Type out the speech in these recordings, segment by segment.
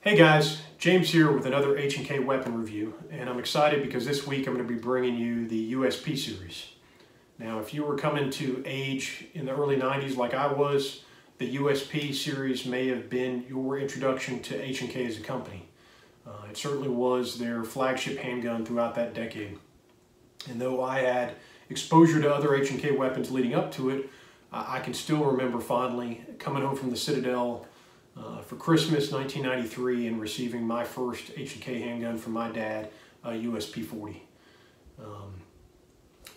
Hey guys, James here with another H&K weapon review, and I'm excited because this week I'm going to be bringing you the USP series. Now if you were coming to age in the early 90s like I was, the USP series may have been your introduction to H&K as a company. It certainly was their flagship handgun throughout that decade. And though I had exposure to other H&K weapons leading up to it, I can still remember fondly coming home from the Citadel for Christmas 1993 and receiving my first H&K handgun from my dad, a USP-40.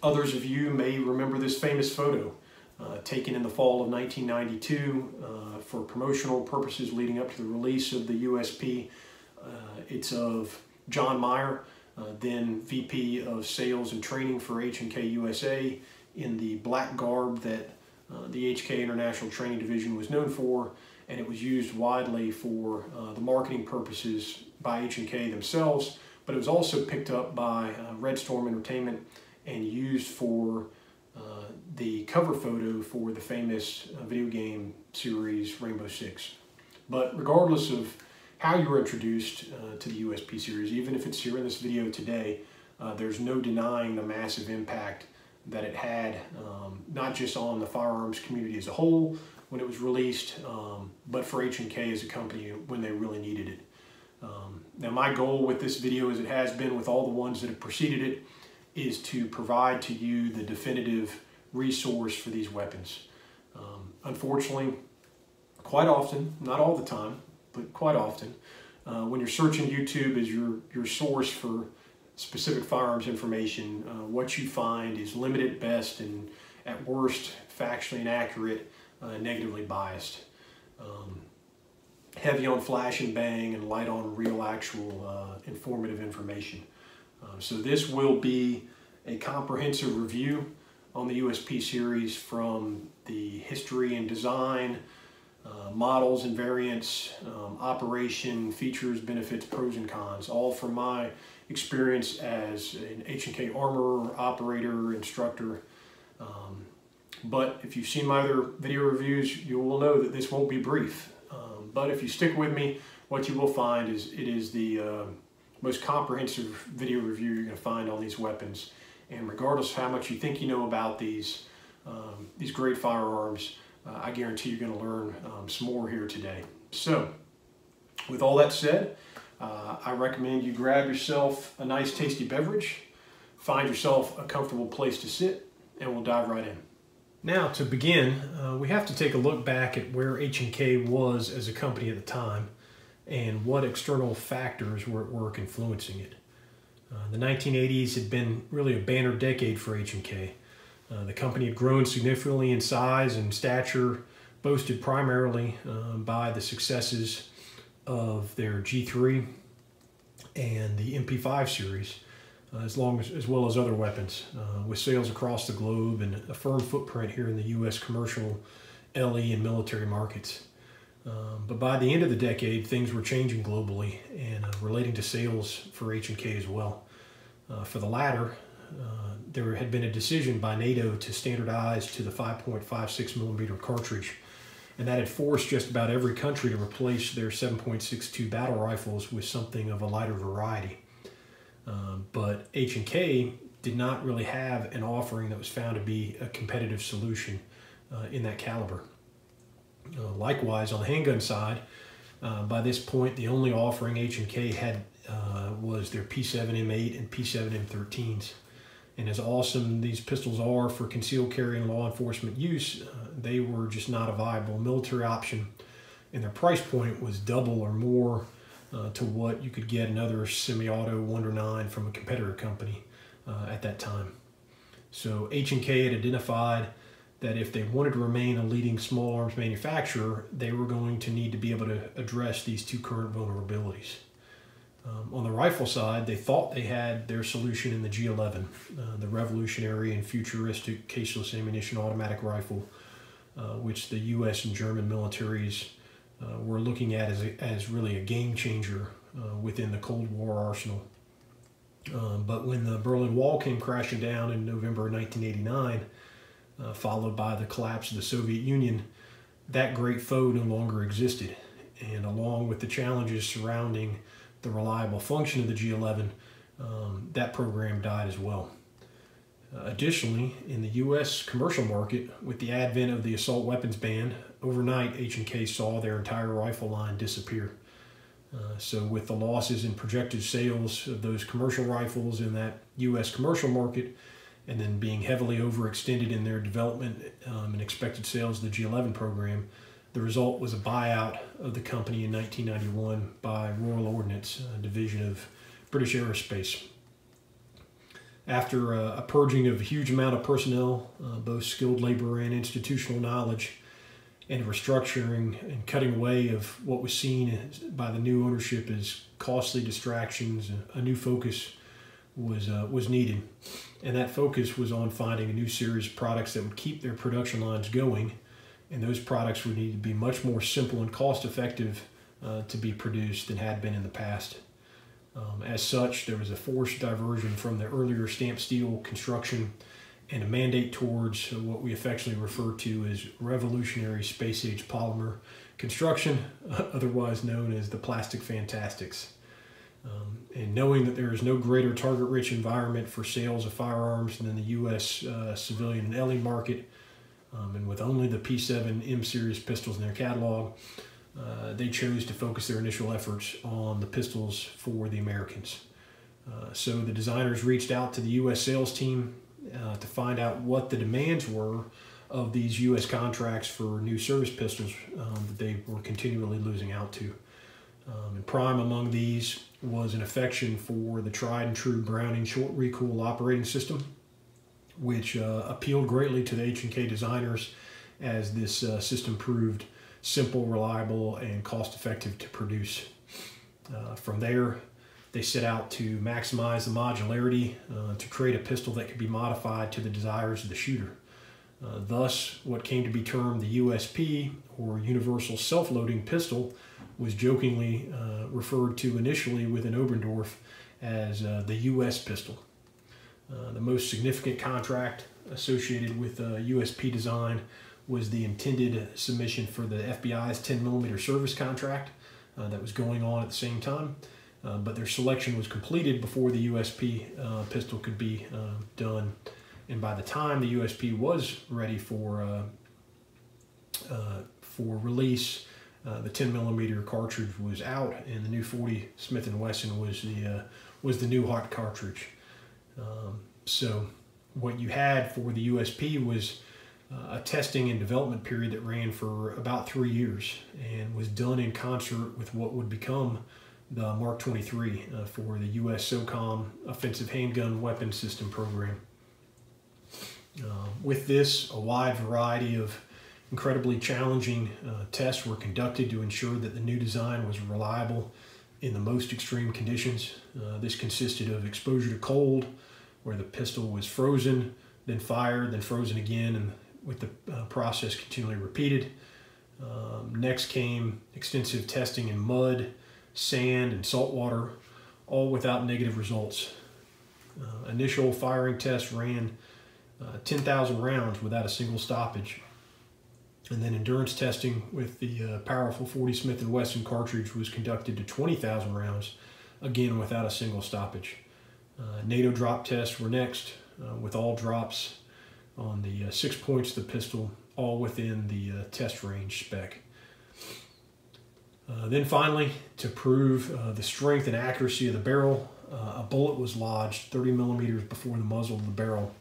Others of you may remember this famous photo taken in the fall of 1992 for promotional purposes leading up to the release of the USP. It's of John Meyer, then VP of Sales and Training for H&K USA, in the black garb that the H&K International Training Division was known for, and it was used widely for the marketing purposes by H&K themselves, but it was also picked up by Red Storm Entertainment and used for the cover photo for the famous video game series Rainbow Six. But regardless of how you were introduced to the USP series, even if it's here in this video today, there's no denying the massive impact that it had, not just on the firearms community as a whole when it was released, but for H&K as a company when they really needed it. Now my goal with this video, as it has been with all the ones that have preceded it, is to provide to you the definitive resource for these weapons. Unfortunately, quite often, not all the time, but quite often, when you're searching YouTube as your source for specific firearms information, what you find is limited at best and at worst factually inaccurate, negatively biased. Heavy on flash and bang and light on real actual informative information. So this will be a comprehensive review on the USP series, from the history and design, models and variants, operation, features, benefits, pros and cons, all from my experience as an H&K armorer, operator, instructor. But if you've seen my other video reviews, you will know that this won't be brief. But if you stick with me, what you will find is it is the most comprehensive video review you're going to find on these weapons. And regardless of how much you think you know about these great firearms, I guarantee you're going to learn some more here today. So, with all that said, I recommend you grab yourself a nice tasty beverage, find yourself a comfortable place to sit, and we'll dive right in. Now to begin, we have to take a look back at where H&K was as a company at the time and what external factors were at work influencing it. The 1980s had been really a banner decade for H&K. The company had grown significantly in size and stature, boosted primarily by the successes of their G3 and the MP5 series, as well as other weapons, with sales across the globe and a firm footprint here in the U.S. commercial, LE, and military markets. But by the end of the decade, things were changing globally and relating to sales for H&K as well. For the latter, there had been a decision by NATO to standardize to the 5.56 millimeter cartridge, and that had forced just about every country to replace their 7.62 battle rifles with something of a lighter variety. But H&K did not really have an offering that was found to be a competitive solution in that caliber. Likewise, on the handgun side, by this point, the only offering H&K had was their P7M8 and P7M13s. And as awesome these pistols are for concealed carry and law enforcement use, they were just not a viable military option, and their price point was double or more to what you could get another semi-auto 109 from a competitor company at that time. So H&K had identified that if they wanted to remain a leading small arms manufacturer, they were going to need to be able to address these two current vulnerabilities. On the rifle side, they thought they had their solution in the G11, the revolutionary and futuristic caseless ammunition automatic rifle, which the U.S. and German militaries were looking at as really a game changer within the Cold War arsenal. But when the Berlin Wall came crashing down in November 1989, followed by the collapse of the Soviet Union, that great foe no longer existed. and along with the challenges surrounding the reliable function of the G11, that program died as well. Additionally, in the U.S. commercial market, with the advent of the assault weapons ban, overnight H&K saw their entire rifle line disappear. So with the losses in projected sales of those commercial rifles in that U.S. commercial market, and then being heavily overextended in their development and expected sales of the G11 program, the result was a buyout of the company in 1991 by Royal Ordnance, a division of British Aerospace. After a purging of a huge amount of personnel, both skilled labor and institutional knowledge, and restructuring and cutting away of what was seen by the new ownership as costly distractions, a new focus was needed. And that focus was on finding a new series of products that would keep their production lines going, and those products would need to be much more simple and cost-effective to be produced than had been in the past. As such, there was a forced diversion from the earlier stamped steel construction and a mandate towards what we affectionately refer to as revolutionary space-age polymer construction, otherwise known as the plastic fantastics. And knowing that there is no greater target-rich environment for sales of firearms than the U.S. Civilian and LE market, and with only the P7 M-series pistols in their catalog, they chose to focus their initial efforts on the pistols for the Americans. So the designers reached out to the U.S. sales team to find out what the demands were of these U.S. contracts for new service pistols that they were continually losing out to. And prime among these was an affection for the tried and true Browning short recoil operating system, which appealed greatly to the H&K designers, as this system proved simple, reliable, and cost-effective to produce. From there, they set out to maximize the modularity to create a pistol that could be modified to the desires of the shooter. Thus, what came to be termed the USP, or Universal Self-Loading Pistol, was jokingly referred to initially within Oberndorf as the U.S. pistol. The most significant contract associated with USP design was the intended submission for the FBI's 10mm service contract that was going on at the same time, but their selection was completed before the USP pistol could be done. And by the time the USP was ready for release, the 10mm cartridge was out, and the new 40 Smith & Wesson was the new hot cartridge. So what you had for the USP was a testing and development period that ran for about 3 years and was done in concert with what would become the Mark 23 for the U.S. SOCOM Offensive Handgun Weapon System program. With this, a wide variety of incredibly challenging tests were conducted to ensure that the new design was reliable in the most extreme conditions. This consisted of exposure to cold, where the pistol was frozen, then fired, then frozen again, and with the process continually repeated. Next came extensive testing in mud, sand, and salt water, all without negative results. Initial firing tests ran 10,000 rounds without a single stoppage. And then endurance testing with the powerful 40 Smith & Wesson cartridge was conducted to 20,000 rounds, again without a single stoppage. NATO drop tests were next, with all drops on the 6 points of the pistol, all within the test range spec. Then finally, to prove the strength and accuracy of the barrel, a bullet was lodged 30 millimeters before the muzzle of the barrel,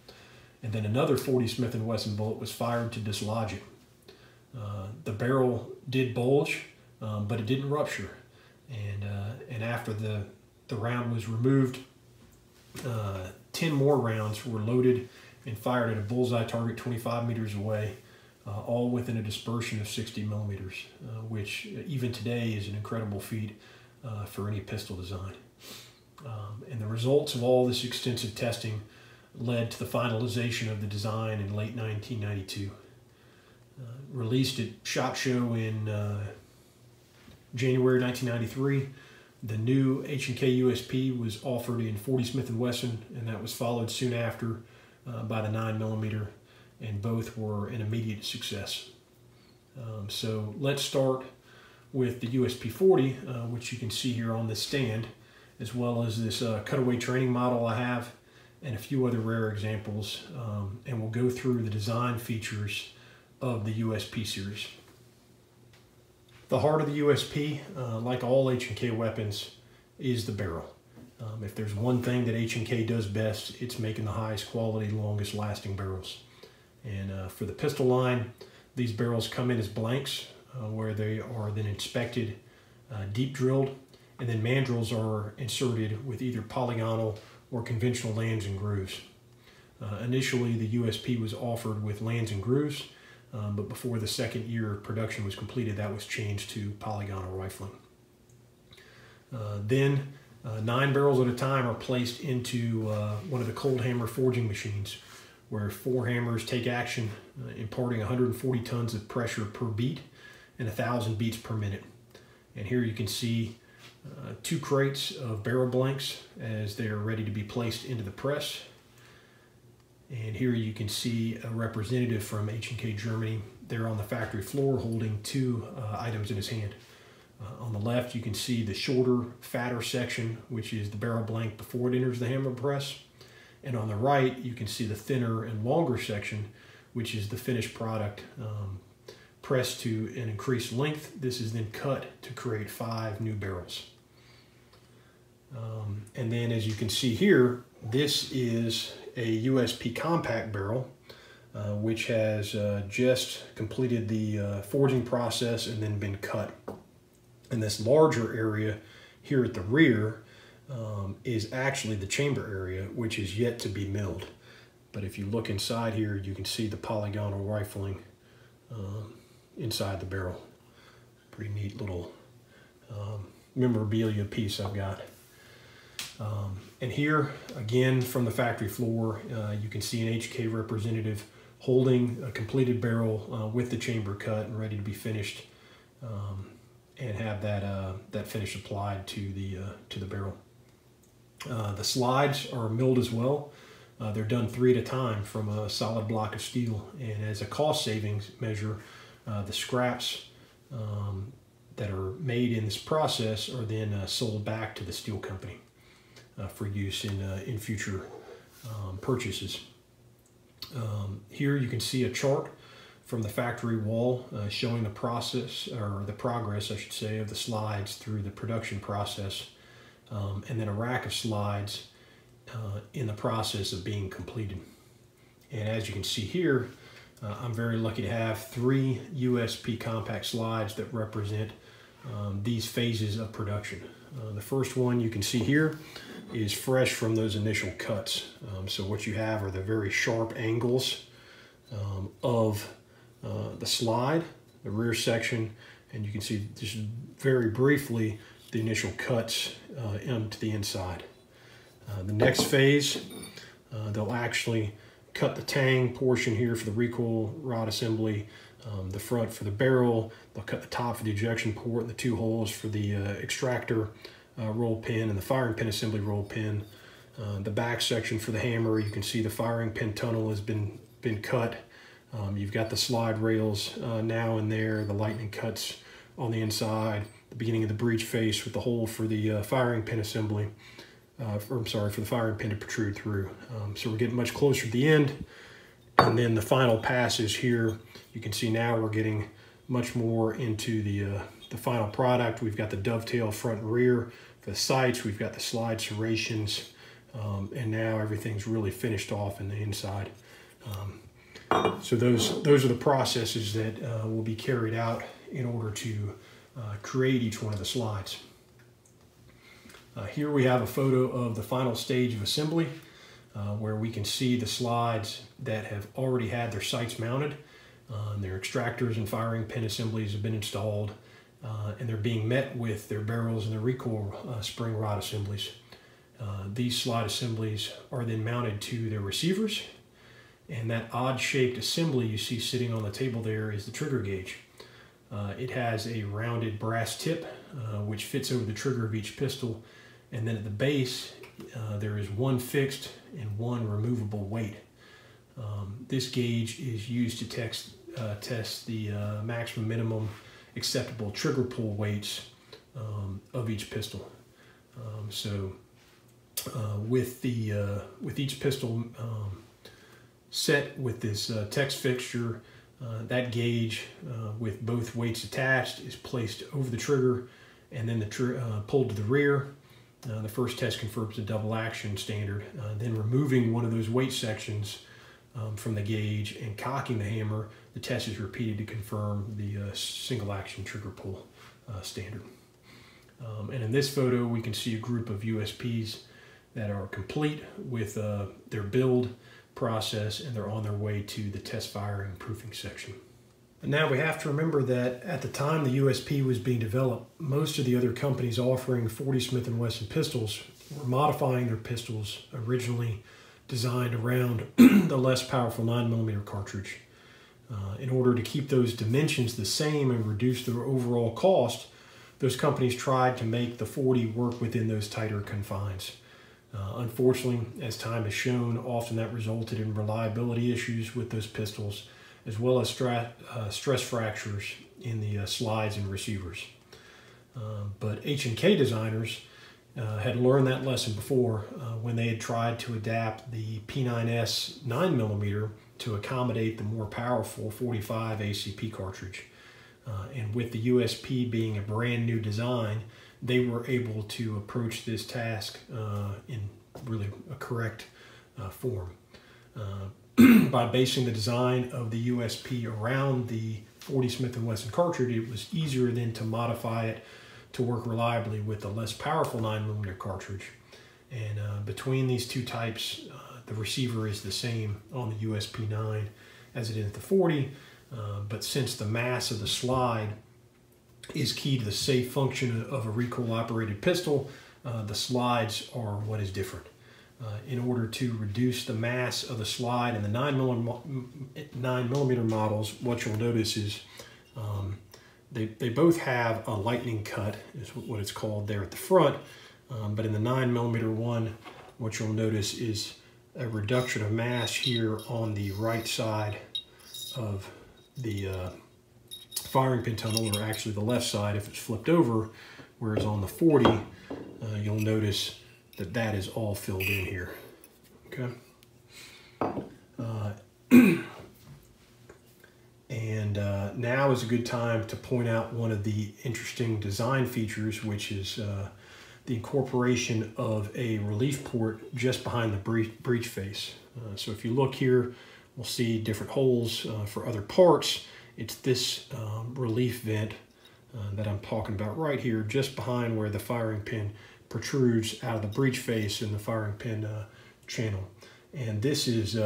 and then another 40 Smith & Wesson bullet was fired to dislodge it. The barrel did bulge, but it didn't rupture. And after the round was removed, 10 more rounds were loaded and fired at a bullseye target 25 meters away, all within a dispersion of 60 millimeters, which even today is an incredible feat for any pistol design. And the results of all this extensive testing led to the finalization of the design in late 1992. Released at SHOT Show in January 1993, the new H&K USP was offered in 40 Smith & Wesson, and that was followed soon after by the 9mm, and both were an immediate success. So let's start with the USP40, which you can see here on this stand, as well as this cutaway training model I have, and a few other rare examples, and we'll go through the design features of the USP series. The heart of the USP, like all H&K weapons, is the barrel. If there's one thing that H&K does best, it's making the highest quality, longest lasting barrels. And for the pistol line, these barrels come in as blanks, where they are then inspected, deep drilled, and then mandrels are inserted with either polygonal or conventional lands and grooves. Initially, the USP was offered with lands and grooves, but before the second year of production was completed, that was changed to polygonal rifling. Then 9 barrels at a time are placed into one of the cold hammer forging machines, where 4 hammers take action, imparting 140 tons of pressure per beat and 1,000 beats per minute. And here you can see 2 crates of barrel blanks as they are ready to be placed into the press. And here you can see a representative from H&K Germany there on the factory floor holding 2 items in his hand. On the left you can see the shorter, fatter section, which is the barrel blank before it enters the hammer press. And on the right you can see the thinner and longer section, which is the finished product pressed to an increased length. This is then cut to create 5 new barrels. And then, as you can see here, this is a USP compact barrel, which has just completed the forging process and then been cut. And this larger area here at the rear is actually the chamber area, which is yet to be milled. But if you look inside here, you can see the polygonal rifling inside the barrel. Pretty neat little memorabilia piece I've got. And here, again, from the factory floor, you can see an H&K representative holding a completed barrel with the chamber cut and ready to be finished, and have that that finish applied to the barrel. The slides are milled as well. They're done 3 at a time from a solid block of steel, and as a cost savings measure, the scraps that are made in this process are then sold back to the steel company for use in future purchases. Here you can see a chart from the factory wall showing the process, or the progress I should say, of the slides through the production process, and then a rack of slides in the process of being completed. And as you can see here, I'm very lucky to have 3 USP compact slides that represent these phases of production. The first one you can see here is fresh from those initial cuts. So what you have are the very sharp angles of the slide, the rear section, and you can see just very briefly the initial cuts into the inside. The next phase, they'll actually cut the tang portion here for the recoil rod assembly, the front for the barrel, they'll cut the top for the ejection port, the 2 holes for the extractor roll pin and the firing pin assembly roll pin. The back section for the hammer, you can see the firing pin tunnel has been cut. You've got the slide rails now and there, the lightning cuts on the inside, the beginning of the breech face with the hole for the firing pin assembly. For the firing pin to protrude through. So we're getting much closer to the end. And then the final pass is here. You can see now we're getting much more into the final product. We've got the dovetail front and rear for the sights. We've got the slide serrations. And now everything's really finished off in the inside. So those are the processes that will be carried out in order to create each one of the slides. Here we have a photo of the final stage of assembly, where we can see the slides that have already had their sights mounted. Their extractors and firing pin assemblies have been installed, and they're being met with their barrels and their recoil spring rod assemblies. These slide assemblies are then mounted to their receivers, and that odd-shaped assembly you see sitting on the table there is the trigger gauge. It has a rounded brass tip, which fits over the trigger of each pistol, and then at the base there is 1 fixed and 1 removable weight. This gauge is used to test the maximum, minimum, acceptable trigger pull weights of each pistol. With each pistol set with this TEX fixture, that gauge with both weights attached is placed over the trigger and then the pulled to the rear. The first test confirms the double action standard. Then removing one of those weight sections from the gauge and cocking the hammer, the test is repeated to confirm the single action trigger pull standard. And in this photo, we can see a group of USPs that are complete with their build process, and they're on their way to the test fire and proofing section. And now we have to remember that at the time the USP was being developed, most of the other companies offering 40 Smith & Wesson pistols were modifying their pistols originally designed around the less powerful 9mm cartridge. In order to keep those dimensions the same and reduce their overall cost, those companies tried to make the 40 work within those tighter confines. Unfortunately, as time has shown, often that resulted in reliability issues with those pistols, as well as stress fractures in the slides and receivers. But H&K designers had learned that lesson before when they had tried to adapt the P9S 9mm to accommodate the more powerful 45 ACP cartridge. And with the USP being a brand new design, they were able to approach this task in really a correct form. By basing the design of the USP around the 40 Smith & Wesson cartridge, it was easier then to modify it to work reliably with the less powerful 9mm cartridge. And between these two types, the receiver is the same on the USP9 as it is the 40. But since the mass of the slide is key to the safe function of a recoil-operated pistol, the slides are what is different. In order to reduce the mass of the slide in the 9mm models, what you'll notice is they both have a lightning cut, is what it's called there at the front. But in the 9mm one, what you'll notice is a reduction of mass here on the right side of the firing pin tunnel, or actually the left side if it's flipped over, whereas on the 40, you'll notice that that is all filled in here, okay? Now is a good time to point out one of the interesting design features, which is the incorporation of a relief port just behind the breech face. So if you look here, we'll see different holes for other parts. It's this relief vent that I'm talking about right here, just behind where the firing pin protrudes out of the breech face in the firing pin channel. And this is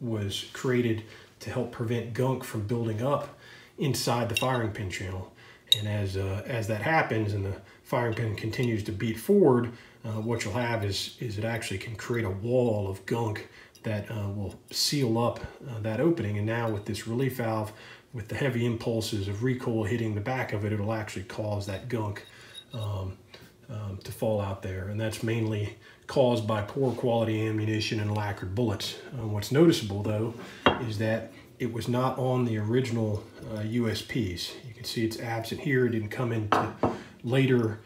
was created to help prevent gunk from building up inside the firing pin channel. And as that happens and the firing pin continues to beat forward, what you'll have is it actually can create a wall of gunk that will seal up that opening. And now with this relief valve, with the heavy impulses of recoil hitting the back of it, it'll actually cause that gunk to fall out there. And that's mainly caused by poor quality ammunition and lacquered bullets. What's noticeable though, is that it was not on the original USPs. You can see it's absent here. It didn't come into later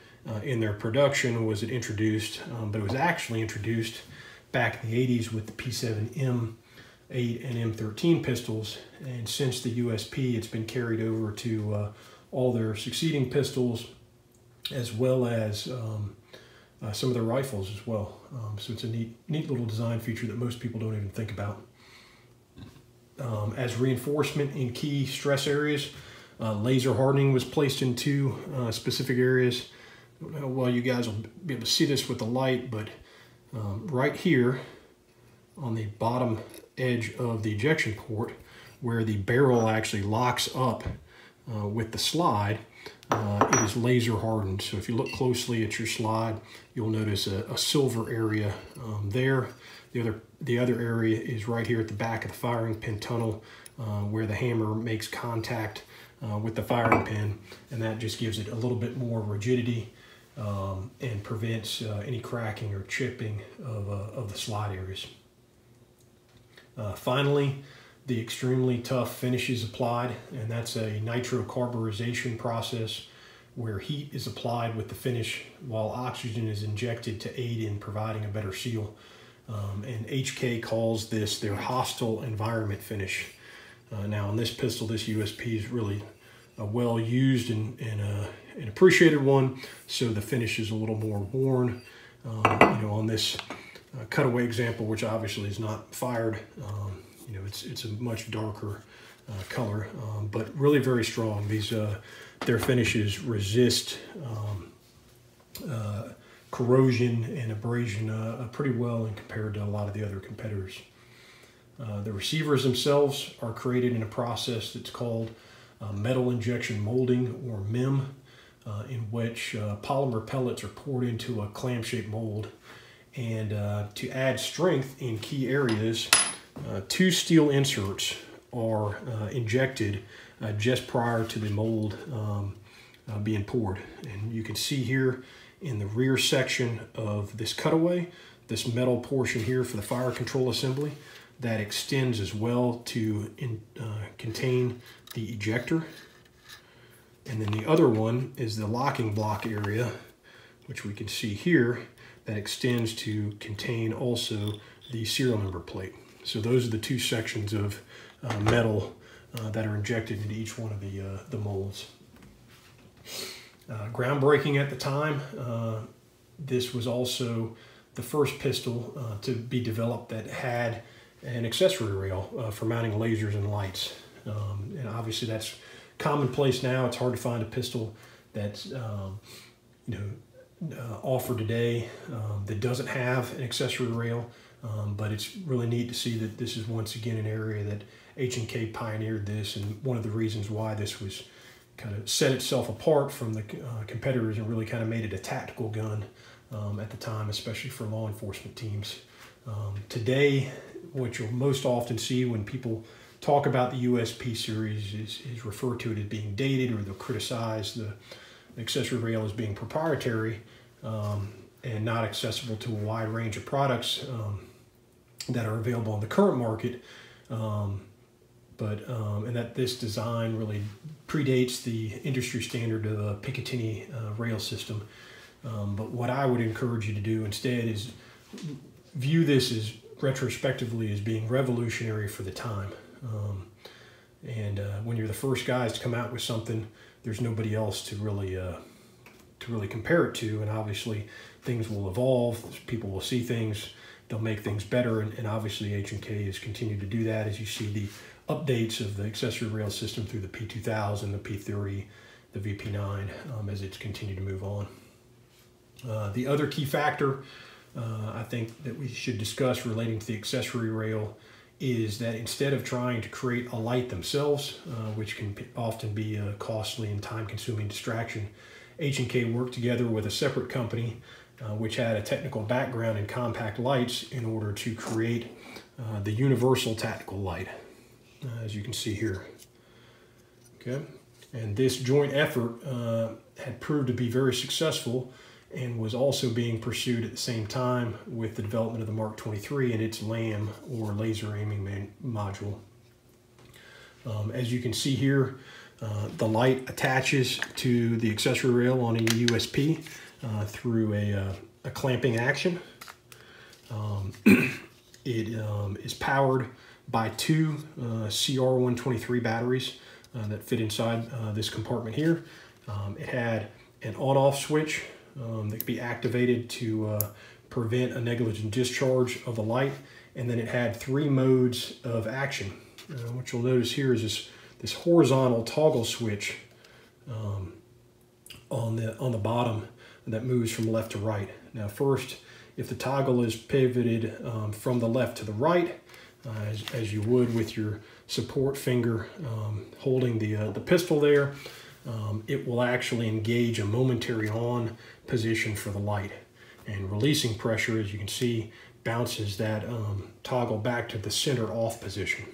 in their production was it introduced, but it was actually introduced back in the 80s with the P7M8 and M13 pistols. And since the USP, it's been carried over to all their succeeding pistols, as well as some of their rifles as well. So it's a neat little design feature that most people don't even think about. As reinforcement in key stress areas, laser hardening was placed in two specific areas. I don't know how well you guys will be able to see this with the light, but right here on the bottom edge of the ejection port, where the barrel actually locks up with the slide, it is laser hardened. So if you look closely at your slide, you'll notice a silver area there. The other area is right here at the back of the firing pin tunnel, where the hammer makes contact with the firing pin, and that just gives it a little bit more rigidity. And prevents any cracking or chipping of the slide areas. Finally, the extremely tough finish is applied, and that's a nitrocarburization process where heat is applied with the finish while oxygen is injected to aid in providing a better seal. And HK calls this their hostile environment finish. Now on this pistol, this USP is really a well used and an appreciated one, so the finish is a little more worn. You know, on this cutaway example, which obviously is not fired, you know, it's a much darker color, but really very strong. These their finishes resist corrosion and abrasion pretty well, and compared to a lot of the other competitors. The receivers themselves are created in a process that's called metal injection molding, or MEM, in which polymer pellets are poured into a clam-shaped mold, and to add strength in key areas, two steel inserts are injected just prior to the mold being poured. And you can see here in the rear section of this cutaway, this metal portion here for the fire control assembly, that extends as well to contain the ejector. And then the other one is the locking block area, which we can see here, that extends to contain also the serial number plate. So those are the two sections of metal that are injected into each one of the molds. Groundbreaking at the time, this was also the first pistol to be developed that had an accessory rail for mounting lasers and lights. And obviously that's commonplace now. It's hard to find a pistol that's offered today that doesn't have an accessory rail, but it's really neat to see that this is once again an area that H&K pioneered this, and one of the reasons why this was kind of set itself apart from the competitors and really kind of made it a tactical gun at the time, especially for law enforcement teams. Today, what you'll most often see when people talk about the USP series is refer to it as being dated, or they'll criticize the accessory rail as being proprietary and not accessible to a wide range of products that are available on the current market, and that this design really predates the industry standard of a Picatinny rail system. But what I would encourage you to do instead is view this as retrospectively as being revolutionary for the time. When you're the first guys to come out with something, there's nobody else to really compare it to, and obviously things will evolve, people will see things, they'll make things better, and obviously H&K has continued to do that, as you see the updates of the accessory rail system through the P2000, the P30, the VP9, as it's continued to move on. The other key factor I think that we should discuss relating to the accessory rail is that instead of trying to create a light themselves, which can often be a costly and time-consuming distraction, H&K worked together with a separate company which had a technical background in compact lights in order to create the universal tactical light, as you can see here. Okay, and this joint effort had proved to be very successful, and was also being pursued at the same time with the development of the Mark 23 and its LAM, or laser aiming module. As you can see here, the light attaches to the accessory rail on a USP through a clamping action. It is powered by two CR123 batteries that fit inside this compartment here. It had an on-off switch that could be activated to prevent a negligent discharge of the light, and then it had three modes of action. What you'll notice here is this horizontal toggle switch on the bottom that moves from left to right. Now first, if the toggle is pivoted from the left to the right, as you would with your support finger holding the pistol there, it will actually engage a momentary on position for the light, and releasing pressure, as you can see, bounces that toggle back to the center off position.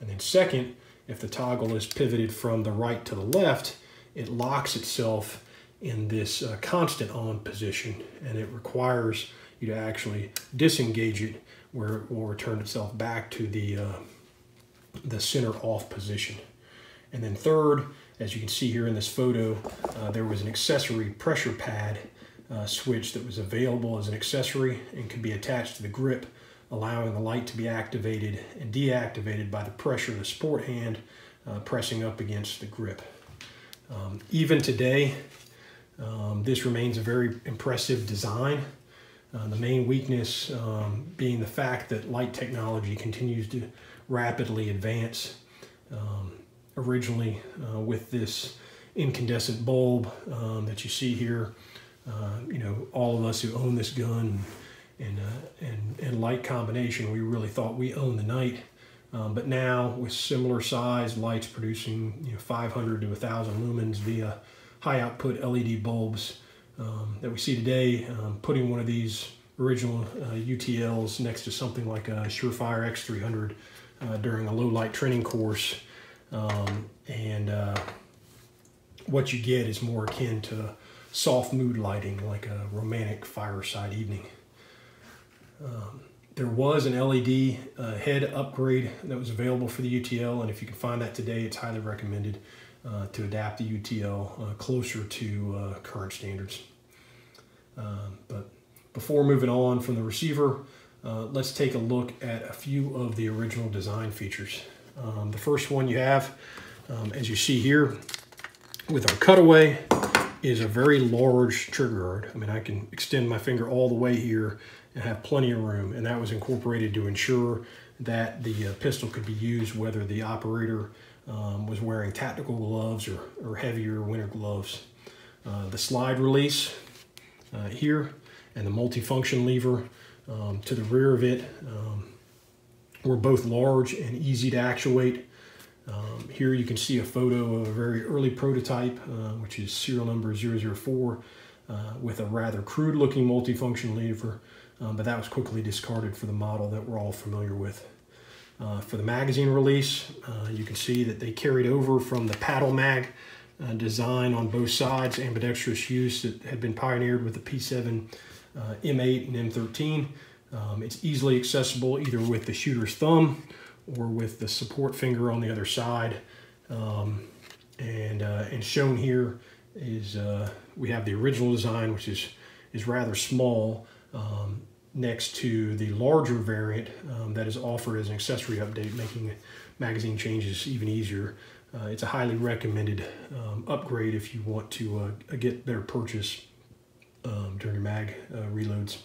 And then second, if the toggle is pivoted from the right to the left, it locks itself in this constant on position, and it requires you to actually disengage it, where it will return itself back the center off position. And then third, as you can see here in this photo, there was an accessory pressure pad switch that was available as an accessory and could be attached to the grip, allowing the light to be activated and deactivated by the pressure of the sport hand pressing up against the grip. Even today, this remains a very impressive design. The main weakness being the fact that light technology continues to rapidly advance. Originally, with this incandescent bulb that you see here, you know, all of us who own this gun and light combination, we really thought we owned the night. But now, with similar size lights producing 500 to 1,000 lumens via high output LED bulbs that we see today, putting one of these original UTLs next to something like a Surefire X300 during a low light training course, what you get is more akin to soft mood lighting, like a romantic fireside evening. There was an LED head upgrade that was available for the UTL, and if you can find that today, it's highly recommended to adapt the UTL closer to current standards. But before moving on from the receiver, let's take a look at a few of the original design features. The first one you have, as you see here, with our cutaway, is a very large trigger guard. I mean, I can extend my finger all the way here and have plenty of room, and that was incorporated to ensure that the pistol could be used whether the operator was wearing tactical gloves or heavier winter gloves. The slide release here and the multifunction lever to the rear of it were both large and easy to actuate. Here you can see a photo of a very early prototype, which is serial number 004, with a rather crude looking multifunction lever, but that was quickly discarded for the model that we're all familiar with. For the magazine release, you can see that they carried over from the paddle mag design on both sides, ambidextrous use that had been pioneered with the P7, M8, and M13. It's easily accessible either with the shooter's thumb or with the support finger on the other side. And shown here is, we have the original design, which is rather small, next to the larger variant that is offered as an accessory update, making magazine changes even easier. It's a highly recommended upgrade if you want to get better purchase during your mag reloads.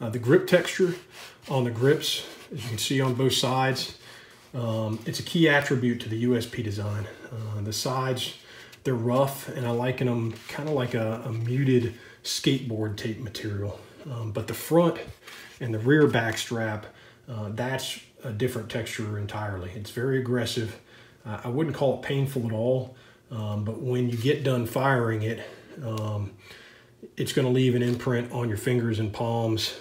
The grip texture on the grips, as you can see on both sides, it's a key attribute to the USP design. The sides, they're rough, and I liken them kind of like a muted skateboard tape material. But the front and the rear back strap, that's a different texture entirely. It's very aggressive. I wouldn't call it painful at all, but when you get done firing it, it's going to leave an imprint on your fingers and palms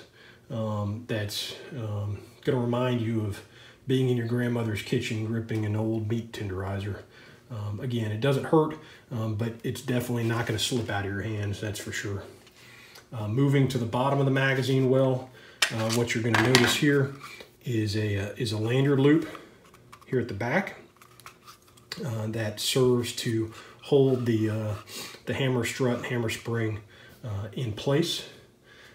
that's going to remind you of being in your grandmother's kitchen gripping an old meat tenderizer. Again, it doesn't hurt, but it's definitely not going to slip out of your hands, that's for sure. Moving to the bottom of the magazine well, what you're going to notice here is a lanyard loop here at the back that serves to hold the hammer strut and hammer spring in place.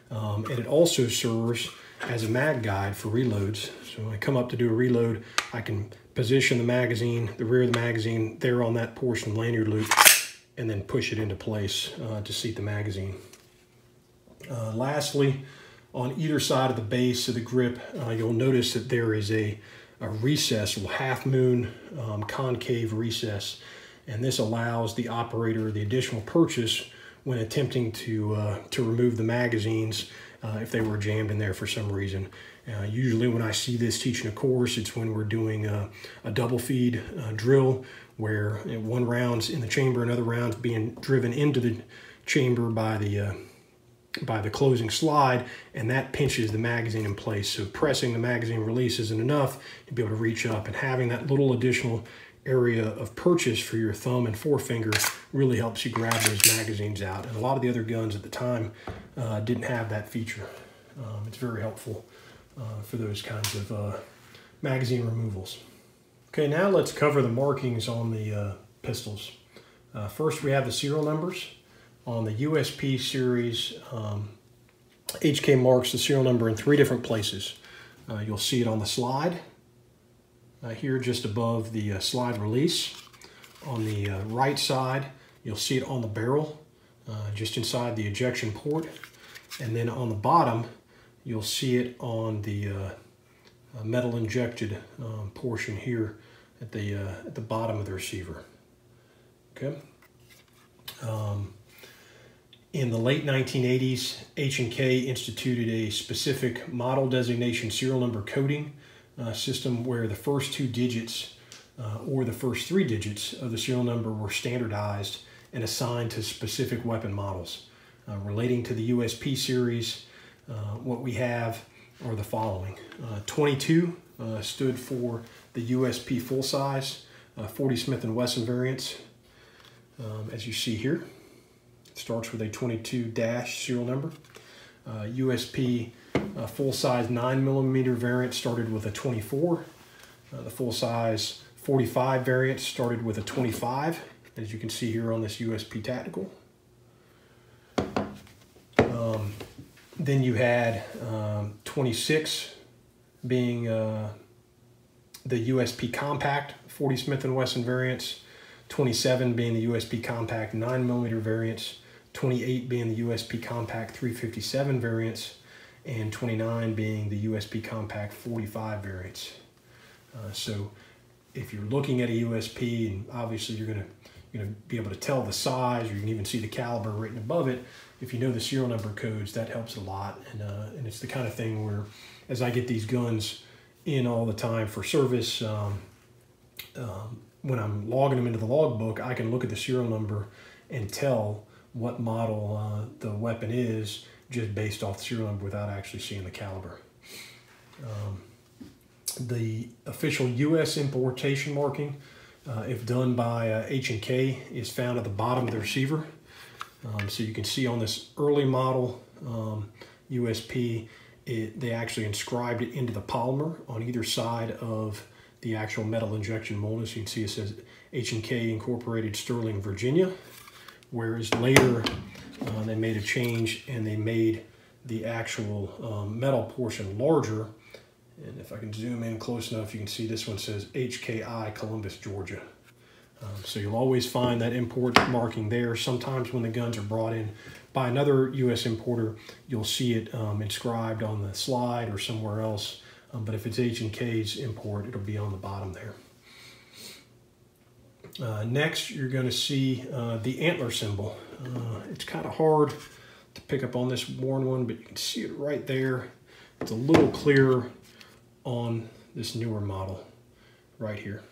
And it also serves as a mag guide for reloads. So when I come up to do a reload, I can position the magazine, the rear of the magazine, there on that portion of the lanyard loop, and then push it into place to seat the magazine. Lastly, on either side of the base of the grip, you'll notice that there is a recess, a half moon concave recess, and this allows the operator the additional purchase when attempting to remove the magazines if they were jammed in there for some reason. Usually when I see this teaching a course, it's when we're doing a double feed drill where one round's in the chamber, another round's being driven into the chamber by the closing slide, and that pinches the magazine in place. So pressing the magazine release isn't enough to be able to reach up, and having that little additional area of purchase for your thumb and forefinger really helps you grab those magazines out. And a lot of the other guns at the time didn't have that feature. It's very helpful for those kinds of magazine removals. Okay, now let's cover the markings on the pistols. First, we have the serial numbers. On the USP series, HK marks the serial number in 3 different places. You'll see it on the slide, here just above the slide release. On the right side, you'll see it on the barrel, just inside the ejection port. And then on the bottom, you'll see it on the metal injected portion here at the bottom of the receiver. Okay. In the late 1980s, H&K instituted a specific model designation serial number coding system where the first 2 digits or the first 3 digits of the serial number were standardized and assigned to specific weapon models. Relating to the USP series, what we have are the following. 22 stood for the USP full-size 40 Smith & Wesson variants, as you see here. It starts with a 22- serial number. USP full-size 9mm variant started with a 24. The full-size 45 variant started with a 25, as you can see here on this USP Tactical. Then you had 26 being the USP Compact 40 Smith & Wesson variants, 27 being the USP Compact 9mm variants, 28 being the USP Compact 357 variants, and 29 being the USP Compact 45 variants. So if you're looking at a USP, and obviously you're going to be able to tell the size, or you can even see the caliber written above it. If you know the serial number codes, that helps a lot, and it's the kind of thing where, as I get these guns in all the time for service, when I'm logging them into the logbook, I can look at the serial number and tell what model the weapon is just based off the serial number without actually seeing the caliber. The official U.S. importation marking, if done by H&K, is found at the bottom of the receiver. So you can see on this early model USP, they actually inscribed it into the polymer on either side of the actual metal injection mold. As you can see, it says H&K Incorporated, Sterling, Virginia. Whereas later they made a change and they made the actual metal portion larger. And if I can zoom in close enough, you can see this one says HKI, Columbus, Georgia. So you'll always find that import marking there. Sometimes when the guns are brought in by another U.S. importer, you'll see it inscribed on the slide or somewhere else. But if it's H&K's import, it'll be on the bottom there. Next, you're going to see the antler symbol. It's kind of hard to pick up on this worn one, but you can see it right there. It's a little clearer on this newer model right here.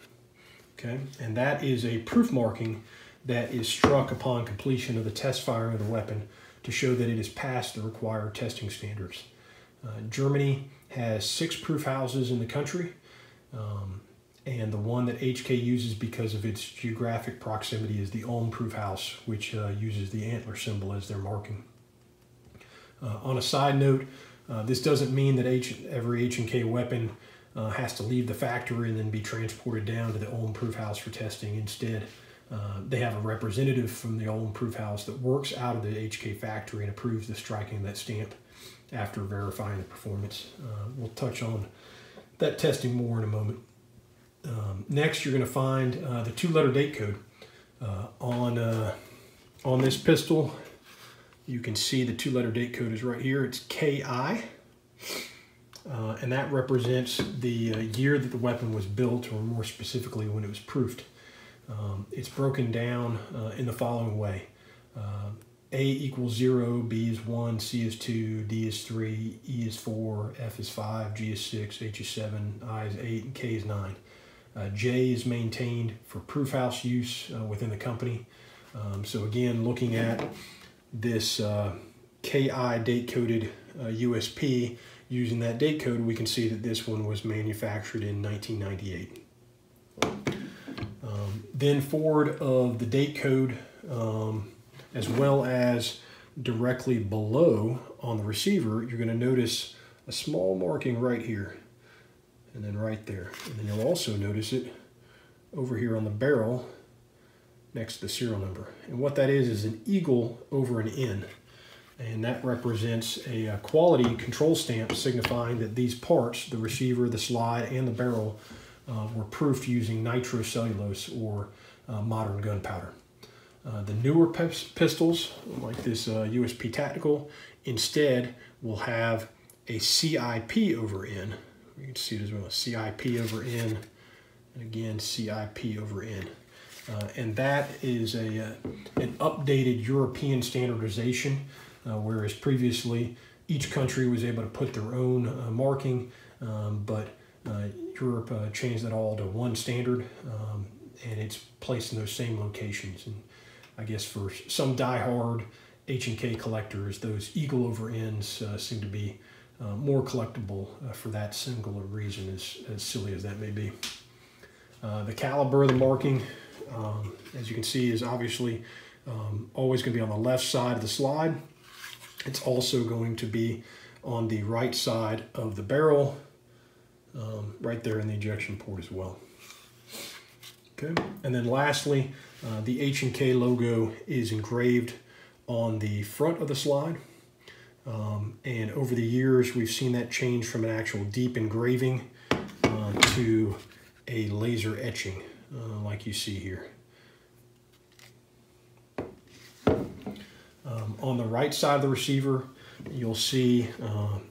Okay, and that is a proof marking that is struck upon completion of the test firing of the weapon to show that it has passed the required testing standards. Germany has 6 proof houses in the country, and the one that HK uses because of its geographic proximity is the Ulm proof house, which uses the antler symbol as their marking. On a side note, this doesn't mean that every H&K weapon has to leave the factory and then be transported down to the Ulm Proof House for testing. Instead, they have a representative from the Ulm Proof House that works out of the HK factory and approves the striking of that stamp after verifying the performance. We'll touch on that testing more in a moment. Next, you're going to find the 2-letter date code. On this pistol, you can see the 2-letter date code is right here. It's KI. And that represents the year that the weapon was built, or more specifically, when it was proofed. It's broken down in the following way. A equals 0, B is 1, C is 2, D is 3, E is 4, F is 5, G is 6, H is 7, I is 8, and K is 9. J is maintained for proof house use within the company. So again, looking at this KI date-coded USP, using that date code, we can see that this one was manufactured in 1998. Then forward of the date code, as well as directly below on the receiver, you're going to notice a small marking right here. and then right there. And then you'll also notice it over here on the barrel next to the serial number. And what that is an eagle over an N. And that represents a quality control stamp signifying that these parts, the receiver, the slide, and the barrel, were proofed using nitrocellulose or modern gunpowder. The newer pistols, like this USP Tactical, instead will have a CIP over N. You can see it as well, CIP over N, and again, CIP over N. And that is an updated European standardization, whereas previously each country was able to put their own marking, but Europe changed it all to one standard, and it's placed in those same locations. And I guess for some diehard H&K collectors, those eagle over N's seem to be more collectible for that singular reason, as silly as that may be. The caliber of the marking, as you can see, is obviously always going to be on the left side of the slide. It's also going to be on the right side of the barrel, right there in the ejection port as well. Okay, and then lastly, the H&K logo is engraved on the front of the slide. And over the years, we've seen that change from an actual deep engraving to a laser etching, like you see here. On the right side of the receiver, you'll see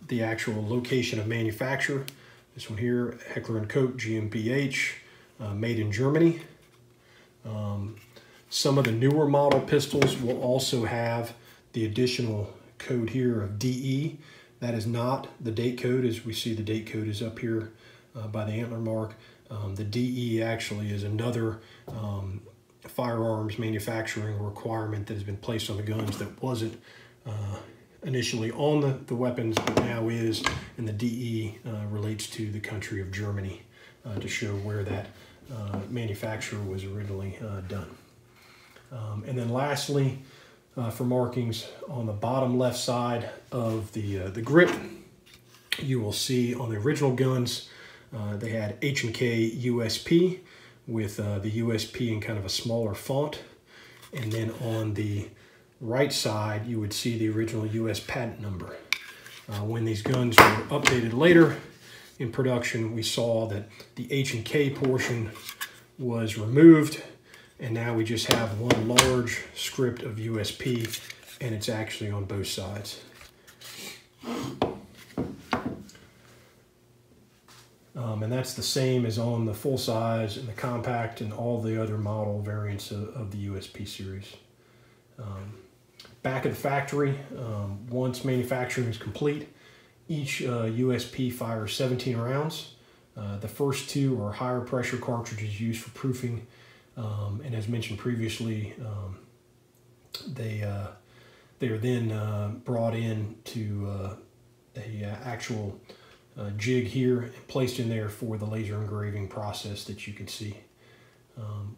the actual location of manufacture. This one here, Heckler & Koch GmbH, made in Germany. Some of the newer model pistols will also have the additional code here of DE. That is not the date code, as we see the date code is up here by the antler mark. The DE actually is another firearms manufacturing requirement that has been placed on the guns that wasn't initially on the weapons, but now is, and the DE relates to the country of Germany to show where that manufacture was originally done. And then lastly, for markings on the bottom left side of the grip, you will see on the original guns, they had H&K USP with the USP in kind of a smaller font. And then on the right side, you would see the original US patent number. When these guns were updated later in production, we saw that the H&K portion was removed, and now we just have one large script of USP, and it's actually on both sides. And that's the same as on the full size and the compact and all the other model variants of the USP series. Back at the factory, once manufacturing is complete, each USP fires 17 rounds. The first two are higher pressure cartridges used for proofing. And as mentioned previously, they are then brought in to a actual jig here and placed in there for the laser engraving process that you can see.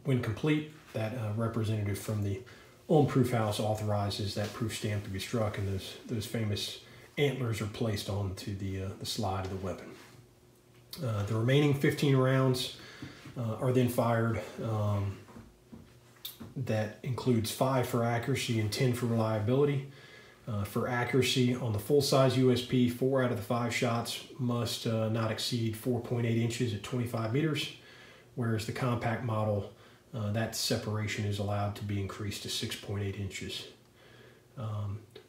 When complete, that representative from the Ulm Proof House authorizes that proof stamp to be struck, and those famous antlers are placed onto the slide of the weapon. The remaining 15 rounds are then fired. That includes 5 for accuracy and 10 for reliability. For accuracy on the full-size USP, 4 out of the 5 shots must not exceed 4.8 inches at 25 meters, whereas the compact model, that separation is allowed to be increased to 6.8 inches.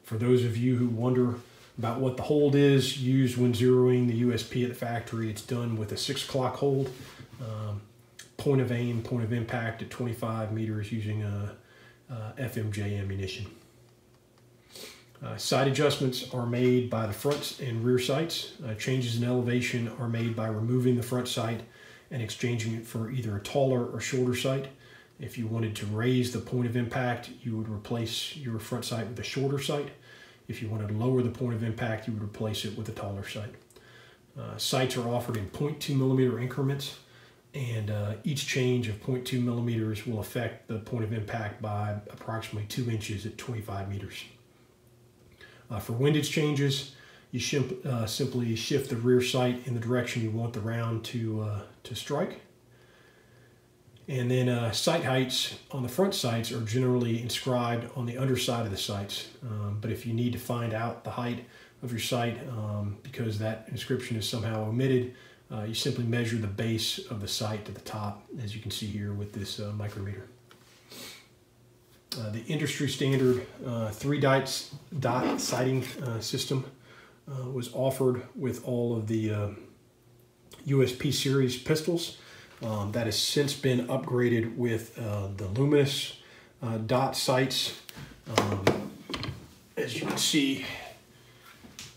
For those of you who wonder about what the hold is used when zeroing the USP at the factory, it's done with a 6 o'clock hold, point of aim, point of impact at 25 meters using FMJ ammunition. Sight adjustments are made by the front and rear sights. Changes in elevation are made by removing the front sight and exchanging it for either a taller or shorter sight. If you wanted to raise the point of impact, you would replace your front sight with a shorter sight. If you wanted to lower the point of impact, you would replace it with a taller sight. Sights are offered in 0.2 millimeter increments, and each change of 0.2 millimeters will affect the point of impact by approximately 2 inches at 25 meters. For windage changes, you simply shift the rear sight in the direction you want the round to strike. And then sight heights on the front sights are generally inscribed on the underside of the sights. But if you need to find out the height of your sight because that inscription is somehow omitted, you simply measure the base of the sight to the top, as you can see here with this micrometer. The industry standard 3-dot sighting system was offered with all of the USP series pistols. That has since been upgraded with the luminous dot sights, as you can see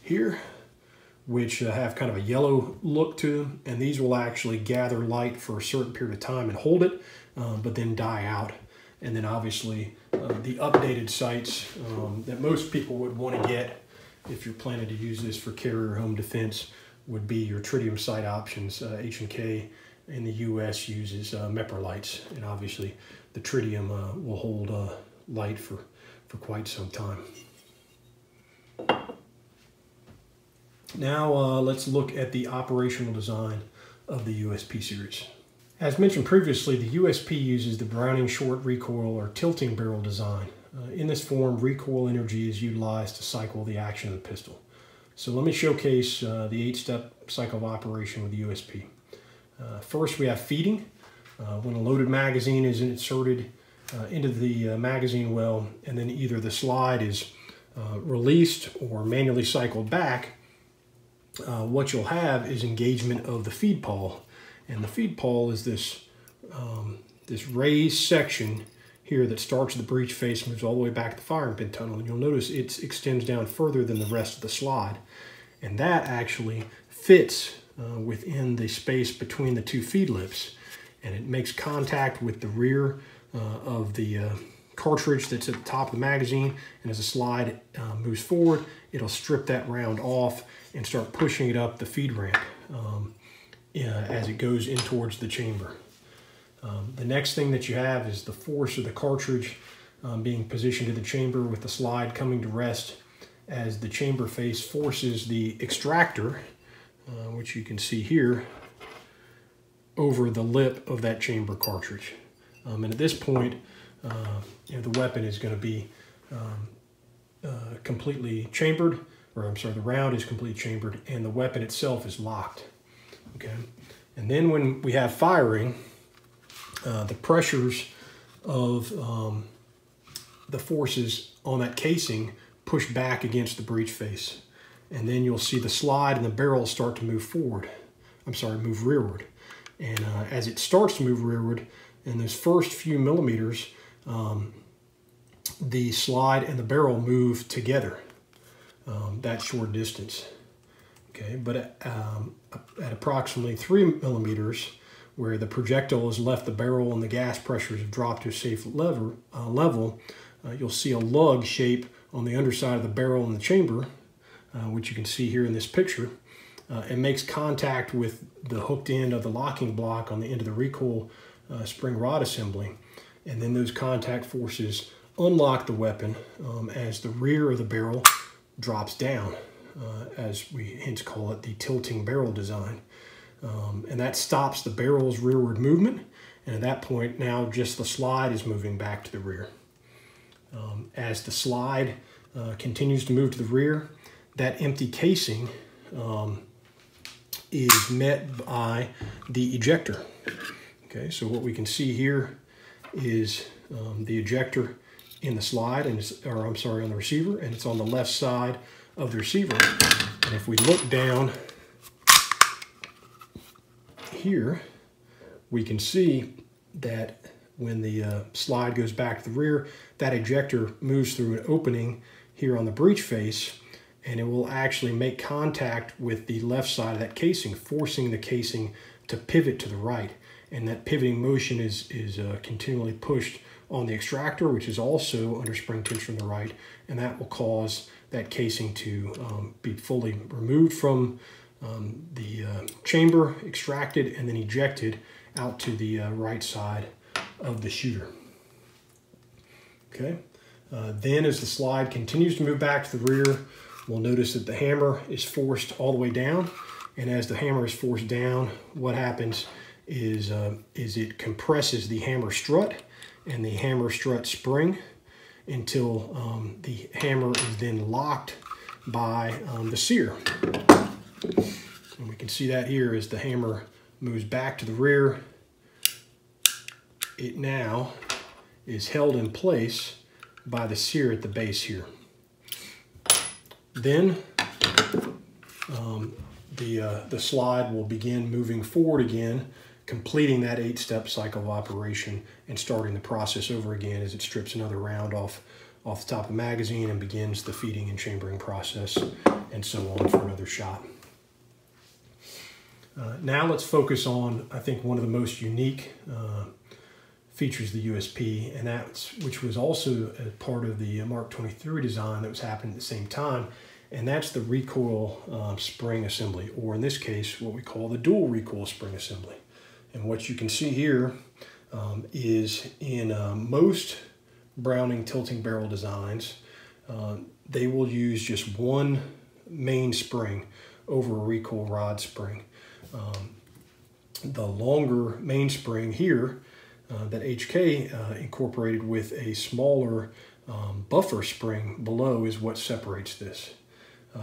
here, which have kind of a yellow look to them, and these will actually gather light for a certain period of time and hold it, but then die out. And then obviously the updated sights that most people would want to get if you're planning to use this for carrier home defense would be your tritium sight options. H&K in the U.S. uses MEPR lights, and obviously the tritium will hold light for quite some time. Now let's look at the operational design of the USP series. As mentioned previously, the USP uses the Browning short recoil or tilting barrel design. In this form, recoil energy is utilized to cycle the action of the pistol. So let me showcase the 8-step cycle of operation with the USP. First, we have feeding. When a loaded magazine is inserted into the magazine well, and then either the slide is released or manually cycled back, what you'll have is engagement of the feed pawl. And the feed pawl is this, this raised section here that starts at the breech face, moves all the way back to the firing pin tunnel, and you'll notice it extends down further than the rest of the slide. And that actually fits within the space between the two feed lips, and it makes contact with the rear of the cartridge that's at the top of the magazine, and as the slide moves forward, it'll strip that round off and start pushing it up the feed ramp as it goes in towards the chamber. The next thing that you have is the force of the cartridge being positioned to the chamber, with the slide coming to rest as the chamber face forces the extractor, which you can see here, over the lip of that chamber cartridge. And at this point, the weapon is going to be completely chambered, or I'm sorry, the round is completely chambered, and the weapon itself is locked. Okay, and then when we have firing, the pressures of the forces on that casing push back against the breech face. And then you'll see the slide and the barrel start to move forward. I'm sorry, move rearward. And as it starts to move rearward, in those first few millimeters, the slide and the barrel move together that short distance. Okay, but at approximately 3 millimeters, where the projectile has left the barrel and the gas pressures have dropped to a safe level, you'll see a lug shape on the underside of the barrel in the chamber, which you can see here in this picture. It makes contact with the hooked end of the locking block on the end of the recoil spring rod assembly. And then those contact forces unlock the weapon as the rear of the barrel drops down, as we hence call it the tilting barrel design. And that stops the barrel's rearward movement. And at that point, now just the slide is moving back to the rear. As the slide continues to move to the rear, that empty casing is met by the ejector. Okay, so what we can see here is the ejector in the slide, and it's, or I'm sorry, on the receiver, and it's on the left side of the receiver. And if we look down here, we can see that when the slide goes back to the rear, that ejector moves through an opening here on the breech face, and it will actually make contact with the left side of that casing, forcing the casing to pivot to the right. And that pivoting motion is continually pushed on the extractor, which is also under spring tension on the right, and that will cause that casing to be fully removed from the chamber, extracted, and then ejected out to the right side of the shooter. Okay, then as the slide continues to move back to the rear, we'll notice that the hammer is forced all the way down. And as the hammer is forced down, what happens is it compresses the hammer strut and the hammer strut spring until the hammer is then locked by the sear. And we can see that here as the hammer moves back to the rear. It now is held in place by the sear at the base here. Then the slide will begin moving forward again, completing that 8-step cycle of operation and starting the process over again as it strips another round off the top of the magazine and begins the feeding and chambering process and so on for another shot. Now let's focus on, I think, one of the most unique features of the USP, and that's, which was also a part of the Mark 23 design that was happening at the same time, and that's the recoil spring assembly, or in this case, what we call the dual recoil spring assembly. And what you can see here is in most Browning tilting barrel designs, they will use just one main spring over a recoil rod spring. The longer mainspring here that HK incorporated with a smaller buffer spring below is what separates this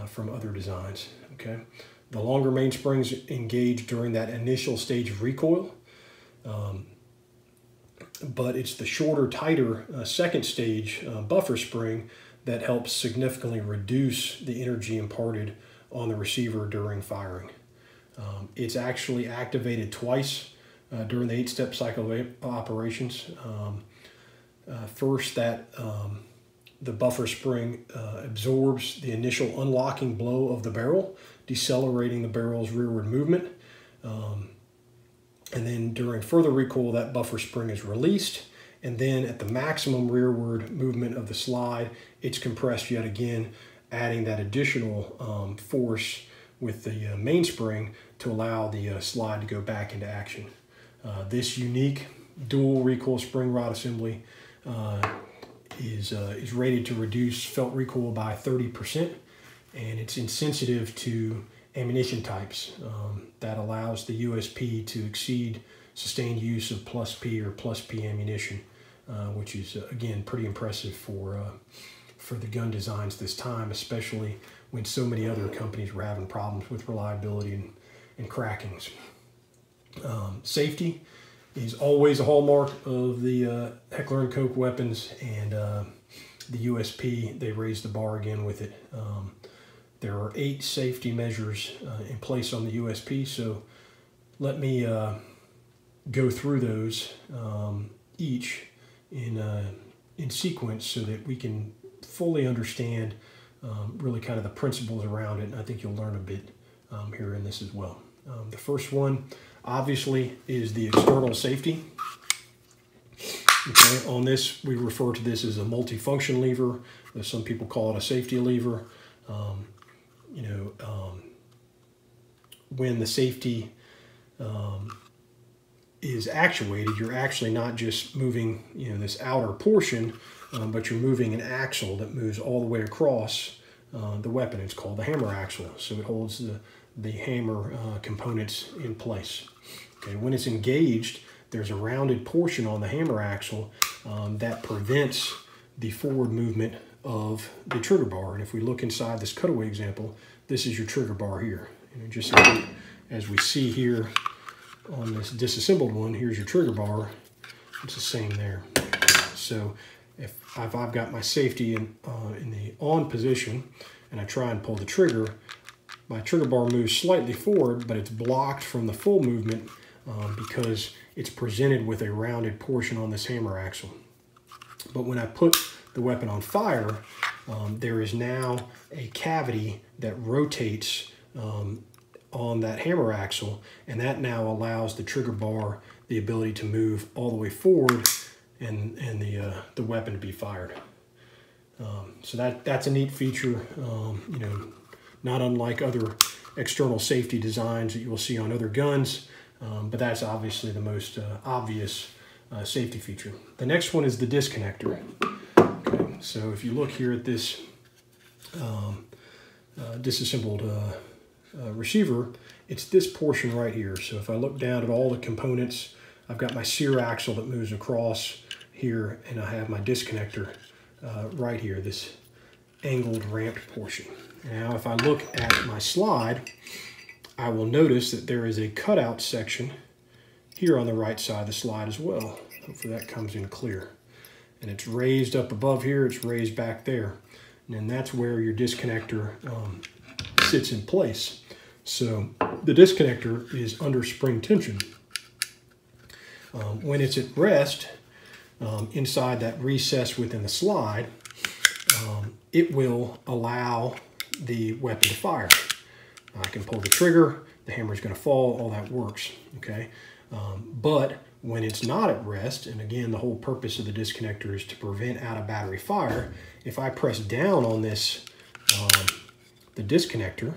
from other designs. Okay, the longer mainsprings engage during that initial stage of recoil, but it's the shorter, tighter second stage buffer spring that helps significantly reduce the energy imparted on the receiver during firing. It's actually activated twice during the 8-step cycle of operations. First, that the buffer spring absorbs the initial unlocking blow of the barrel, decelerating the barrel's rearward movement. And then during further recoil, that buffer spring is released. And then at the maximum rearward movement of the slide, it's compressed yet again, adding that additional force with the mainspring to allow the slide to go back into action. This unique dual recoil spring rod assembly is rated to reduce felt recoil by 30%, and it's insensitive to ammunition types. That allows the USP to exceed sustained use of plus P or plus P ammunition, which is again pretty impressive for the gun designs this time, especially when so many other companies were having problems with reliability and crackings. Safety is always a hallmark of the Heckler & Koch weapons, and the USP, they raised the bar again with it. There are 8 safety measures in place on the USP, so let me go through those each in sequence so that we can fully understand really kind of the principles around it, and I think you'll learn a bit here in this as well. The first one, obviously, is the external safety. Okay, on this, we refer to this as a multifunction lever. Some people call it a safety lever. When the safety is actuated, you're actually not just moving, this outer portion, but you're moving an axle that moves all the way across the weapon. It's called the hammer axle, so it holds the hammer components in place. Okay, when it's engaged, there's a rounded portion on the hammer axle that prevents the forward movement of the trigger bar. And if we look inside this cutaway example, this is your trigger bar here. And just as we see here on this disassembled one, here's your trigger bar. It's the same there. So if I've got my safety in the on position and I try and pull the trigger, my trigger bar moves slightly forward, but it's blocked from the full movement because it's presented with a rounded portion on this hammer axle. But when I put the weapon on fire, there is now a cavity that rotates on that hammer axle, and that now allows the trigger bar the ability to move all the way forward and the weapon to be fired. So that's a neat feature, not unlike other external safety designs that you will see on other guns, but that's obviously the most obvious safety feature. The next one is the disconnector. Okay, so if you look here at this disassembled receiver, it's this portion right here. So if I look down at all the components, I've got my sear axle that moves across here, and I have my disconnector right here, this angled ramped portion. Now if I look at my slide, I will notice that there is a cutout section here on the right side of the slide as well. Hopefully that comes in clear. And it's raised up above here, it's raised back there. And then that's where your disconnector sits in place. So the disconnector is under spring tension. When it's at rest, inside that recess within the slide, it will allow the weapon to fire. I can pull the trigger, the hammer is going to fall, all that works, okay? But when it's not at rest, and again, the whole purpose of the disconnector is to prevent out-of-battery fire, if I press down on this, the disconnector,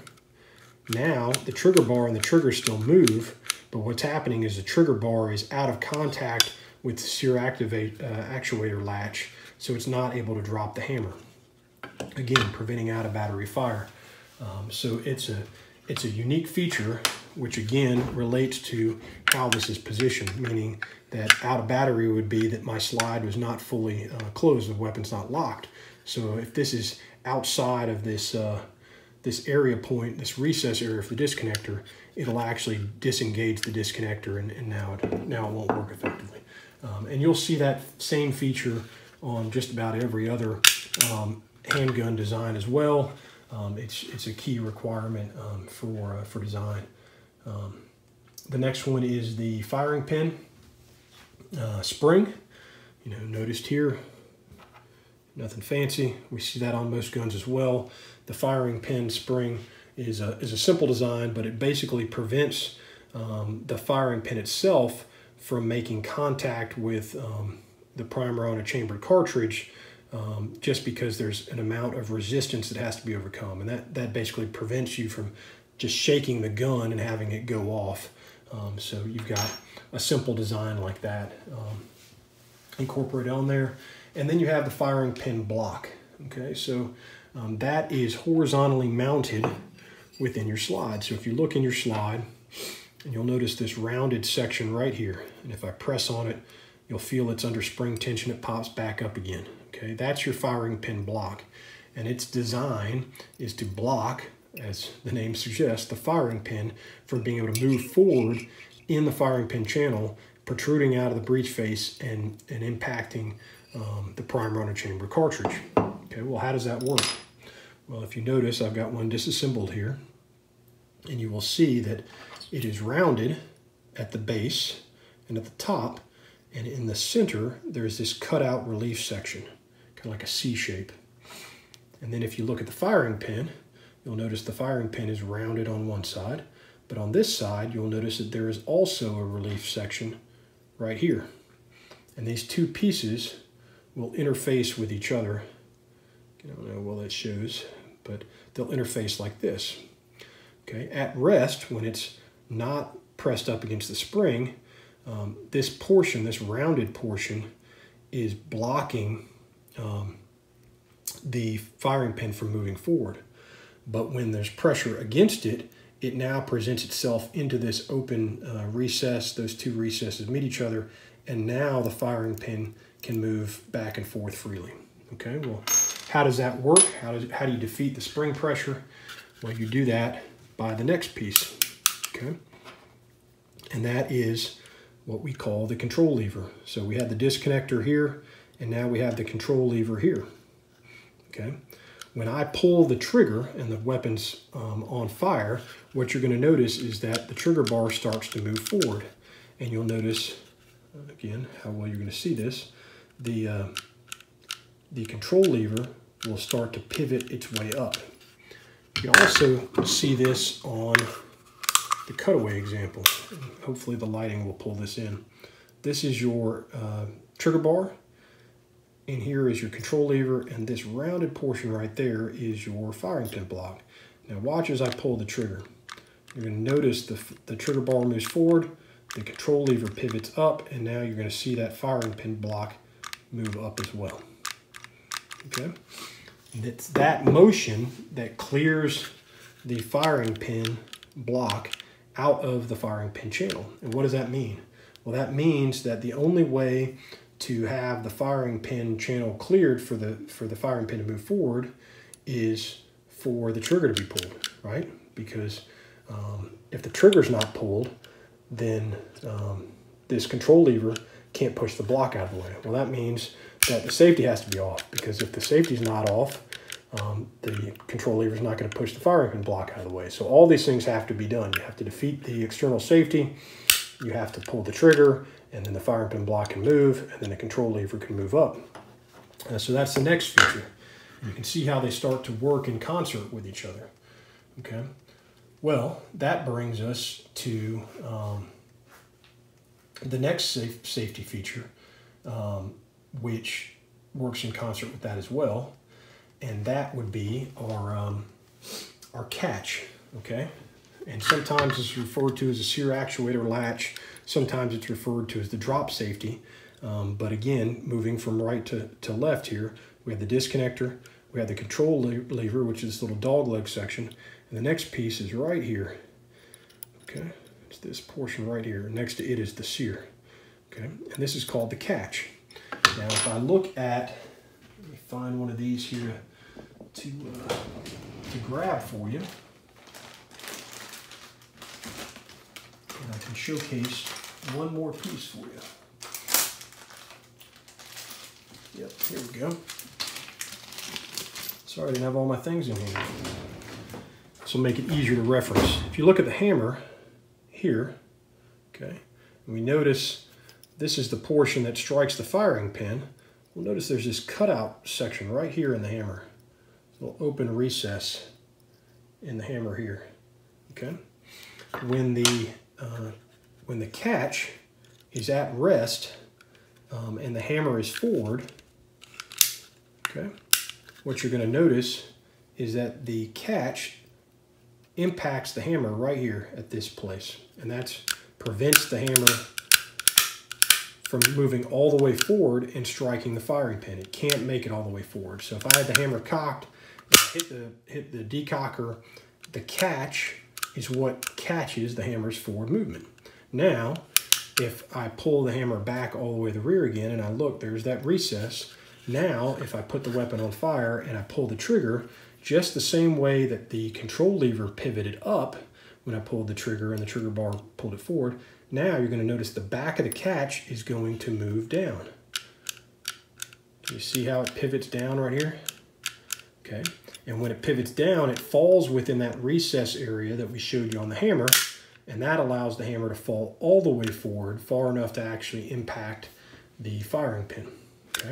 now the trigger bar and the trigger still move, but what's happening is the trigger bar is out of contact with the sear actuator latch, so it's not able to drop the hammer. Again, preventing out-of-battery fire. So it's a unique feature, which again relates to how this is positioned, meaning that out of battery would be that my slide was not fully closed, the weapon's not locked. So if this is outside of this, this area point, this recess area for the disconnector, it'll actually disengage the disconnector, and now it won't work effectively. And you'll see that same feature on just about every other handgun design as well. It's a key requirement for design. The next one is the firing pin spring. You know, noticed here, nothing fancy. We see that on most guns as well. The firing pin spring is a simple design, but it basically prevents the firing pin itself from making contact with the primer on a chambered cartridge. Just because there's an amount of resistance that has to be overcome. And that basically prevents you from just shaking the gun and having it go off. So you've got a simple design like that incorporated on there. And then you have the firing pin block. Okay, so that is horizontally mounted within your slide. So if you look in your slide, and you'll notice this rounded section right here. And if I press on it, you'll feel it's under spring tension, it pops back up again. Okay, that's your firing pin block, and its design is to block, as the name suggests, the firing pin from being able to move forward in the firing pin channel, protruding out of the breech face and impacting the primer on a chamber cartridge. Okay, well, how does that work? Well, if you notice, I've got one disassembled here, and you will see that it is rounded at the base and at the top, and in the center, there's this cutout relief section, kind of like a C shape. And then if you look at the firing pin, you'll notice the firing pin is rounded on one side, but on this side, you'll notice that there is also a relief section right here. And these two pieces will interface with each other. I don't know well that shows, but they'll interface like this. Okay, at rest, when it's not pressed up against the spring, this portion, this rounded portion, is blocking the firing pin from moving forward. But when there's pressure against it, it now presents itself into this open recess. Those two recesses meet each other, and now the firing pin can move back and forth freely. Okay, well, how does that work? How do you defeat the spring pressure? Well, you do that by the next piece, okay? And that is what we call the control lever. So we had the disconnector here, and now we have the control lever here, okay? When I pull the trigger and the weapon's on fire, what you're gonna notice is that the trigger bar starts to move forward. And you'll notice, again, how well you're gonna see this, the control lever will start to pivot its way up. You can also see this on the cutaway example. Hopefully the lighting will pull this in. This is your trigger bar, and here is your control lever, and this rounded portion right there is your firing pin block. Now watch as I pull the trigger. You're going to notice the trigger bar moves forward, the control lever pivots up, and now you're going to see that firing pin block move up as well. Okay, It's that motion that clears the firing pin block out of the firing pin channel. And what does that mean? Well, that means that the only way to have the firing pin channel cleared for the firing pin to move forward is for the trigger to be pulled, right? Because if the trigger's not pulled, then this control lever can't push the block out of the way. Well, that means that the safety has to be off, because if the safety's not off, the control lever is not going to push the firing pin block out of the way. So all these things have to be done. You have to defeat the external safety, you have to pull the trigger, and then the firing pin block can move, and then the control lever can move up. So that's the next feature. You can see how they start to work in concert with each other. Okay, well, that brings us to the next safety feature, which works in concert with that as well, and that would be our catch, okay? And sometimes it's referred to as a sear actuator latch, sometimes it's referred to as the drop safety, but again, moving from right to left here, we have the disconnector, we have the control lever, which is this little dogleg section, and the next piece is right here, okay? It's this portion right here. Next to it is the sear, okay? And this is called the catch. Now, if I look at, let me find one of these here to grab for you, and I can showcase one more piece for you. Yep, here we go. Sorry, I didn't have all my things in here. This will make it easier to reference. If you look at the hammer here, okay, and we notice this is the portion that strikes the firing pin. Well, notice there's this cutout section right here in the hammer. A little open recess in the hammer here, okay? When the catch is at rest and the hammer is forward, okay, what you're gonna notice is that the catch impacts the hammer right here at this place, and that prevents the hammer from moving all the way forward and striking the firing pin. It can't make it all the way forward. So if I had the hammer cocked, hit the decocker, the catch is what catches the hammer's forward movement. Now, if I pull the hammer back all the way to the rear again and I look, there's that recess. Now, if I put the weapon on fire and I pull the trigger, just the same way that the control lever pivoted up when I pulled the trigger and the trigger bar pulled it forward, now you're going to notice the back of the catch is going to move down. You see how it pivots down right here? Okay. And when it pivots down, it falls within that recess area that we showed you on the hammer, and that allows the hammer to fall all the way forward, far enough to actually impact the firing pin. Okay.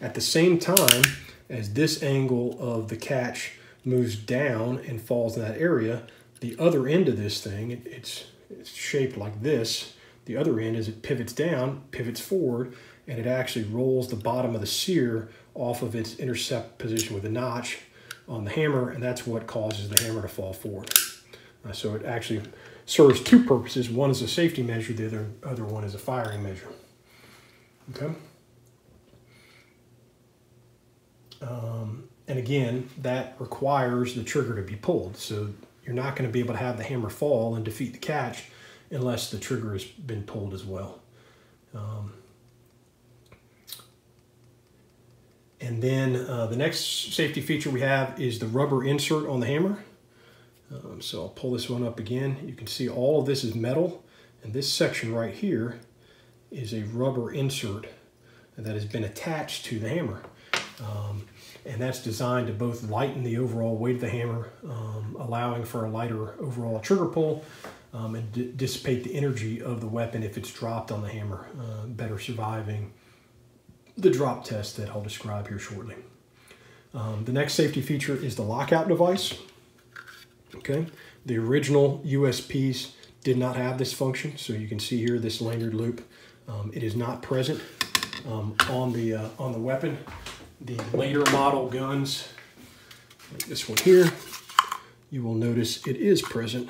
At the same time as this angle of the catch moves down and falls in that area, the other end of this thing, it's shaped like this. The other end, as it pivots down, pivots forward, and it actually rolls the bottom of the sear off of its intercept position with a notch on the hammer, and that's what causes the hammer to fall forward. So it actually serves two purposes. One is a safety measure, the other one is a firing measure. Okay. And again, that requires the trigger to be pulled. So you're not going to be able to have the hammer fall and defeat the catch unless the trigger has been pulled as well. And then the next safety feature we have is the rubber insert on the hammer. So I'll pull this one up again. You can see all of this is metal, and this section right here is a rubber insert that has been attached to the hammer. And that's designed to both lighten the overall weight of the hammer, allowing for a lighter overall trigger pull, and dissipate the energy of the weapon if it's dropped on the hammer, better surviving the drop test that I'll describe here shortly. The next safety feature is the lockout device. Okay, the original USPs did not have this function, so you can see here this lanyard loop. It is not present on the weapon. The later model guns, like this one here, you will notice it is present,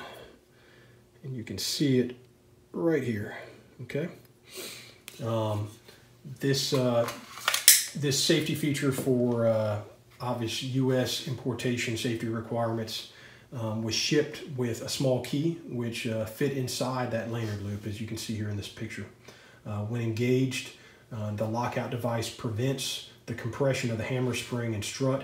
and you can see it right here, okay? This safety feature for obvious U.S. importation safety requirements, was shipped with a small key which fit inside that lanyard loop, as you can see here in this picture. When engaged, the lockout device prevents the compression of the hammer spring and strut,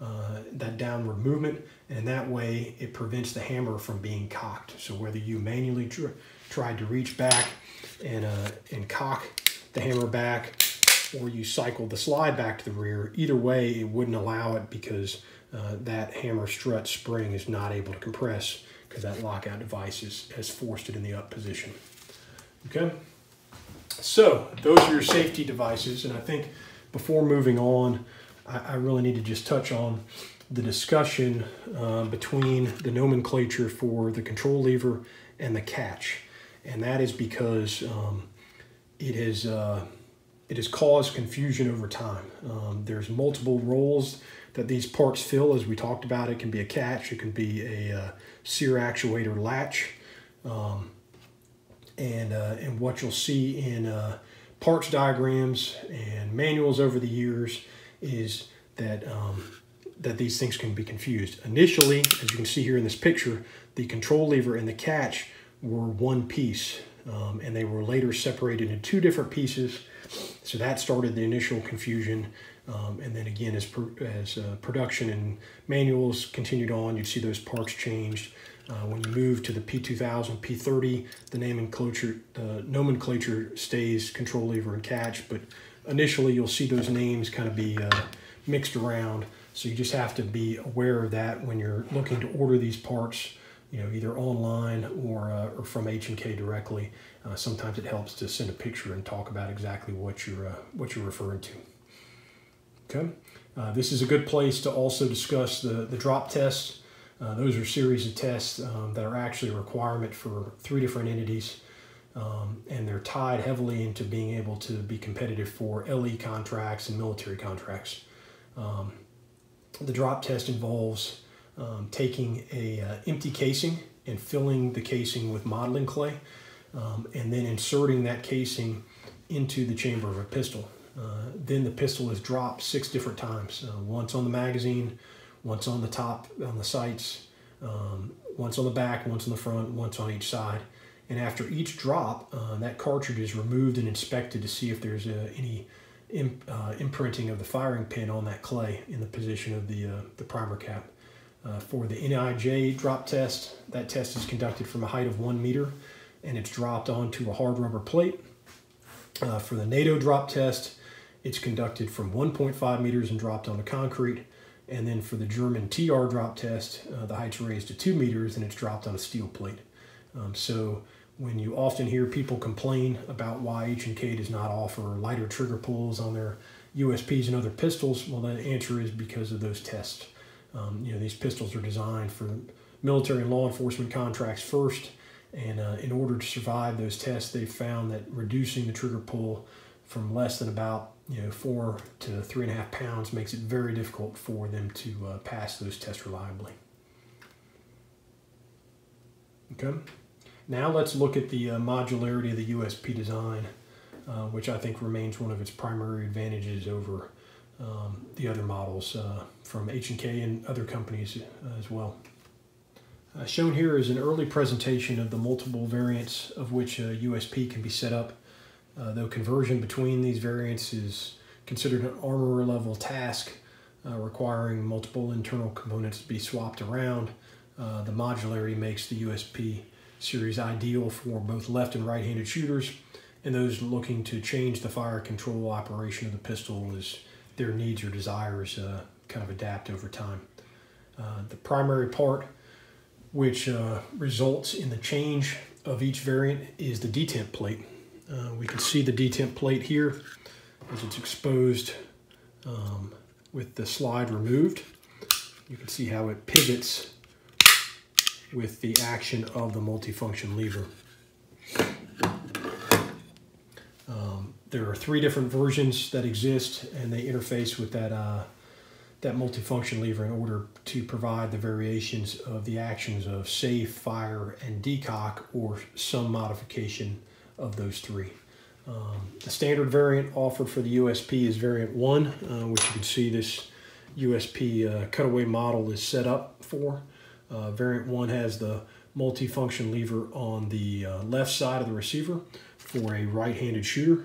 that downward movement, and that way it prevents the hammer from being cocked. So whether you manually tried to reach back and cock the hammer back, or you cycled the slide back to the rear, either way it wouldn't allow it, because that hammer strut spring is not able to compress because that lockout device has forced it in the up position. Okay, so those are your safety devices, and I think before moving on, I really need to just touch on the discussion between the nomenclature for the control lever and the catch, and that is because it has caused confusion over time. There's multiple roles that these parts fill, as we talked about. It can be a catch, it can be a sear actuator latch, and what you'll see in parts diagrams and manuals over the years is that that these things can be confused. Initially, as you can see here in this picture, the control lever and the catch were one piece, and they were later separated into two different pieces. So that started the initial confusion, and then again, as production and manuals continued on, you'd see those parts changed. When you move to the P2000, P30, the nomenclature stays control lever and catch, but initially you'll see those names kind of be mixed around. So you just have to be aware of that when you're looking to order these parts, you know, either online or from H&K directly. Sometimes it helps to send a picture and talk about exactly what you're referring to. Okay, this is a good place to also discuss the drop tests. Those are series of tests that are actually a requirement for three different entities, and they're tied heavily into being able to be competitive for LE contracts and military contracts. The drop test involves taking a empty casing and filling the casing with modeling clay, and then inserting that casing into the chamber of a pistol. Then the pistol is dropped 6 different times, once on the magazine, once on the top, on the sights, once on the back, once on the front, once on each side. And after each drop, that cartridge is removed and inspected to see if there's any imprinting of the firing pin on that clay in the position of the primer cap. For the NIJ drop test, that test is conducted from a height of 1 meter, and it's dropped onto a hard rubber plate. For the NATO drop test, it's conducted from 1.5 meters and dropped onto concrete. And then for the German TR drop test, the height's raised to 2 meters and it's dropped on a steel plate. So when you often hear people complain about why H&K does not offer lighter trigger pulls on their USPs and other pistols, well, the answer is because of those tests. You know, these pistols are designed for military and law enforcement contracts first, and in order to survive those tests, they found that reducing the trigger pull from less than about 4 to 3.5 pounds makes it very difficult for them to pass those tests reliably. Okay, now let's look at the modularity of the USP design, which I think remains one of its primary advantages over the other models from H&K and other companies as well. Shown here is an early presentation of the multiple variants of which a USP can be set up. Though conversion between these variants is considered an armorer level task, requiring multiple internal components to be swapped around, the modularity makes the USP series ideal for both left and right-handed shooters, and those looking to change the fire control operation of the pistol as their needs or desires kind of adapt over time. The primary part, which results in the change of each variant, is the detent plate. We can see the detent plate here as it's exposed with the slide removed. You can see how it pivots with the action of the multifunction lever. There are 3 different versions that exist, and they interface with that, that multifunction lever in order to provide the variations of the actions of save, fire, and decock, or some modification of those 3. The standard variant offered for the USP is variant 1, which you can see this USP cutaway model is set up for. Variant 1 has the multifunction lever on the left side of the receiver for a right-handed shooter.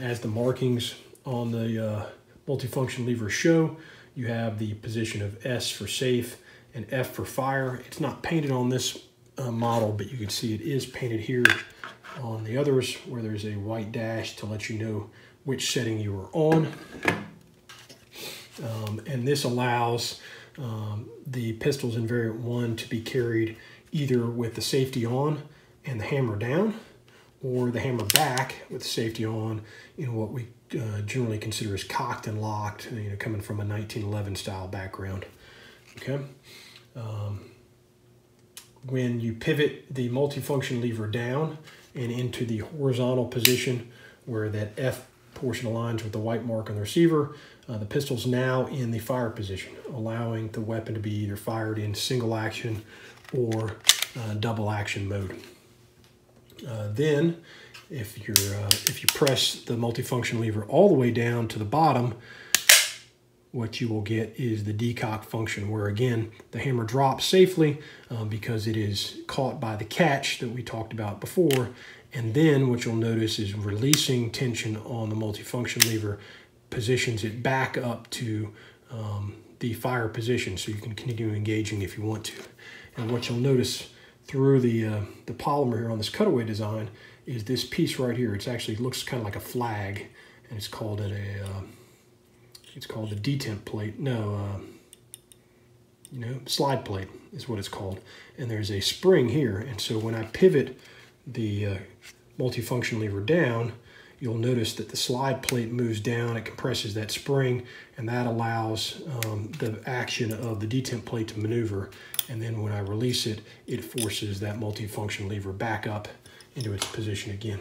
As the markings on the multifunction lever show, you have the position of S for safe and F for fire. It's not painted on this model, but you can see it is painted here on the others, where there's a white dash to let you know which setting you are on. And this allows the pistols in variant 1 to be carried either with the safety on and the hammer down, or the hammer back with the safety on in what we generally consider as cocked and locked, you know, coming from a 1911 style background. Okay. When you pivot the multifunction lever down and into the horizontal position where that F portion aligns with the white mark on the receiver, the pistol's now in the fire position, allowing the weapon to be either fired in single action or double action mode. Then, if you press the multifunction lever all the way down to the bottom, what you will get is the decock function, where again the hammer drops safely because it is caught by the catch that we talked about before. And then what you'll notice is releasing tension on the multifunction lever positions it back up to the fire position, so you can continue engaging if you want to. And what you'll notice through the polymer here on this cutaway design is this piece right here. It's actually looks kind of like a flag, and it's called a detent plate. No, slide plate is what it's called. And there's a spring here, and so when I pivot the multifunction lever down, you'll notice that the slide plate moves down, it compresses that spring, and that allows the action of the detent plate to maneuver. And then when I release it, it forces that multifunction lever back up into its position again.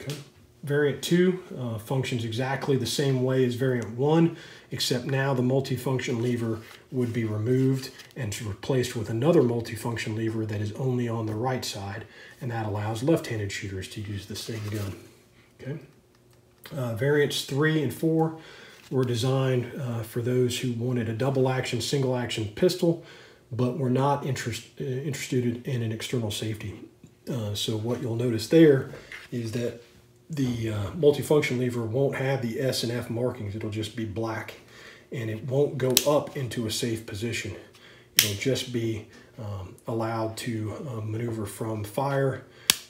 Okay. Variant 2 functions exactly the same way as Variant 1, except now the multifunction lever would be removed and replaced with another multifunction lever that is only on the right side, and that allows left-handed shooters to use the same gun. Okay. Variants 3 and 4 were designed for those who wanted a double-action, single-action pistol, but were not interested in an external safety. So what you'll notice there is that the multifunction lever won't have the S and F markings. It'll just be black, and it won't go up into a safe position. It'll just be allowed to maneuver from fire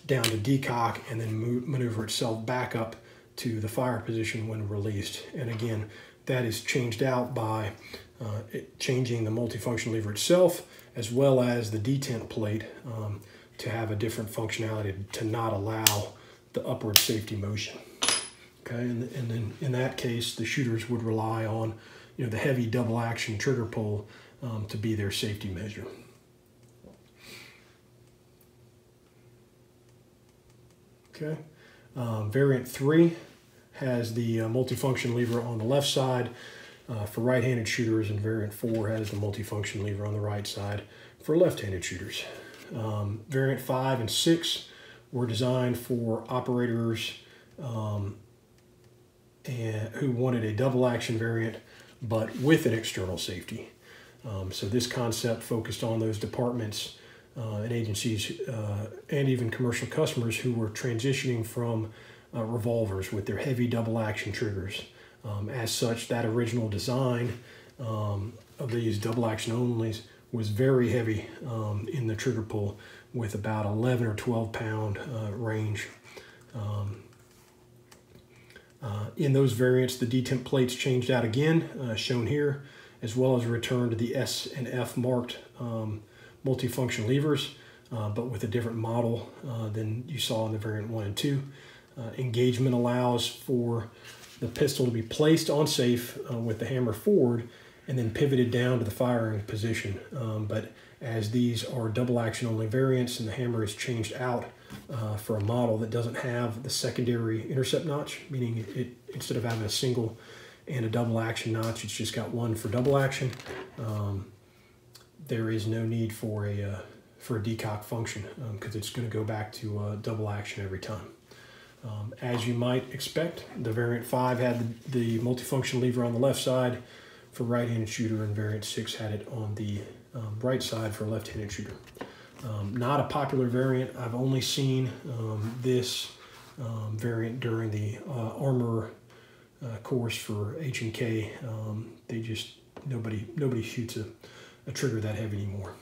down to decock, and then maneuver itself back up to the fire position when released. And again, that is changed out by changing the multifunction lever itself, as well as the detent plate to have a different functionality to not allow the upward safety motion. Okay, and then in that case, the shooters would rely on, you know, the heavy double action trigger pull to be their safety measure. Okay, variant 3 has the multifunction lever on the left side for right-handed shooters, and variant 4 has the multifunction lever on the right side for left-handed shooters. Variant 5 and 6 were designed for operators who wanted a double action variant, but with an external safety. So this concept focused on those departments and agencies and even commercial customers who were transitioning from revolvers with their heavy double action triggers. As such, that original design of these double action onlys was very heavy in the trigger pull, with about 11 or 12 pound range. In those variants, the detent plates changed out again, shown here, as well as returned to the S and F marked multifunction levers, but with a different model than you saw in the variant 1 and 2. Engagement allows for the pistol to be placed on safe with the hammer forward, and then pivoted down to the firing position. But as these are double action only variants and the hammer is changed out for a model that doesn't have the secondary intercept notch, meaning it instead of having a single and a double action notch, it's just got one for double action, there is no need for a decock function because it's going to go back to double action every time. As you might expect, the variant 5 had the multifunction lever on the left side for right-handed shooter, and variant 6 had it on the right side for left-handed shooter. Not a popular variant. I've only seen this variant during the armor course for H&K. They just, nobody shoots a trigger that heavy anymore.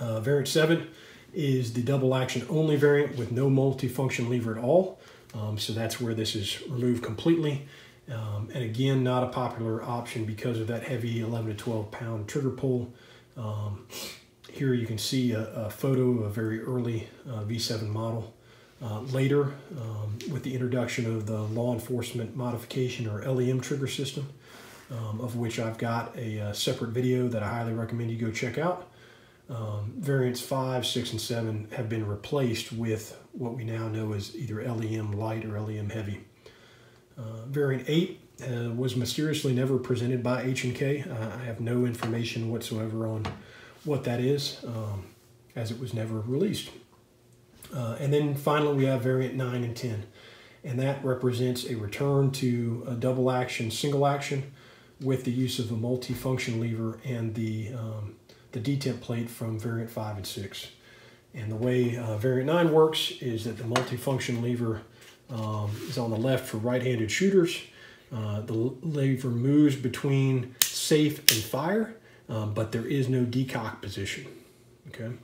Variant 7 is the double action only variant with no multifunction lever at all. So that's where this is removed completely. And again, not a popular option because of that heavy 11 to 12 pound trigger pull. Here you can see a photo of a very early V7 model. Later, with the introduction of the law enforcement modification or LEM trigger system, of which I've got a separate video that I highly recommend you go check out. Variants 5, 6, and 7 have been replaced with what we now know as either LEM light or LEM heavy. Variant 8 was mysteriously never presented by H&K. I have no information whatsoever on what that is, as it was never released. And then finally, we have variant 9 and 10, and that represents a return to a double action, single action, with the use of a multi-function lever and the detent plate from variant 5 and 6. And the way variant 9 works is that the multi-function lever is on the left for right-handed shooters. The lever moves between safe and fire, but there is no decock position. Okay.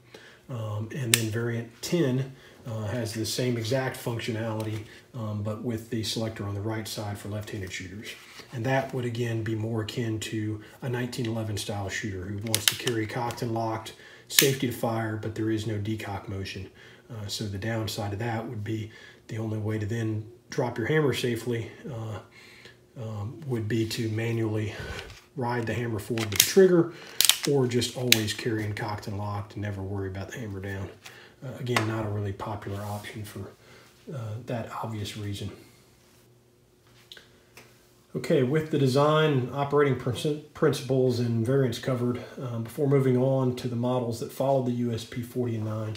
And then variant 10 has the same exact functionality, but with the selector on the right side for left-handed shooters. And that would, again, be more akin to a 1911-style shooter who wants to carry cocked and locked, safety to fire, but there is no decock motion. So the downside of that would be the only way to then drop your hammer safely would be to manually ride the hammer forward with the trigger, or just always carrying cocked and locked and never worry about the hammer down. Again, not a really popular option for that obvious reason. Okay, with the design, operating principles, and variants covered, before moving on to the models that followed the USP-40 and 9,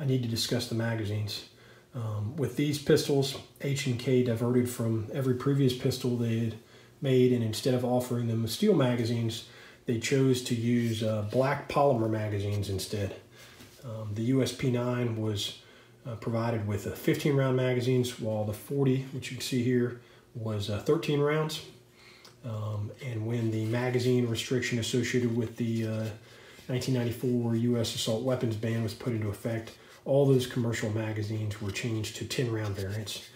I need to discuss the magazines. With these pistols, H&K diverted from every previous pistol they had made, and instead of offering them steel magazines, they chose to use black polymer magazines instead. The USP-9 was provided with 15-round magazines, while the 40, which you can see here, was 13 rounds. And when the magazine restriction associated with the 1994 U.S. assault weapons ban was put into effect, all those commercial magazines were changed to 10-round variants.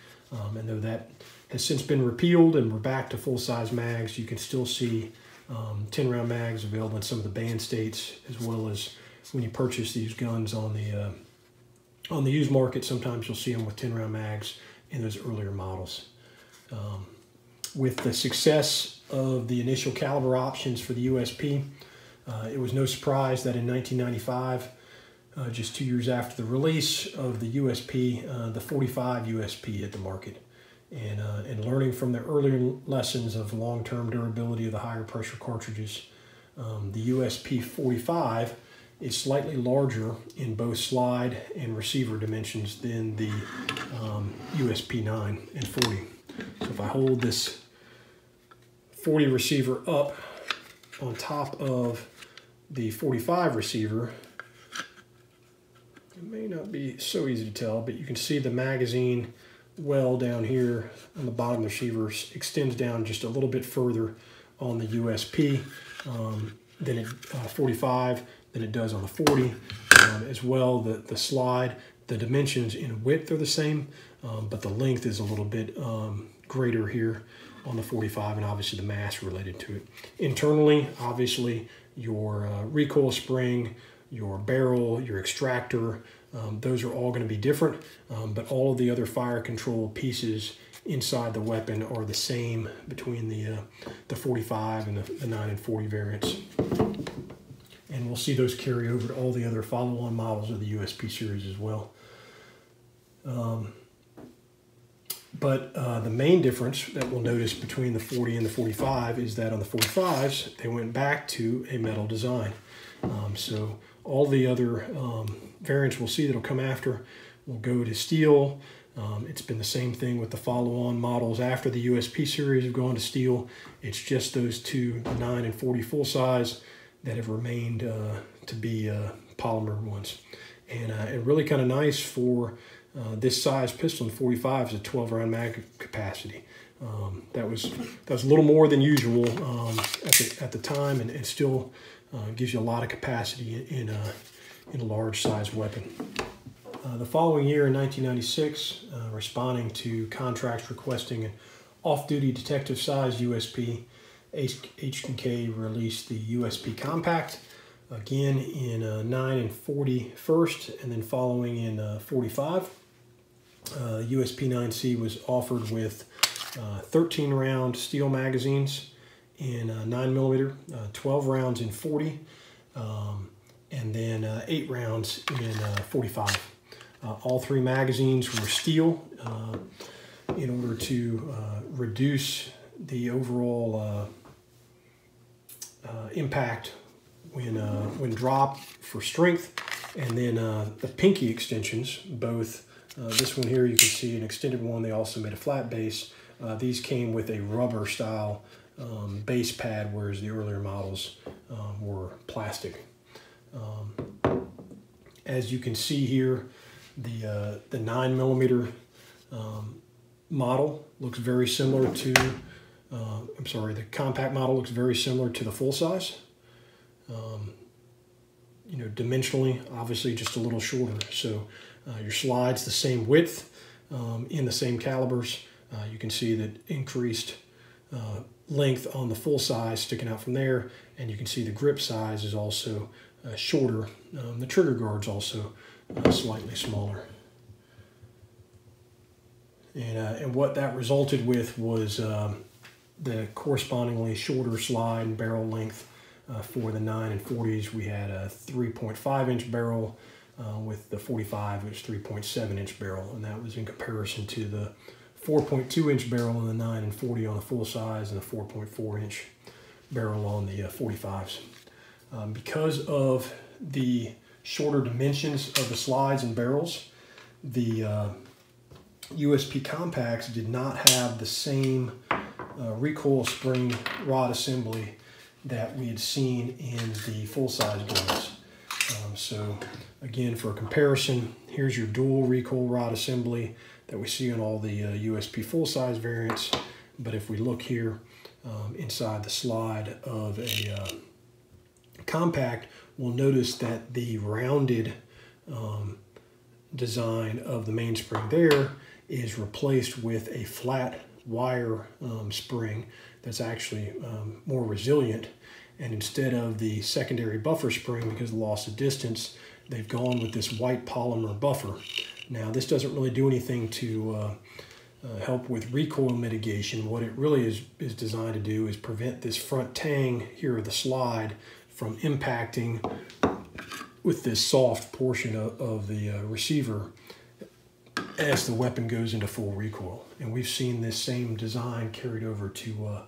And though that has since been repealed and we're back to full-size mags, you can still see 10-round mags available in some of the banned states, as well as when you purchase these guns on the used market. Sometimes you'll see them with 10-round mags in those earlier models. With the success of the initial caliber options for the USP, it was no surprise that in 1995, just 2 years after the release of the USP, the 45 USP hit the market. And learning from the earlier lessons of long-term durability of the higher pressure cartridges, the USP-45 is slightly larger in both slide and receiver dimensions than the USP-9 and 40. So if I hold this 40 receiver up on top of the 45 receiver, it may not be so easy to tell, but you can see the magazine well down here on the bottom receiver extends down just a little bit further on the USP than it 45 than it does on the 40. As well, the slide, the dimensions in width are the same, but the length is a little bit greater here on the 45, and obviously the mass related to it. Internally, obviously your recoil spring, your barrel, your extractor, those are all going to be different, but all of the other fire control pieces inside the weapon are the same between the 45 and the 9 and 40 variants. And we'll see those carry over to all the other follow-on models of the USP series as well. But the main difference that we'll notice between the 40 and the 45 is that on the 45s, they went back to a metal design. So all the other variants we'll see that'll come after will go to steel, It's been the same thing with the follow-on models after the USP series have gone to steel. It's just those two, the 9 and 40 full size, that have remained to be polymer ones. And really kind of nice for this size pistol in 45 is a 12-round mag capacity. That was a little more than usual at the time, and it still gives you a lot of capacity in a large size weapon. The following year in 1996, responding to contracts requesting an off-duty detective size USP, H&K released the USP Compact, again in 9 and 40 first, and then following in 45. USP 9C was offered with 13-round steel magazines in 9mm, 12 rounds in 40, and then 8 rounds in 45. All three magazines were steel in order to reduce the overall impact when dropped for strength. And then the pinky extensions, both this one here, you can see an extended one. They also made a flat base. These came with a rubber style base pad, whereas the earlier models were plastic. As you can see here, the 9mm model looks very similar to, I'm sorry, the compact model looks very similar to the full size. You know, dimensionally, obviously just a little shorter. So your slide's the same width in the same calibers. You can see that increased length on the full size sticking out from there. And you can see the grip size is also shorter. The trigger guard's also slightly smaller. And what that resulted with was the correspondingly shorter slide and barrel length for the 9 and 40s. We had a 3.5-inch barrel. With the 45, it was 3.7-inch barrel, and that was in comparison to the 4.2-inch barrel on the 9 and 40 on the full size and the 4.4-inch barrel on the 45s. Because of the shorter dimensions of the slides and barrels, the USP Compacts did not have the same recoil spring rod assembly that we had seen in the full-size guns. So again, for a comparison, here's your dual recoil rod assembly that we see in all the USP full-size variants. But if we look here inside the slide of a compact, we'll notice that the rounded design of the mainspring there is replaced with a flat wire spring that's actually more resilient. And instead of the secondary buffer spring, because of the loss of distance, they've gone with this white polymer buffer. Now, this doesn't really do anything to help with recoil mitigation. What it really is designed to do is prevent this front tang here of the slide from impacting with this soft portion of the receiver as the weapon goes into full recoil. And we've seen this same design carried over to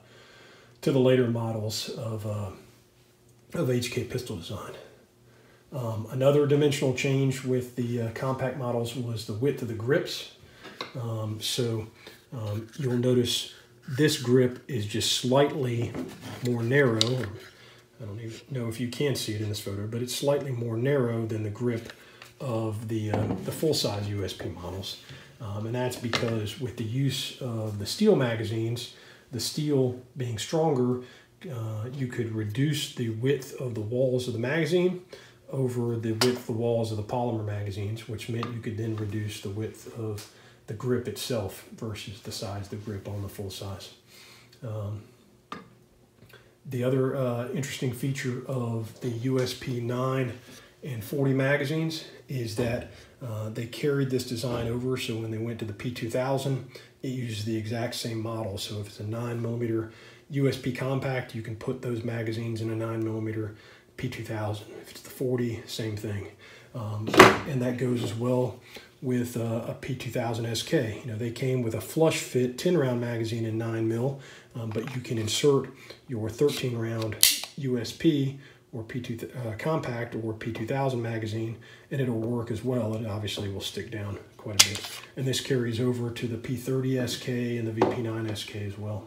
the later models of HK pistol design. Another dimensional change with the compact models was the width of the grips. So you'll notice this grip is just slightly more narrow. I don't even know if you can see it in this photo, but it's slightly more narrow than the grip of the full-size USP models. And that's because with the use of the steel magazines, the steel being stronger, you could reduce the width of the walls of the magazine over the width of the walls of the polymer magazines, which meant you could then reduce the width of the grip itself versus the size of the grip on the full size. The other interesting feature of the USP 9 and 40 magazines is that they carried this design over, so when they went to the P2000, it uses the exact same model. So if it's a 9mm USP Compact, you can put those magazines in a 9mm P2000. If it's the 40, same thing. And that goes as well with a P2000 SK. You know, they came with a flush fit 10-round magazine in 9mm, but you can insert your 13-round USP or P2 compact or P2000 magazine, and it'll work as well. It obviously will stick down quite a bit. And this carries over to the P30SK and the VP9SK as well.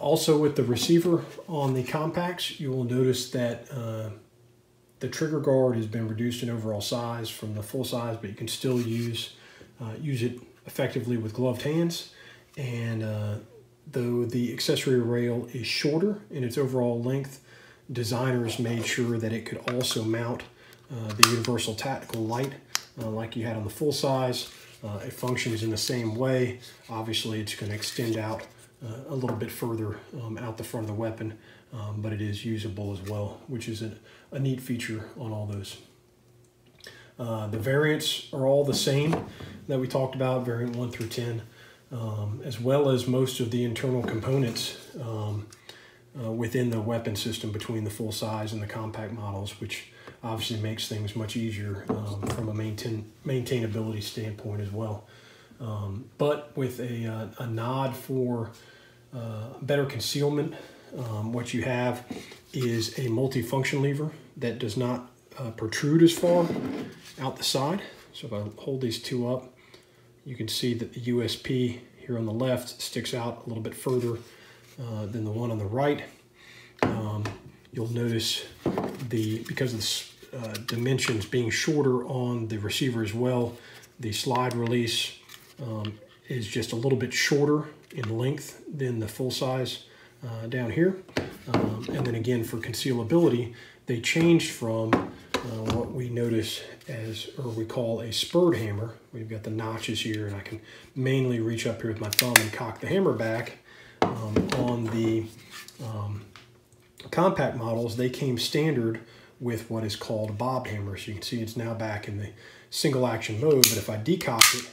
Also with the receiver on the compacts, you will notice that the trigger guard has been reduced in overall size from the full size, but you can still use it effectively with gloved hands. And though the accessory rail is shorter in its overall length, designers made sure that it could also mount the universal tactical light like you had on the full size. It functions in the same way. Obviously, it's going to extend out a little bit further out the front of the weapon, but it is usable as well, which is a neat feature on all those. The variants are all the same that we talked about, variant 1 through 10, as well as most of the internal components within the weapon system between the full size and the compact models, which obviously makes things much easier from a maintainability standpoint as well. But with a nod for better concealment, what you have is a multi-function lever that does not protrude as far out the side. So if I hold these two up, you can see that the USP here on the left sticks out a little bit further than the one on the right. You'll notice because of the dimensions being shorter on the receiver as well, the slide release is just a little bit shorter in length than the full size down here. And then again, for concealability, they changed from what we notice as, or we call, a spurred hammer. We've got the notches here, and I can mainly reach up here with my thumb and cock the hammer back. On the compact models, they came standard with what is called a bob hammer. So you can see it's now back in the single action mode, but if I decock it,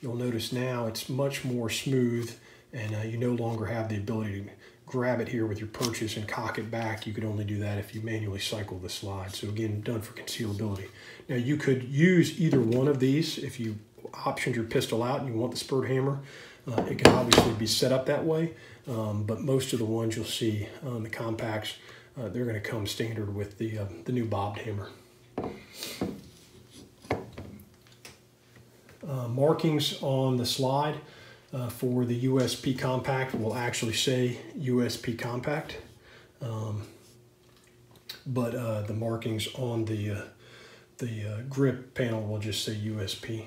you'll notice now it's much more smooth, and you no longer have the ability to grab it here with your purchase and cock it back. You could only do that if you manually cycle the slide. So again, done for concealability. Now you could use either one of these if you optioned your pistol out and you want the spurred hammer. It can obviously be set up that way, but most of the ones you'll see on the compacts, they're going to come standard with the new bobbed hammer. Markings on the slide for the USP Compact will actually say USP Compact, but the markings on the grip panel will just say USP.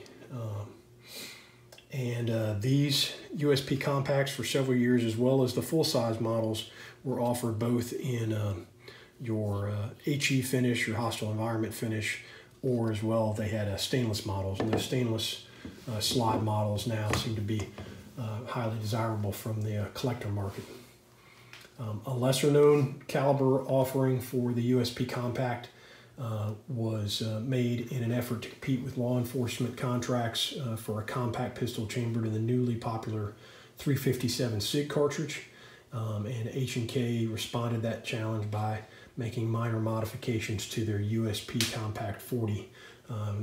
And these USP Compacts for several years, as well as the full-size models, were offered both in your HE finish, your hostile environment finish, or as well they had stainless models. And those stainless slide models now seem to be highly desirable from the collector market. A lesser-known caliber offering for the USP Compact was made in an effort to compete with law enforcement contracts for a compact pistol chambered in the newly popular 357 SIG cartridge, and H&K responded that challenge by making minor modifications to their USP Compact 40.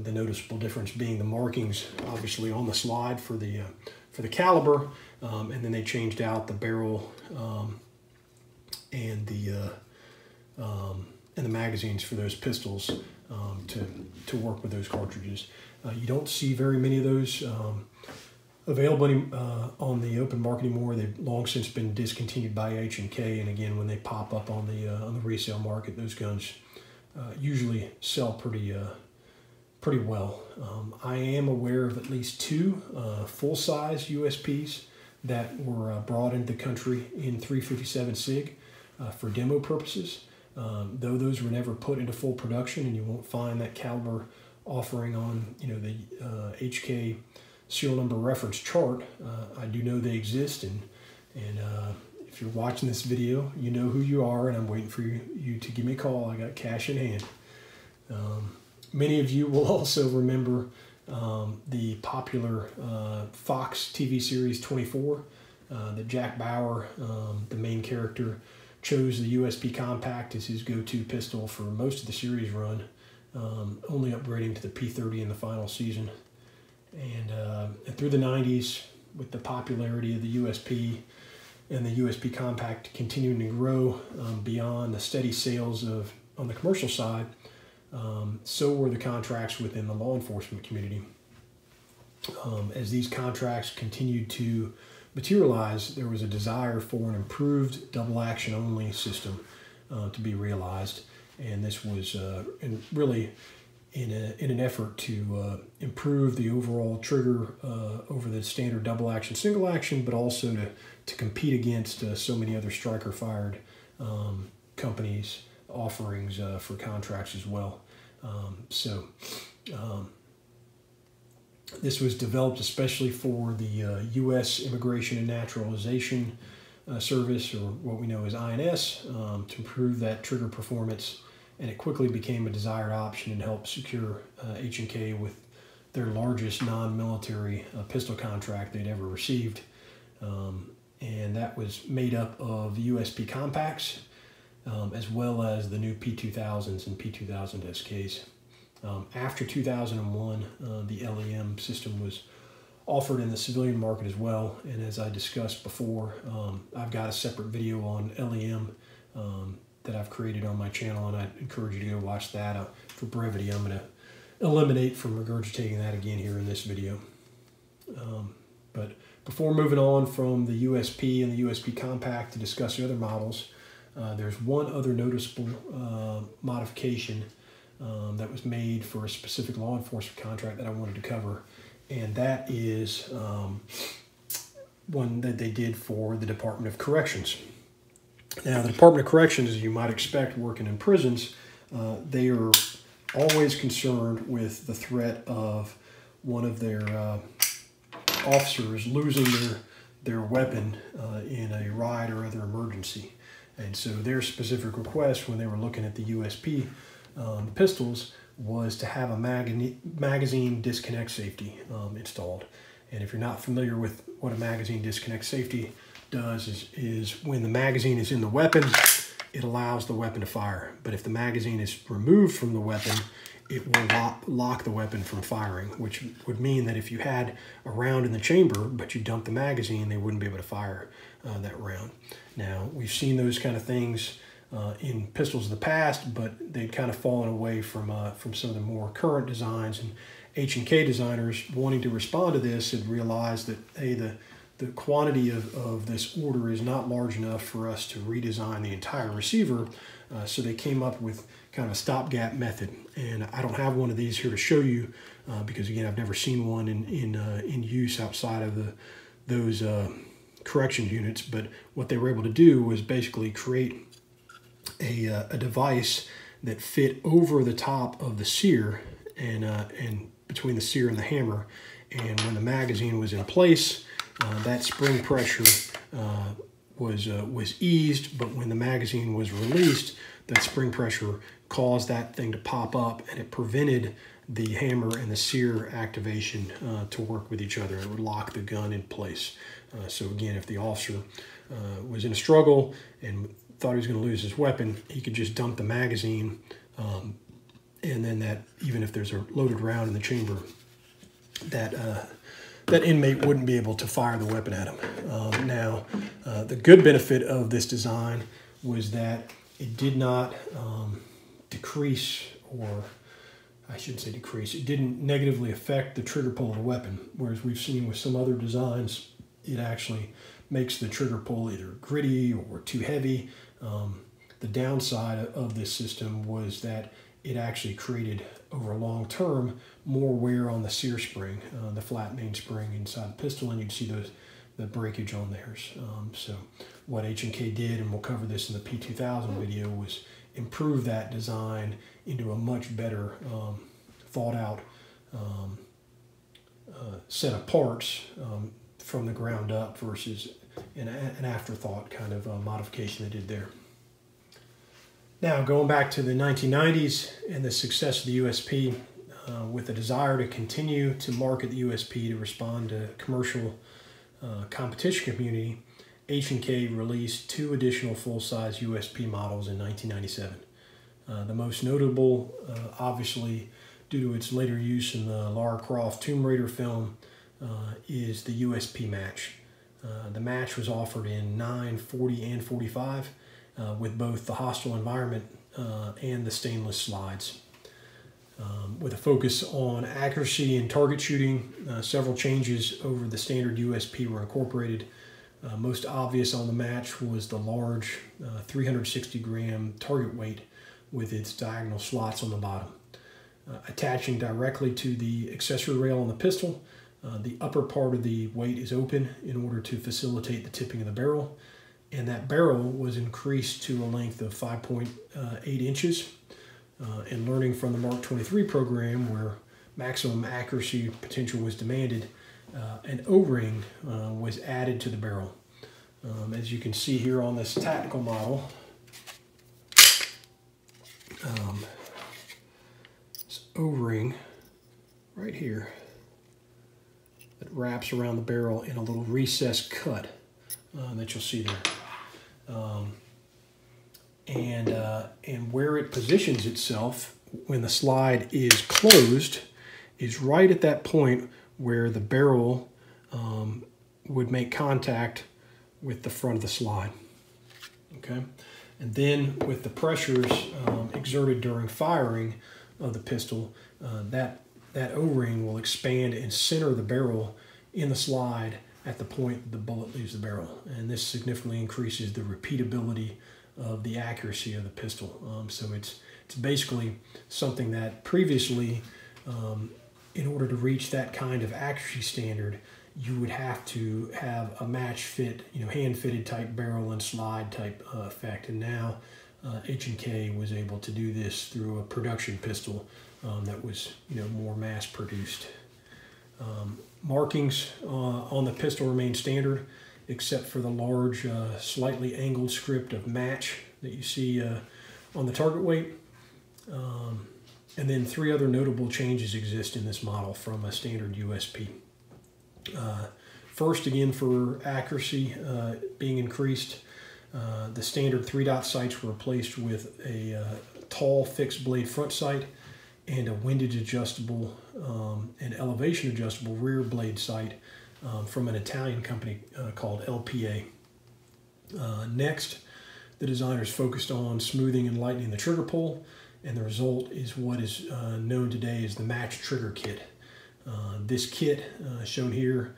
The noticeable difference being the markings, obviously, on the slide for the caliber, and then they changed out the barrel and the magazines for those pistols to work with those cartridges. You don't see very many of those available on the open market anymore. They've long since been discontinued by H&K, and again, when they pop up on the resale market, those guns usually sell pretty well. I am aware of at least two full-size USPs that were brought into the country in 357 SIG for demo purposes. Though those were never put into full production, and you won't find that caliber offering on the HK serial number reference chart, I do know they exist, and if you're watching this video, you know who you are, and I'm waiting for you to give me a call. I got cash in hand. Many of you will also remember the popular Fox TV series 24 that Jack Bauer, the main character, chose the USP Compact as his go-to pistol for most of the series run, only upgrading to the P30 in the final season. And through the 90s, with the popularity of the USP and the USB Compact continuing to grow beyond the steady sales of on the commercial side, so were the contracts within the law enforcement community. As these contracts continued to materialize, there was a desire for an improved double action only system to be realized, and this was really in an effort to improve the overall trigger over the standard double action, single action, but also to compete against so many other striker-fired companies' offerings for contracts as well. This was developed especially for the U.S. Immigration and Naturalization Service, or what we know as INS, to improve that trigger performance, and it quickly became a desired option and helped secure H&K with their largest non-military pistol contract they'd ever received. And that was made up of USP Compacts, as well as the new P2000s and P2000SKs. After 2001, the LEM system was offered in the civilian market as well, and as I discussed before, I've got a separate video on LEM that I've created on my channel, and I encourage you to go watch that. For brevity, I'm going to eliminate from regurgitating that again here in this video. But before moving on from the USP and the USP Compact to discuss the other models, there's one other noticeable modification that was made for a specific law enforcement contract that I wanted to cover, and that is one that they did for the Department of Corrections. Now, the Department of Corrections, as you might expect working in prisons, they are always concerned with the threat of one of their officers losing their weapon in a riot or other emergency. And so their specific request when they were looking at the USP pistols was to have a magazine disconnect safety installed. And if you're not familiar with what a magazine disconnect safety does, is when the magazine is in the weapon, it allows the weapon to fire. But if the magazine is removed from the weapon, it will lock the weapon from firing, which would mean that if you had a round in the chamber, but you dumped the magazine, they wouldn't be able to fire that round. Now, we've seen those kind of things in pistols of the past, but they'd kind of fallen away from some of the more current designs, and H&K designers wanting to respond to this had realized that, hey, the quantity of this order is not large enough for us to redesign the entire receiver, so they came up with kind of a stopgap method. And I don't have one of these here to show you because, again, I've never seen one in use outside of those correction units. But what they were able to do was basically create a device that fit over the top of the sear and between the sear and the hammer. And when the magazine was in place, that spring pressure was eased, but when the magazine was released, that spring pressure caused that thing to pop up, and it prevented the hammer and the sear activation to work with each other. It would lock the gun in place. So again, if the officer was in a struggle and thought he was going to lose his weapon, he could just dump the magazine, and then that, even if there's a loaded round in the chamber, that that inmate wouldn't be able to fire the weapon at him. Now, the good benefit of this design was that it did not decrease, or I shouldn't say decrease, it didn't negatively affect the trigger pull of the weapon, whereas we've seen with some other designs, it actually makes the trigger pull either gritty or too heavy. The downside of this system was that it actually created, over a long term, more wear on the sear spring, the flat main spring inside the pistol, and you'd see the breakage on theirs. So what H&K did, and we'll cover this in the P2000 video, was improve that design into a much better thought out set of parts from the ground up versus an afterthought kind of modification they did there. Now, going back to the 1990s and the success of the USP, with a desire to continue to market the USP to respond to commercial competition community, H&K released two additional full-size USP models in 1997. The most notable, obviously, due to its later use in the Lara Croft Tomb Raider film, is the USP Match. The match was offered in 9, 40, and 45 with both the hostile environment and the stainless slides. With a focus on accuracy and target shooting, several changes over the standard USP were incorporated. Most obvious on the match was the large 360-gram target weight with its diagonal slots on the bottom. Attaching directly to the accessory rail on the pistol, the upper part of the weight is open in order to facilitate the tipping of the barrel, and that barrel was increased to a length of 5.8 inches. And learning from the Mark 23 program, where maximum accuracy potential was demanded, an O-ring was added to the barrel. As you can see here on this tactical model, this O-ring right here that wraps around the barrel in a little recessed cut that you'll see there. And where it positions itself when the slide is closed is right at that point where the barrel would make contact with the front of the slide. Okay, and then with the pressures exerted during firing of the pistol, that O-ring will expand and center the barrel in the slide at the point the bullet leaves the barrel, and this significantly increases the repeatability of the accuracy of the pistol. So it's basically something that previously, in order to reach that kind of accuracy standard, you would have to have a match fit, hand-fitted type barrel and slide type effect. And now H&K was able to do this through a production pistol that was more mass-produced. Markings on the pistol remain standard, except for the large, slightly angled script of match that you see on the target weight. And then 3 other notable changes exist in this model from a standard USP. First, again, for accuracy being increased, the standard 3-dot sights were replaced with a tall fixed blade front sight and a windage adjustable and elevation adjustable rear blade sight from an Italian company called LPA. Next, the designers focused on smoothing and lightening the trigger pull, and the result is what is known today as the Match Trigger Kit. This kit, shown here,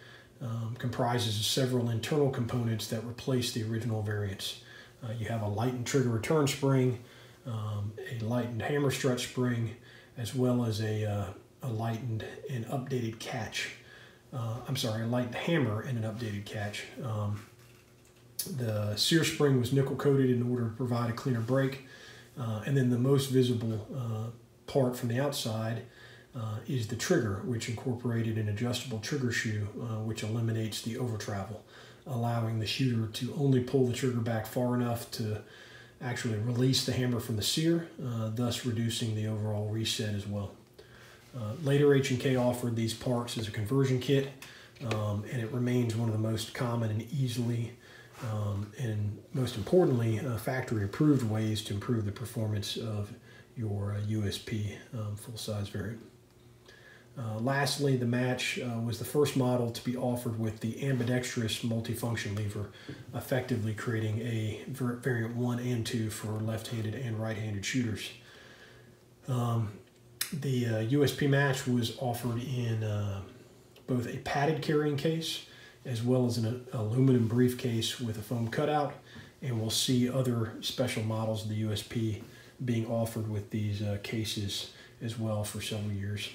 comprises several internal components that replace the original variants. You have a lightened trigger return spring, a lightened hammer strut spring, as well as a lightened and updated catch. A lightened hammer and an updated catch. The sear spring was nickel coated in order to provide a cleaner break. And then the most visible part from the outside is the trigger, which incorporated an adjustable trigger shoe, which eliminates the over travel, allowing the shooter to only pull the trigger back far enough to actually release the hammer from the sear, thus reducing the overall reset as well. Later, H&K offered these parts as a conversion kit, and it remains one of the most common and easily, and most importantly, factory-approved ways to improve the performance of your USP full-size variant. Lastly, the match was the first model to be offered with the ambidextrous multifunction lever, effectively creating a variant 1 and 2 for left-handed and right-handed shooters. The USP match was offered in both a padded carrying case as well as an aluminum briefcase with a foam cutout, and we'll see other special models of the USP being offered with these cases as well for several years.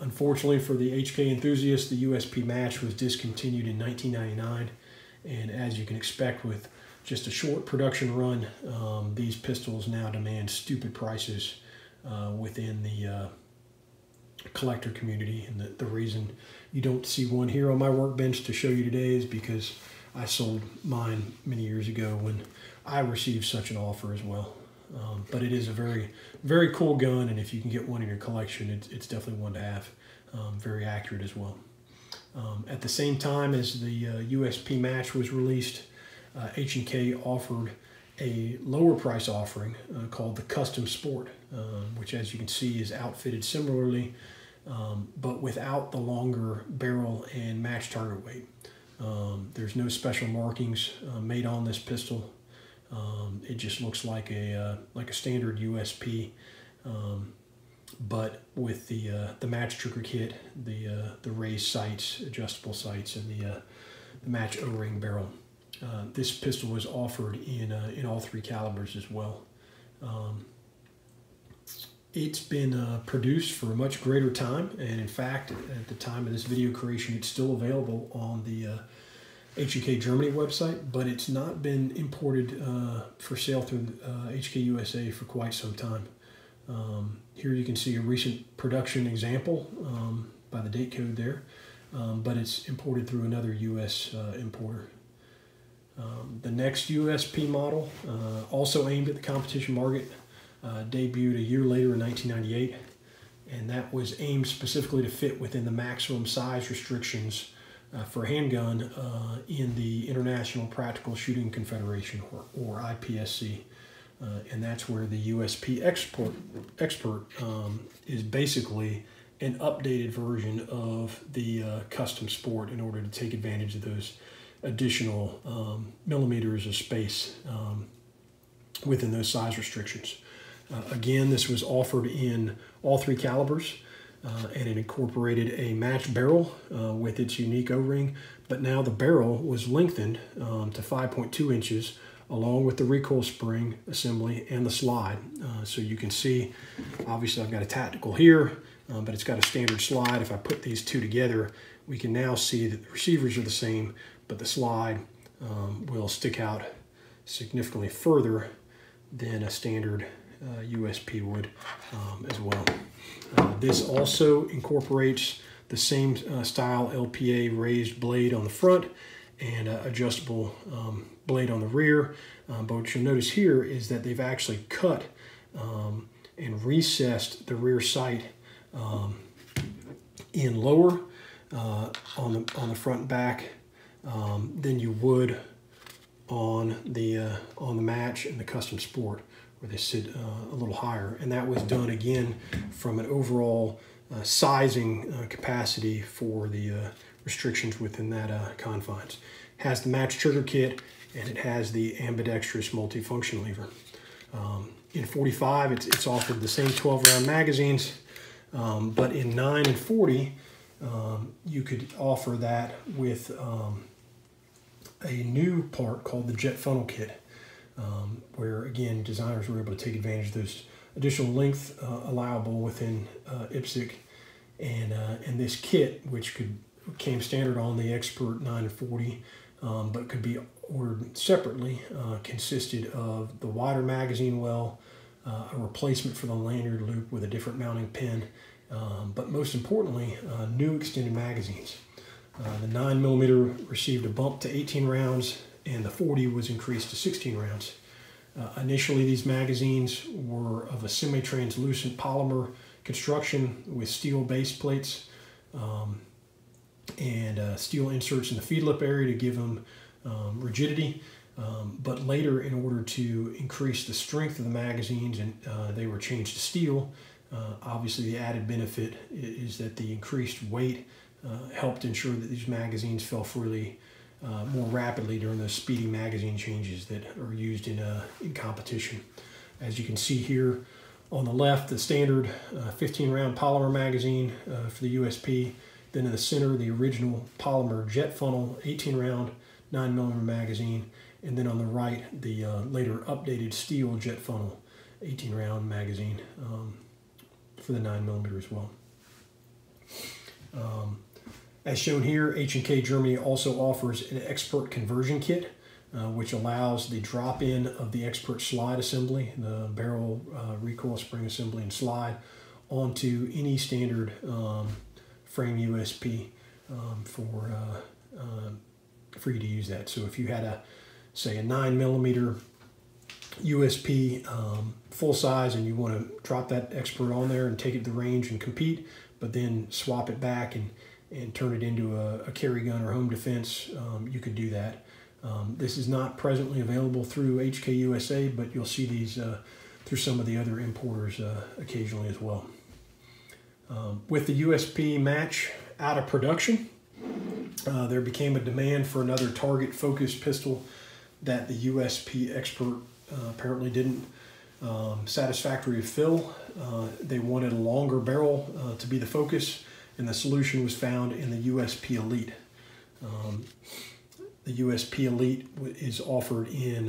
Unfortunately for the HK enthusiast, the USP match was discontinued in 1999, and as you can expect with just a short production run, these pistols now demand stupid prices within the collector community. And the reason you don't see one here on my workbench to show you today is because I sold mine many years ago when I received such an offer as well. But it is a very, very cool gun, and if you can get one in your collection, it's definitely one to have. Very accurate as well. At the same time as the USP match was released, H&K offered a lower price offering called the Custom Sport, which as you can see is outfitted similarly, but without the longer barrel and match target weight. There's no special markings made on this pistol. It just looks like a standard USP, but with the match trigger kit, the raised sights, adjustable sights, and the match O-ring barrel. This pistol was offered in all three calibers as well. It's been produced for a much greater time, and in fact, at the time of this video creation, it's still available on the HEK Germany website, but it's not been imported for sale through HK USA for quite some time. Here you can see a recent production example by the date code there, but it's imported through another US importer. The next USP model, also aimed at the competition market, debuted a year later in 1998, and that was aimed specifically to fit within the maximum size restrictions for a handgun in the International Practical Shooting Confederation, or IPSC, and that's where the USP Expert is basically an updated version of the Custom Sport in order to take advantage of those additional millimeters of space within those size restrictions. Again, this was offered in all three calibers, and it incorporated a matched barrel with its unique O-ring, but now the barrel was lengthened to 5.2 inches along with the recoil spring assembly and the slide. So you can see, obviously I've got a tactical here, but it's got a standard slide. If I put these two together, we can now see that the receivers are the same, but the slide will stick out significantly further than a standard USP would as well. This also incorporates the same style LPA raised blade on the front and adjustable blade on the rear, but what you'll notice here is that they've actually cut and recessed the rear sight in lower on the front and back than you would on the match and the Custom Sport, where they sit a little higher. And that was done again from an overall sizing capacity for the restrictions within that confines. Has the match trigger kit, and it has the ambidextrous multifunction lever. In 45, it's offered the same 12-round magazines, but in 9 and 40, you could offer that with a new part called the jet funnel kit, where again designers were able to take advantage of those additional length allowable within IPSC, and this kit, which came standard on the Expert 940, but could be ordered separately, consisted of the wider magazine well, a replacement for the lanyard loop with a different mounting pin, but most importantly, new extended magazines. The 9mm received a bump to 18 rounds, and the 40 was increased to 16 rounds. Initially, these magazines were of a semi-translucent polymer construction with steel base plates and steel inserts in the feed lip area to give them rigidity. But later, in order to increase the strength of the magazines, and they were changed to steel. Obviously, the added benefit is that the increased weight helped ensure that these magazines fell freely more rapidly during those speedy magazine changes that are used in competition. As you can see here on the left, the standard 15-round polymer magazine for the USP. Then in the center, the original polymer jet funnel 18-round 9mm magazine. And then on the right, the later updated steel jet funnel 18-round magazine for the 9mm as well. As shown here, H&K Germany also offers an Expert conversion kit, which allows the drop-in of the Expert slide assembly, the barrel recoil spring assembly and slide, onto any standard frame USP for you to use that. So if you had say a 9mm USP full size and you want to drop that Expert on there and take it to the range and compete, but then swap it back and turn it into a carry gun or home defense, you could do that. This is not presently available through HK USA, but you'll see these through some of the other importers occasionally as well. With the USP match out of production, There became a demand for another target-focused pistol that the USP expert apparently didn't satisfactorily fill. They wanted a longer barrel to be the focus, and the solution was found in the USP Elite. The USP Elite is offered in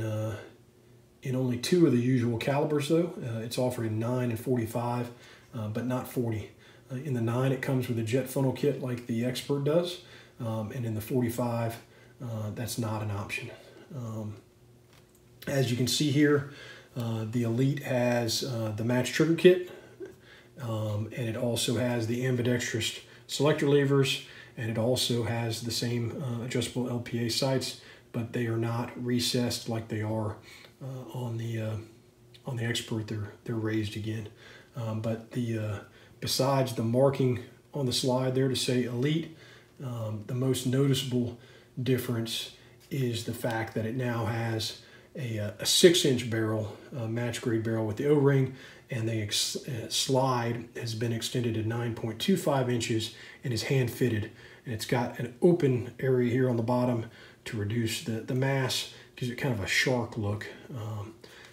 only two of the usual calibers, though. It's offered in 9 and 45, but not 40. In the 9, it comes with a jet funnel kit like the Expert does, and in the 45, that's not an option. As you can see here, the Elite has the match trigger kit, and it also has the ambidextrous selector levers, and it also has the same adjustable LPA sights, but they are not recessed like they are on the Expert. They're raised again, but the besides the marking on the slide there to say Elite, the most noticeable difference is the fact that it now has a 6-inch barrel, match grade barrel with the O-ring, and the slide has been extended to 9.25 inches and is hand fitted. And it's got an open area here on the bottom to reduce the mass, gives it kind of a shark look.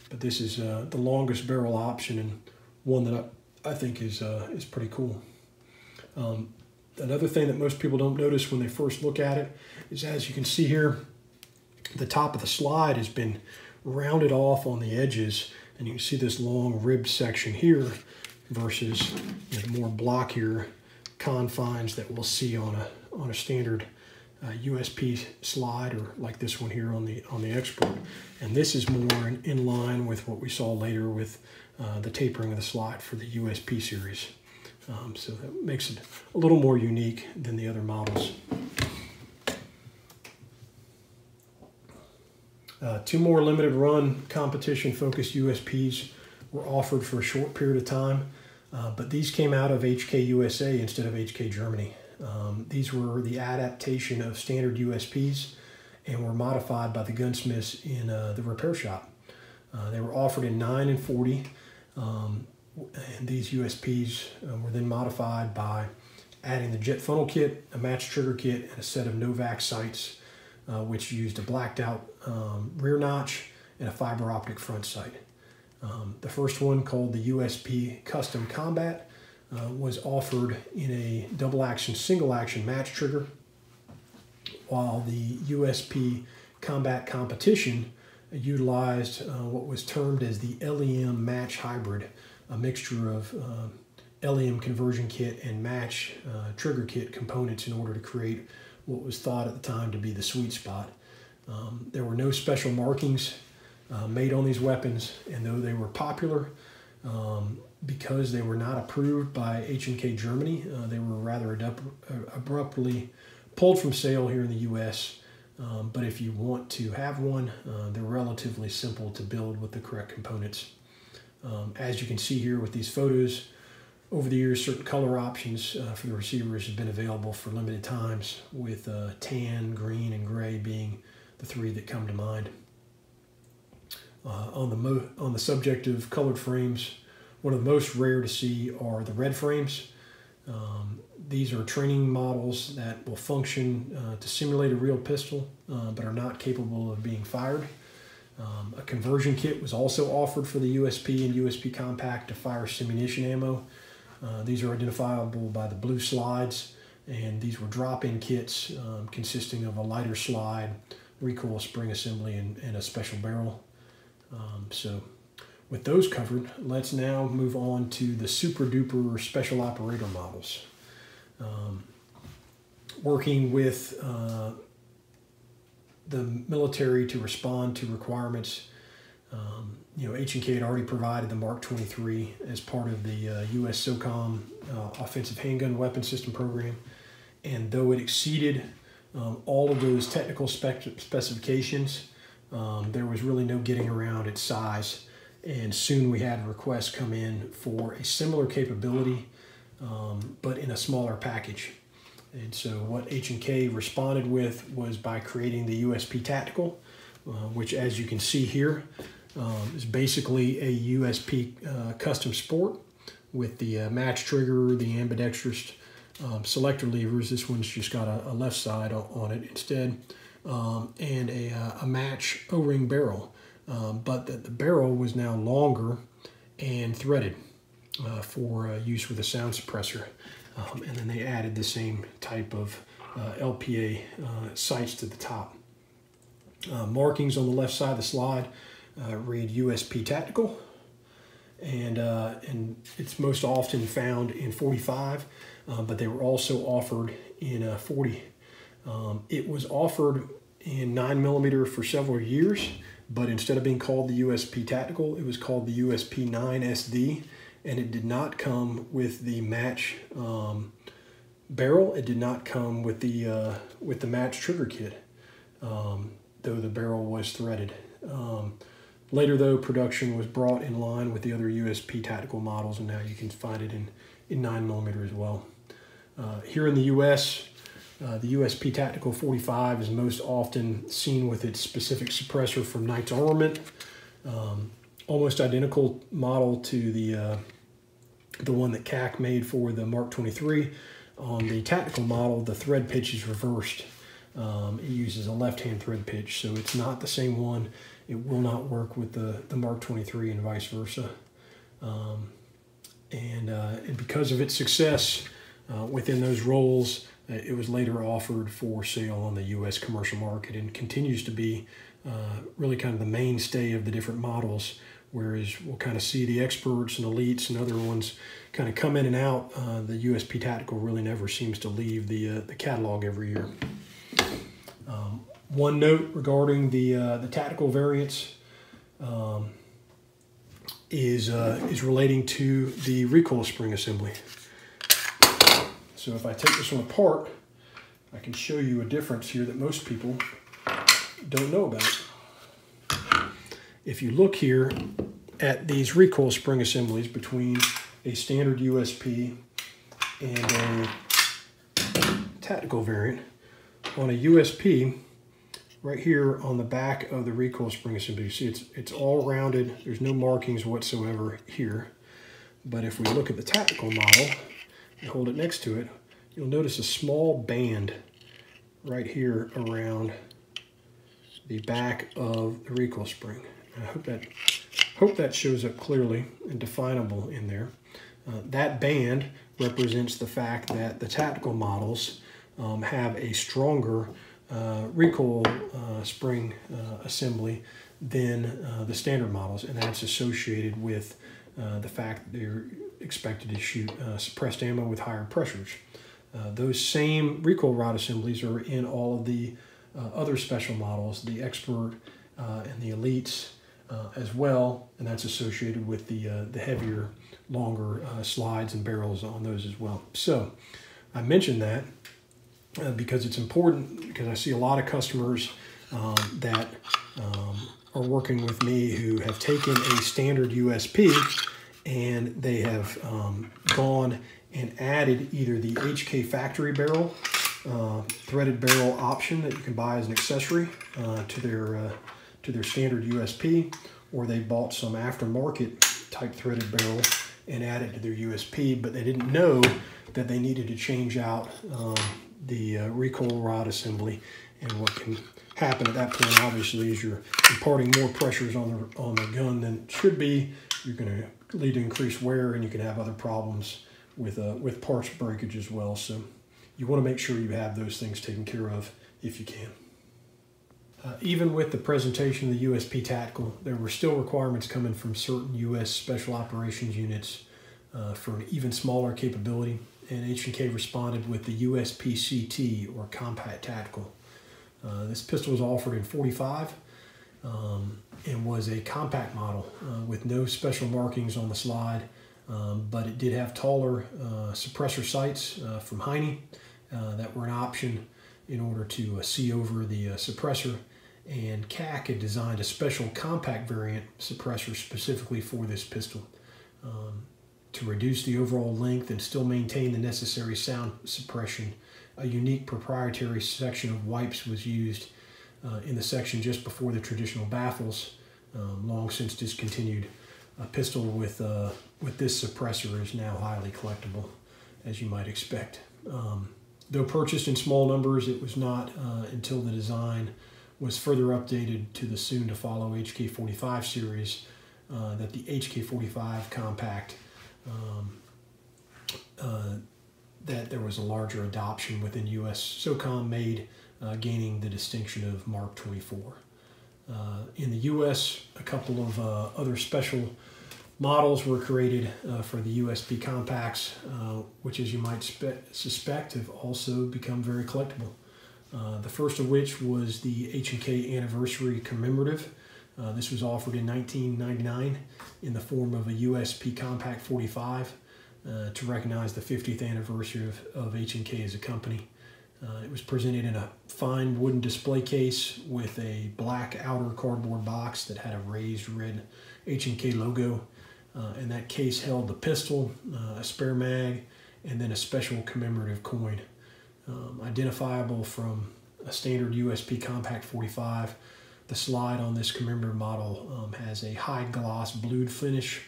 But this is the longest barrel option, and one that I think is pretty cool. Another thing that most people don't notice when they first look at it is, as you can see here, the top of the slide has been rounded off on the edges, and you can see this long ribbed section here versus the more blockier confines that we'll see on a standard USP slide, or like this one here on the Expert. And this is more in line with what we saw later with the tapering of the slide for the USP series. So that makes it a little more unique than the other models. Two more limited run competition focused USPs were offered for a short period of time, but these came out of HK USA instead of HK Germany. These were the adaptation of standard USPs and were modified by the gunsmiths in the repair shop. They were offered in 9 and 40, and these USPs were then modified by adding the jet funnel kit, a match trigger kit, and a set of Novac sights, which used a blacked out rear notch and a fiber optic front sight. The first one, called the USP Custom Combat, was offered in a double action, single action match trigger, while the USP Combat Competition utilized what was termed as the LEM Match Hybrid, a mixture of LEM conversion kit and match trigger kit components in order to create what was thought at the time to be the sweet spot. There were no special markings made on these weapons, and though they were popular, because they were not approved by H&K Germany, they were rather abruptly pulled from sale here in the U.S. But if you want to have one, they're relatively simple to build with the correct components. As you can see here with these photos, over the years, certain color options for the receivers have been available for limited times, with tan, green, and gray being the three that come to mind. On the subject of colored frames, one of the most rare to see are the red frames. These are training models that will function to simulate a real pistol, but are not capable of being fired. A conversion kit was also offered for the USP and USP Compact to fire simunition ammo. These are identifiable by the blue slides, and these were drop-in kits consisting of a lighter slide, recoil spring assembly, and a special barrel. So with those covered, let's now move on to the super-duper special operator models. Working with the military to respond to requirements, H&K had already provided the Mark 23 as part of the U.S. SOCOM offensive handgun weapon system program, and though it exceeded all of those technical specifications, there was really no getting around its size, and soon we had requests come in for a similar capability, but in a smaller package. And so what H&K responded with was by creating the USP Tactical, which, as you can see here, is basically a USP Custom Sport with the match trigger, the ambidextrous selector levers. This one's just got a left side on it instead, and a match O-ring barrel, but the barrel was now longer and threaded for use with a sound suppressor. And then they added the same type of LPA sights to the top. Markings on the left side of the slide read USP Tactical, and it's most often found in 45, but they were also offered in 40. It was offered in 9mm for several years, but instead of being called the USP Tactical, it was called the USP 9SD, and it did not come with the match barrel. It did not come with the match trigger kit, though the barrel was threaded. Later, though, production was brought in line with the other USP Tactical models, and now you can find it in 9mm as well. Here in the US, the USP Tactical 45 is most often seen with its specific suppressor from Knight's Armament, almost identical model to the one that CAC made for the Mark 23. On the Tactical model, the thread pitch is reversed. It uses a left-hand thread pitch, so it's not the same one. It will not work with the Mark 23 and vice versa. And because of its success within those roles, it was later offered for sale on the U.S. commercial market and continues to be really kind of the mainstay of the different models, whereas we'll kind of see the experts and elites and other ones kind of come in and out. The USP Tactical really never seems to leave the catalog every year. One note regarding the Tactical variants is relating to the recoil spring assembly. So if I take this one apart, I can show you a difference here that most people don't know about. If you look here at these recoil spring assemblies between a standard USP and a Tactical variant, on a USP, right here on the back of the recoil spring assembly, you see it's all rounded. There's no markings whatsoever here. But if we look at the Tactical model and hold it next to it, you'll notice a small band right here around the back of the recoil spring. I hope that shows up clearly and definable in there. That band represents the fact that the Tactical models have a stronger recoil spring assembly than the standard models, and that's associated with the fact that they're expected to shoot suppressed ammo with higher pressures. Those same recoil rod assemblies are in all of the other special models, the Expert and the Elites as well, and that's associated with the heavier, longer slides and barrels on those as well. So I mentioned that because it's important, because I see a lot of customers that are working with me who have taken a standard USP and they have gone and added either the HK factory barrel, threaded barrel option that you can buy as an accessory to their standard USP, or they bought some aftermarket type threaded barrel and added to their USP, but they didn't know that they needed to change out the recoil rod assembly. And what can happen at that point, obviously, is you're imparting more pressures on the gun than it should be. You're going to lead to increased wear, and you can have other problems with parts breakage as well. So you want to make sure you have those things taken care of if you can. Even with the presentation of the USP Tactical, there were still requirements coming from certain U.S. Special Operations units for an even smaller capability. And H&K responded with the USPCT, or Compact Tactical. This pistol was offered in 45 and was a compact model with no special markings on the slide, but it did have taller suppressor sights from Heine that were an option in order to see over the suppressor. And CAC had designed a special compact variant suppressor specifically for this pistol. To reduce the overall length and still maintain the necessary sound suppression, a unique proprietary section of wipes was used in the section just before the traditional baffles, long since discontinued. A pistol with this suppressor is now highly collectible, as you might expect. Though purchased in small numbers, it was not until the design was further updated to the soon-to-follow HK45 series that the HK45 Compact, that there was a larger adoption within U.S. SOCOM made, gaining the distinction of Mark 24. In the U.S., a couple of other special models were created for the USB compacts, which, as you might suspect, have also become very collectible. The first of which was the H&K Anniversary Commemorative. This was offered in 1999 in the form of a USB Compact 45 to recognize the 50th anniversary of H&K as a company. It was presented in a fine wooden display case with a black outer cardboard box that had a raised red H&K logo. And that case held the pistol, a spare mag, and then a special commemorative coin, identifiable from a standard USB Compact 45. The slide on this commemorative model has a high gloss blued finish,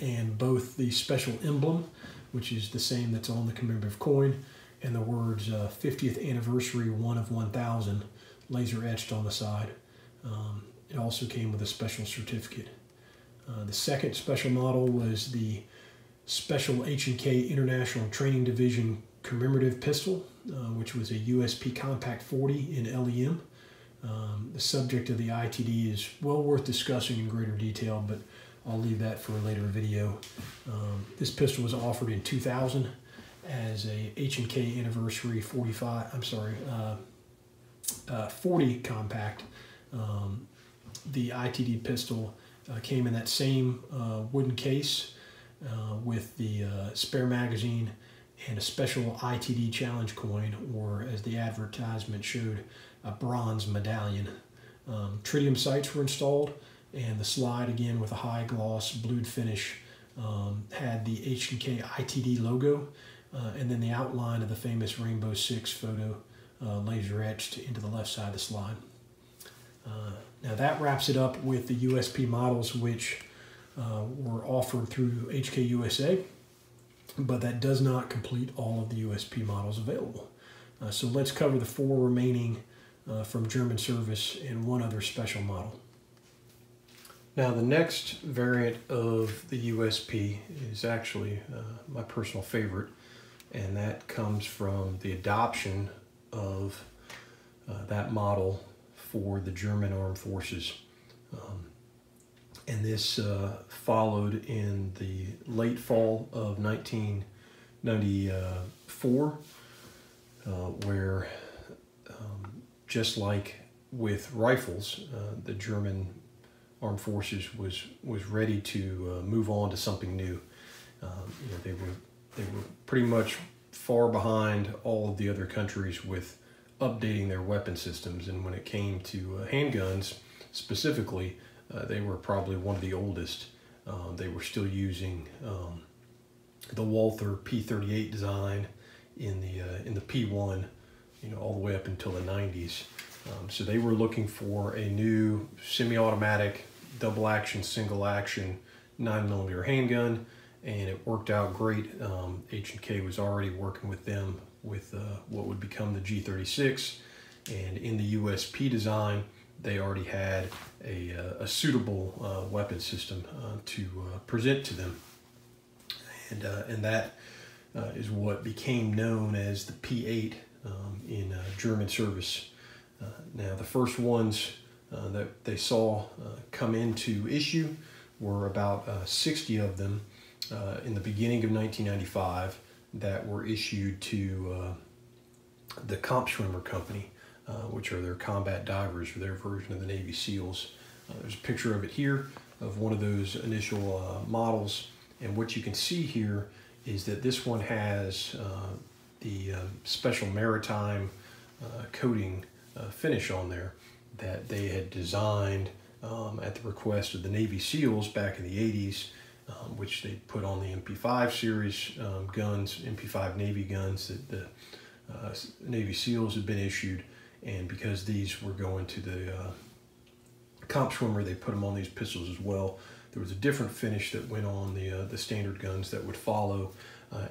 and both the special emblem, which is the same that's on the commemorative coin, and the words 50th anniversary 1 of 1000 laser etched on the side. It also came with a special certificate. The second special model was the Special H&K International Training Division Commemorative Pistol, which was a USP Compact 40 in LEM. The subject of the ITD is well worth discussing in greater detail, but I'll leave that for a later video. This pistol was offered in 2000 as a H&K Anniversary 40 Compact. The ITD pistol came in that same wooden case with the spare magazine and a special ITD challenge coin, or as the advertisement showed, a bronze medallion. Tritium sights were installed, and the slide, again with a high gloss blued finish, had the H&K ITD logo, and then the outline of the famous Rainbow Six photo laser etched into the left side of the slide. Now that wraps it up with the USP models which were offered through HK USA, but that does not complete all of the USP models available. So let's cover the 4 remaining from German service and one other special model. Now the next variant of the USP is actually my personal favorite, and that comes from the adoption of that model for the German Armed Forces. And this followed in the late fall of 1994, where just like with rifles, the German Armed Forces was ready to move on to something new. You know, they were pretty much far behind all of the other countries with updating their weapon systems, and when it came to handguns specifically, they were probably one of the oldest. They were still using the Walther P38 design in the P1, you know, all the way up until the 90s. So they were looking for a new semi-automatic, double-action, single-action, 9mm handgun, and it worked out great. H&K was already working with them with what would become the G36, and in the USP design, they already had a suitable weapon system to present to them, and that is what became known as the P8 in German service. Now the first ones that they saw come into issue were about 60 of them in the beginning of 1995 that were issued to the Kampfschwimmer Company, which are their combat divers, or their version of the Navy SEALs. There's a picture of it here of one of those initial models, and what you can see here is that this one has the special maritime coating finish on there that they had designed at the request of the Navy SEALs back in the 80s, which they put on the MP5 series guns, MP5 Navy guns that the Navy SEALs had been issued. And because these were going to the Kampfschwimmer, they put them on these pistols as well. There was a different finish that went on the standard guns that would follow,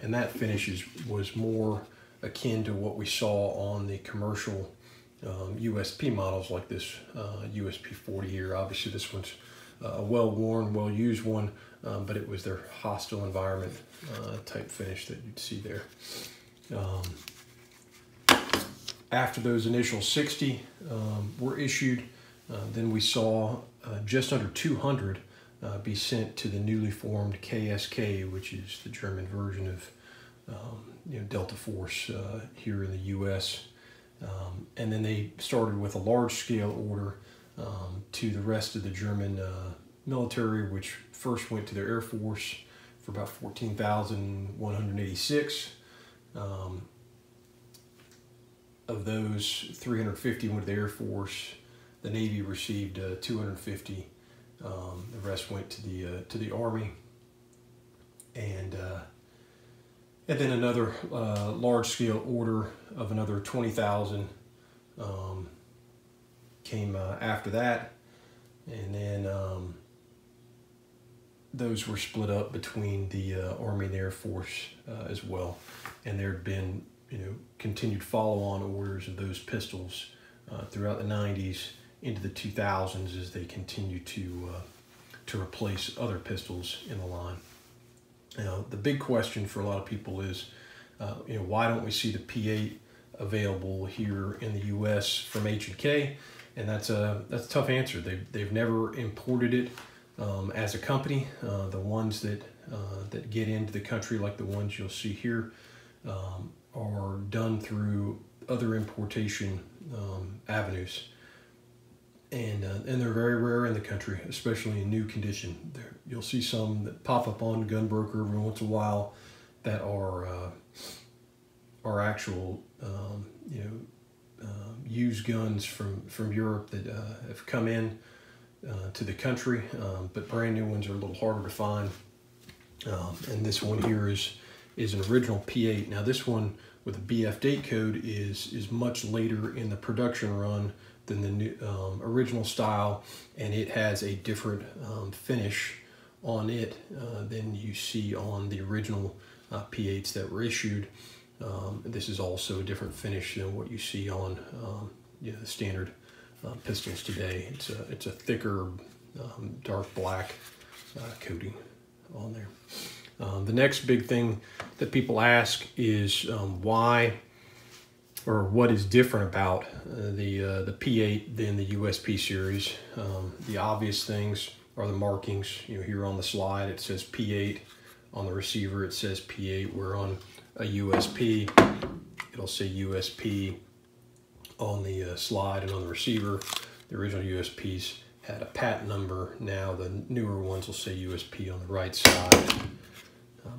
and that finish was more akin to what we saw on the commercial USP models like this USP 40 here. Obviously this one's a well-worn, well-used one, but it was their hostile environment type finish that you'd see there. After those initial 60 were issued, then we saw just under 200 be sent to the newly formed KSK, which is the German version of Delta Force here in the U.S. And then they started with a large-scale order to the rest of the German military, which first went to their Air Force for about 14,186. Of those, 350 went to the Air Force. The Navy received 250. The rest went to the Army, and then another large-scale order of another 20,000 came after that, and then those were split up between the Army and the Air Force as well. And there had been continued follow-on orders of those pistols throughout the 90s into the 2000s as they continued to replace other pistols in the line. Now, the big question for a lot of people is, why don't we see the P8 available here in the U.S. from H&K? And that's a tough answer. They've never imported it as a company. The ones that get into the country, like the ones you'll see here, are done through other importation avenues, and they're very rare in the country, especially in new condition. You'll see some that pop up on GunBroker every once in a while that are actual used guns from Europe that have come in to the country, but brand new ones are a little harder to find. And this one here is an original P8. Now this one with a BF date code is much later in the production run than the new, original style, and it has a different finish on it than you see on the original P8s that were issued. This is also a different finish than what you see on the standard pistols today. It's a thicker dark black coating on there. The next big thing that people ask is why or what is different about the P8 than the USP series. The obvious things are the markings. Here on the slide it says P8. On the receiver it says P8. We're on a USP. It'll say USP on the slide and on the receiver. The original USPs had a patent number. Now the newer ones will say USP on the right side.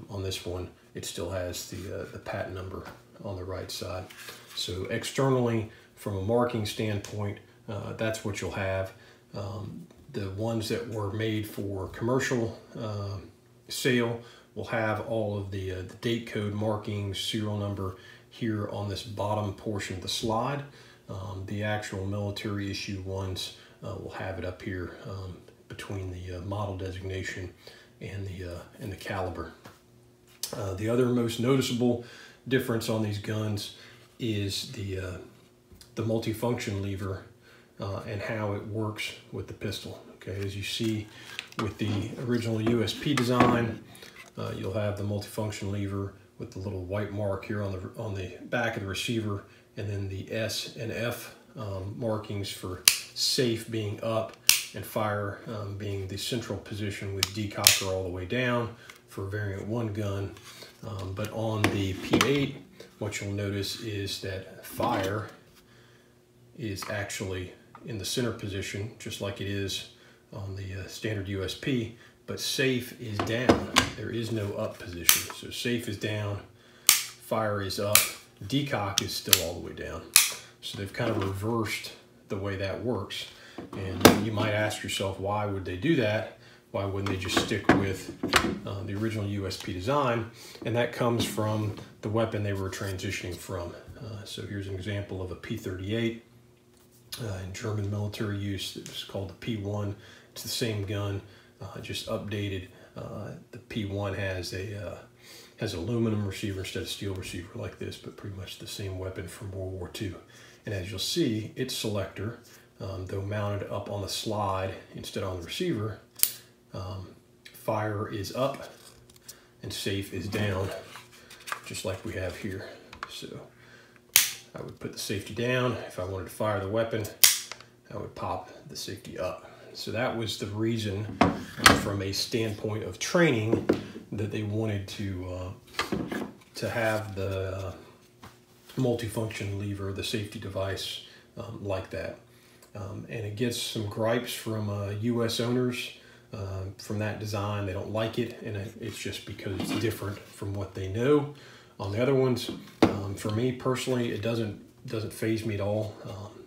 On this one, it still has the patent number on the right side. So externally, from a marking standpoint, that's what you'll have. The ones that were made for commercial sale will have all of the date code markings, serial number here on this bottom portion of the slide. The actual military issue ones will have it up here between the model designation and the caliber. The other most noticeable difference on these guns is the multifunction lever and how it works with the pistol. Okay, as you see with the original USP design, you'll have the multifunction lever with the little white mark here on the back of the receiver, and then the S and F markings for safe being up and fire being the central position, with decocker all the way down for variant 1 gun. But on the P8, what you'll notice is that fire is actually in the center position, just like it is on the standard USP, but safe is down. There is no up position. So safe is down, fire is up, decock is still all the way down. So they've kind of reversed the way that works. And you might ask yourself, why would they do that? Why wouldn't they just stick with the original USP design? And that comes from the weapon they were transitioning from. So here's an example of a P38 in German military use. It was called the P1. It's the same gun, just updated. The P1 has a has an aluminum receiver instead of steel receiver like this, but pretty much the same weapon from World War II. And as you'll see, its selector, though mounted up on the slide instead on the receiver, fire is up and safe is down, just like we have here. So I would put the safety down. If I wanted to fire the weapon, I would pop the safety up. So that was the reason, from a standpoint of training, that they wanted to have the multifunction lever, the safety device, like that. And it gets some gripes from U.S. owners from that design. They don't like it, and it's just because it's different from what they know on the other ones. For me personally, it doesn't faze me at all.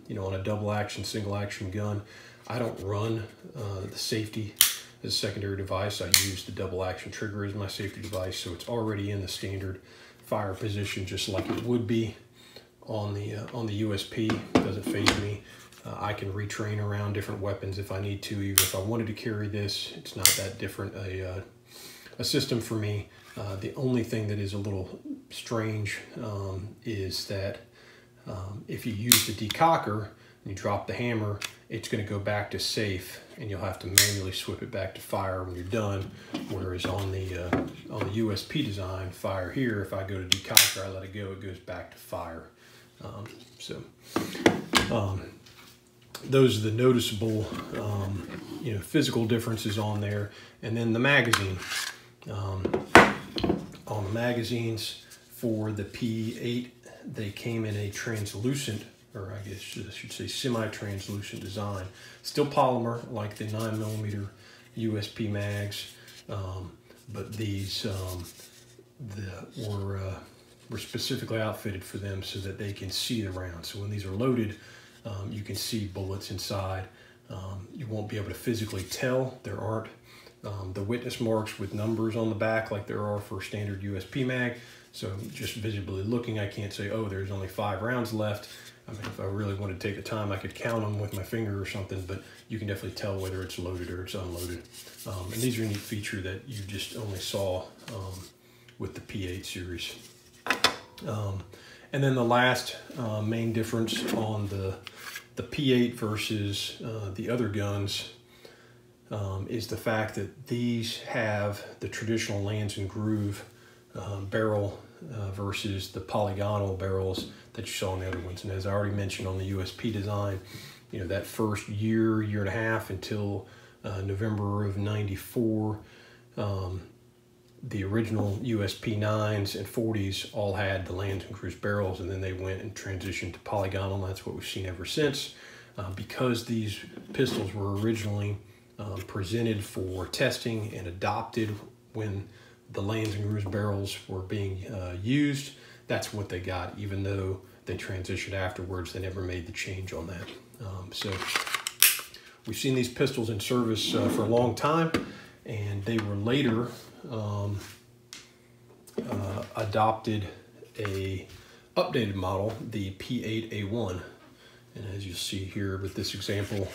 You know, on a double action, single action gun, I don't run the safety as a secondary device. I use the double action trigger as my safety device, so it's already in the standard fire position, just like it would be on the USP. It doesn't faze me. I can retrain around different weapons if I need to. Even if I wanted to carry this, it's not that different a system for me. The only thing that is a little strange is that if you use the decocker and you drop the hammer, it's going to go back to safe, and you'll have to manually swip it back to fire when you're done. Whereas on the USP design, fire here, if I go to decocker, I let it go, it goes back to fire. Those are the noticeable, you know, physical differences on there. And then the magazine. On the magazines for the P8, they came in a translucent, or I guess I should say semi-translucent design. Still polymer, like the 9mm USP mags, but these were specifically outfitted for them so that they can see the round. So when these are loaded, you can see bullets inside. You won't be able to physically tell. There aren't the witness marks with numbers on the back like there are for standard USP mag. So just visibly looking, I can't say, oh, there's only 5 rounds left. I mean, if I really wanted to take the time, I could count them with my finger or something, but you can definitely tell whether it's loaded or it's unloaded. And these are a neat feature that you just only saw with the P8 series. And then the last main difference on the P8 versus the other guns is the fact that these have the traditional Lands and Groove barrel versus the polygonal barrels that you saw in the other ones. And as I already mentioned on the USP design, you know, that first year, year and a half until November of '94, the original USP 9s and 40s all had the Lands and Groove barrels, and then they went and transitioned to polygonal. And that's what we've seen ever since. Because these pistols were originally presented for testing and adopted when the Lands and Groove barrels were being used, that's what they got. Even though they transitioned afterwards, they never made the change on that. So we've seen these pistols in service for a long time, and they were later adopted a updated model, the P8A1. And as you see here with this example,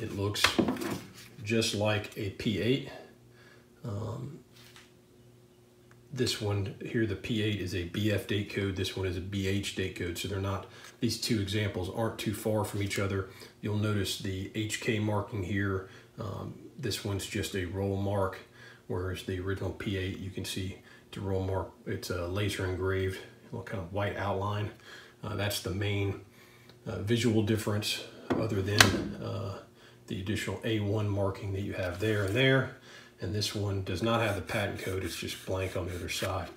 it looks just like a P8. This one here, the P8, is a BF date code. This one is a BH date code. So they're not, these two examples aren't too far from each other. You'll notice the HK marking here. This one's just a roll mark, whereas the original P8, you can see it's a roll mark. It's a laser engraved, little kind of white outline. That's the main visual difference, other than the additional A1 marking that you have there and there. And this one does not have the patent code. It's just blank on the other side.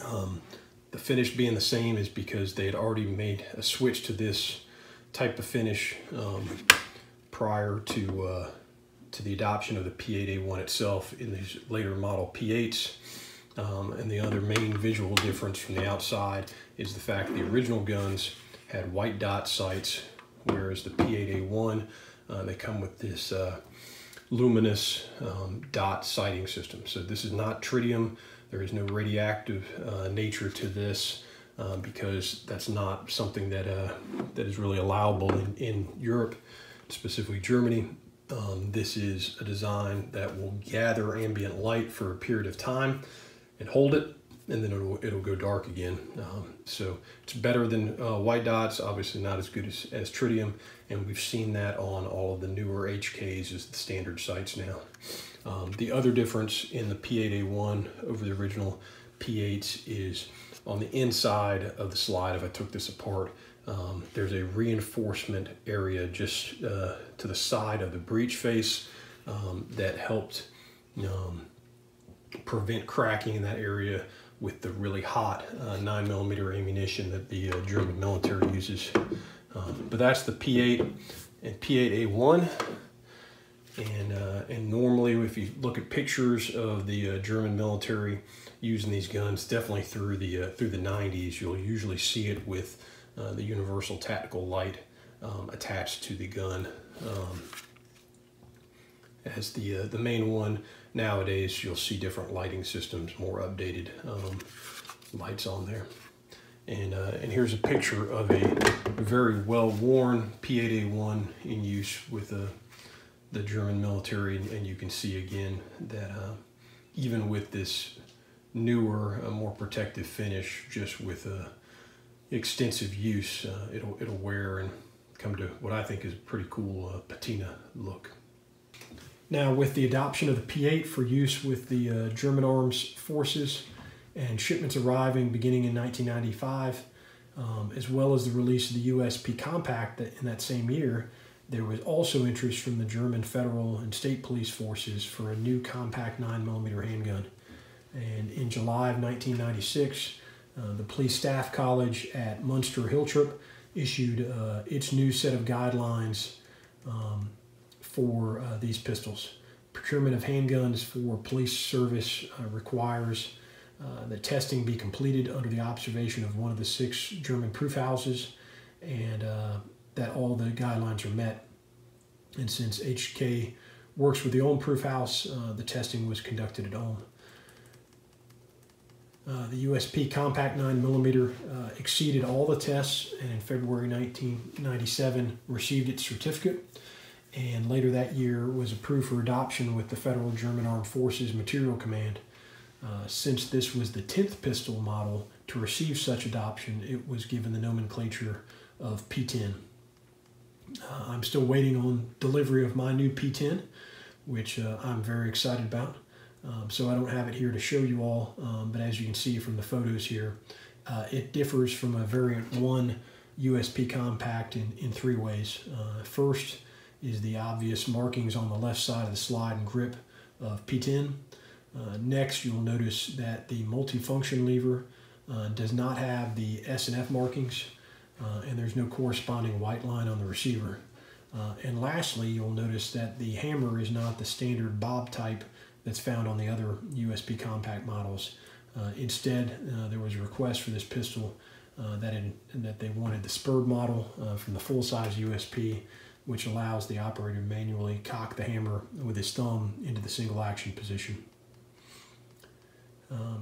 The finish being the same is because they had already made a switch to this type of finish prior to the adoption of the P8A1 itself in these later model P8s. And the other main visual difference from the outside is the fact that the original guns had white dot sights, whereas the P8A1, they come with this luminous dot sighting system. So this is not tritium. There is no radioactive nature to this because that's not something that is really allowable in Europe, specifically Germany. This is a design that will gather ambient light for a period of time and hold it, and then it'll go dark again. So it's better than white dots, obviously not as good as tritium, and we've seen that on all of the newer HKs as the standard sights now. The other difference in the P8A1 over the original P8s is on the inside of the slide, if I took this apart, there's a reinforcement area just to the side of the breech face that helped prevent cracking in that area with the really hot 9mm ammunition that the German military uses. But that's the P8 and P8A1. And normally, if you look at pictures of the German military using these guns, definitely through the 90s, you'll usually see it with the universal tactical light attached to the gun as the main one. Nowadays, you'll see different lighting systems, more updated lights on there. And here's a picture of a very well-worn P8A1 in use with the German military, and you can see again that even with this newer, more protective finish, just with extensive use, it'll wear and come to what I think is a pretty cool patina look. Now, with the adoption of the P8 for use with the German armed forces and shipments arriving beginning in 1995, as well as the release of the USP Compact in that same year, there was also interest from the German federal and state police forces for a new compact 9mm handgun. And in July of 1996, the Police Staff College at Munster-Hiltrup issued its new set of guidelines for these pistols. Procurement of handguns for police service requires that testing be completed under the observation of one of the 6 German proof houses, and that all the guidelines are met. And since HK works with the Ulm Proof House, the testing was conducted at Ulm. The USP Compact 9mm exceeded all the tests, and in February 1997 received its certificate, and later that year was approved for adoption with the Federal German Armed Forces Material Command. Since this was the 10th pistol model to receive such adoption, it was given the nomenclature of P10. I'm still waiting on delivery of my new P10, which I'm very excited about. So I don't have it here to show you all, but as you can see from the photos here, it differs from a Variant 1 USP Compact in 3 ways. First is the obvious markings on the left side of the slide and grip of P10. Next, you'll notice that the multifunction lever does not have the S and F markings, and there's no corresponding white line on the receiver. And lastly, you'll notice that the hammer is not the standard bob type that's found on the other USP Compact models. Instead, there was a request for this pistol that they wanted the spurred model from the full-size USP, which allows the operator to manually cock the hammer with his thumb into the single action position.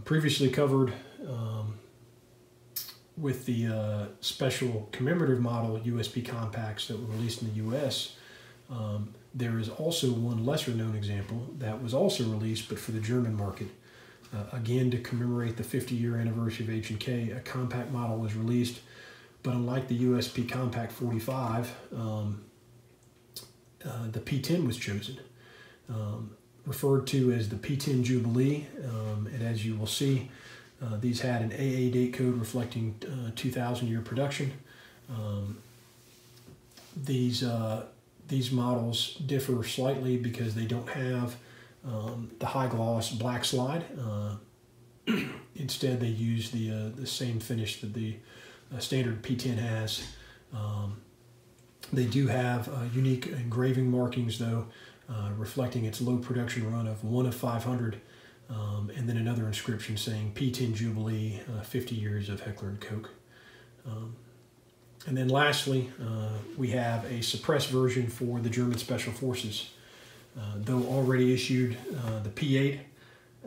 Previously covered with the special commemorative model USP Compacts that were released in the US, there is also one lesser known example that was also released but for the German market. Again, to commemorate the 50-year anniversary of H&K, a compact model was released, but unlike the USP Compact 45, the P10 was chosen, referred to as the P10 Jubilee, and as you will see, these had an AA date code reflecting 2000-year production. These models differ slightly because they don't have the high-gloss black slide. Instead, they use the same finish that the standard P10 has. They do have unique engraving markings, though, reflecting its low production run of 1 of 500, and then another inscription saying P10 Jubilee, 50 years of Heckler & Koch. And then lastly, we have a suppressed version for the German Special Forces. Though already issued the P8,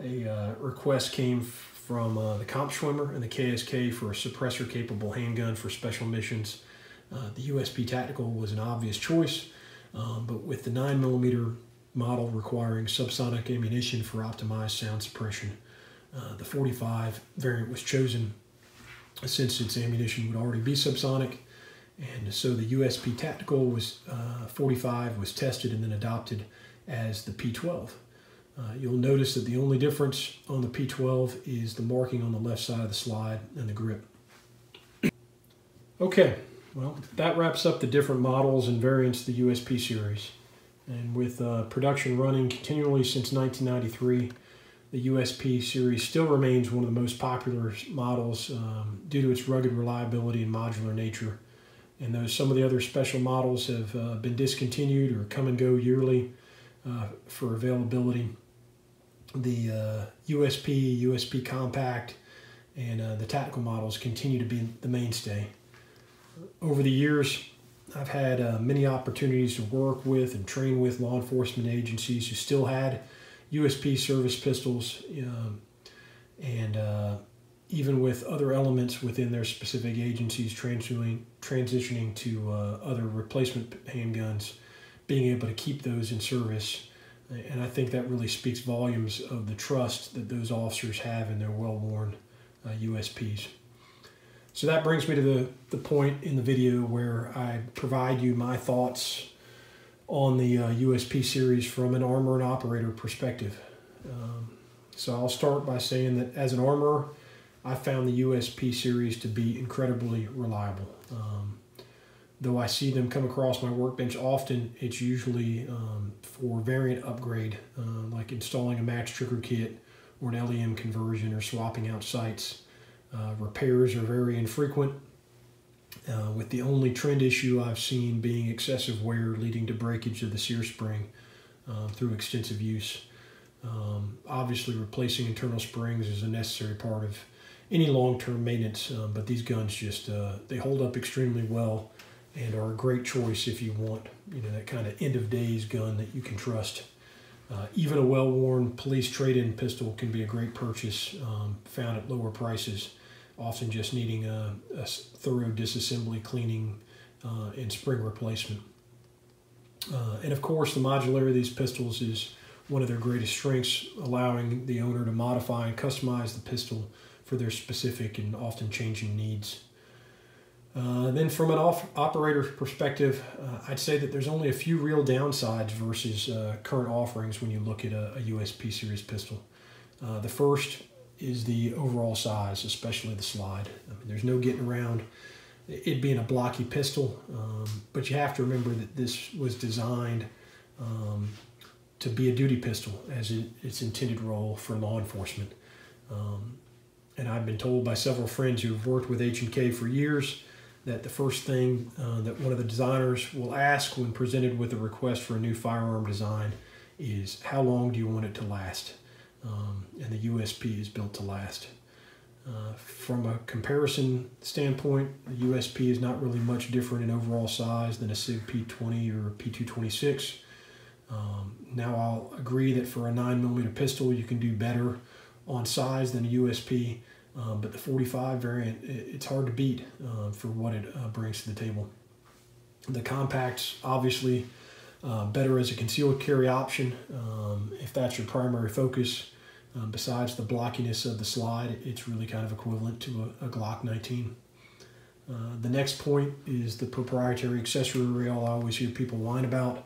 a request came from the Kampfschwimmer and the KSK for a suppressor-capable handgun for special missions. The USP Tactical was an obvious choice, But with the 9mm model requiring subsonic ammunition for optimized sound suppression, the 45 variant was chosen since its ammunition would already be subsonic. And so the USP Tactical was 45 was tested and then adopted as the P12. You'll notice that the only difference on the P12 is the marking on the left side of the slide and the grip. Okay, well, that wraps up the different models and variants of the USP series. And with production running continually since 1993, the USP series still remains one of the most popular models due to its rugged reliability and modular nature. And though some of the other special models have been discontinued or come and go yearly for availability, the USP, USP Compact, and the tactical models continue to be the mainstay. Over the years, I've had many opportunities to work with and train with law enforcement agencies who still had USP service pistols, and even with other elements within their specific agencies transitioning to other replacement handguns, being able to keep those in service. And I think that really speaks volumes of the trust that those officers have in their well-worn USPs. So that brings me to the point in the video where I provide you my thoughts on the USP series from an armor and operator perspective. So I'll start by saying that as an armorer, I found the USP series to be incredibly reliable. Though I see them come across my workbench often, it's usually for variant upgrade, like installing a max trigger kit or an LEM conversion or swapping out sights. Repairs are very infrequent, with the only trend issue I've seen being excessive wear leading to breakage of the sear spring through extensive use. Obviously, replacing internal springs is a necessary part of any long-term maintenance, but these guns just, they hold up extremely well and are a great choice if you want, you know, that kind of end-of-days gun that you can trust. Even a well-worn police trade-in pistol can be a great purchase, found at lower prices, often just needing a thorough disassembly, cleaning, and spring replacement. And of course, the modularity of these pistols is one of their greatest strengths, allowing the owner to modify and customize the pistol for their specific and often changing needs. Then from an operator perspective, I'd say that there's only a few real downsides versus current offerings when you look at a USP series pistol. The first is the overall size, especially the slide. I mean, there's no getting around it being a blocky pistol, but you have to remember that this was designed to be a duty pistol as its intended role for law enforcement. And I've been told by several friends who have worked with H&K for years that the first thing that one of the designers will ask when presented with a request for a new firearm design is, how long do you want it to last? And the USP is built to last. From a comparison standpoint, the USP is not really much different in overall size than a SIG P20 or a P226. Now I'll agree that for a 9mm pistol you can do better on size than a USP, but the 45 variant, it's hard to beat for what it brings to the table. The compact's obviously better as a concealed carry option if that's your primary focus. Besides the blockiness of the slide, it's really kind of equivalent to a Glock 19. The next point is the proprietary accessory rail I always hear people whine about.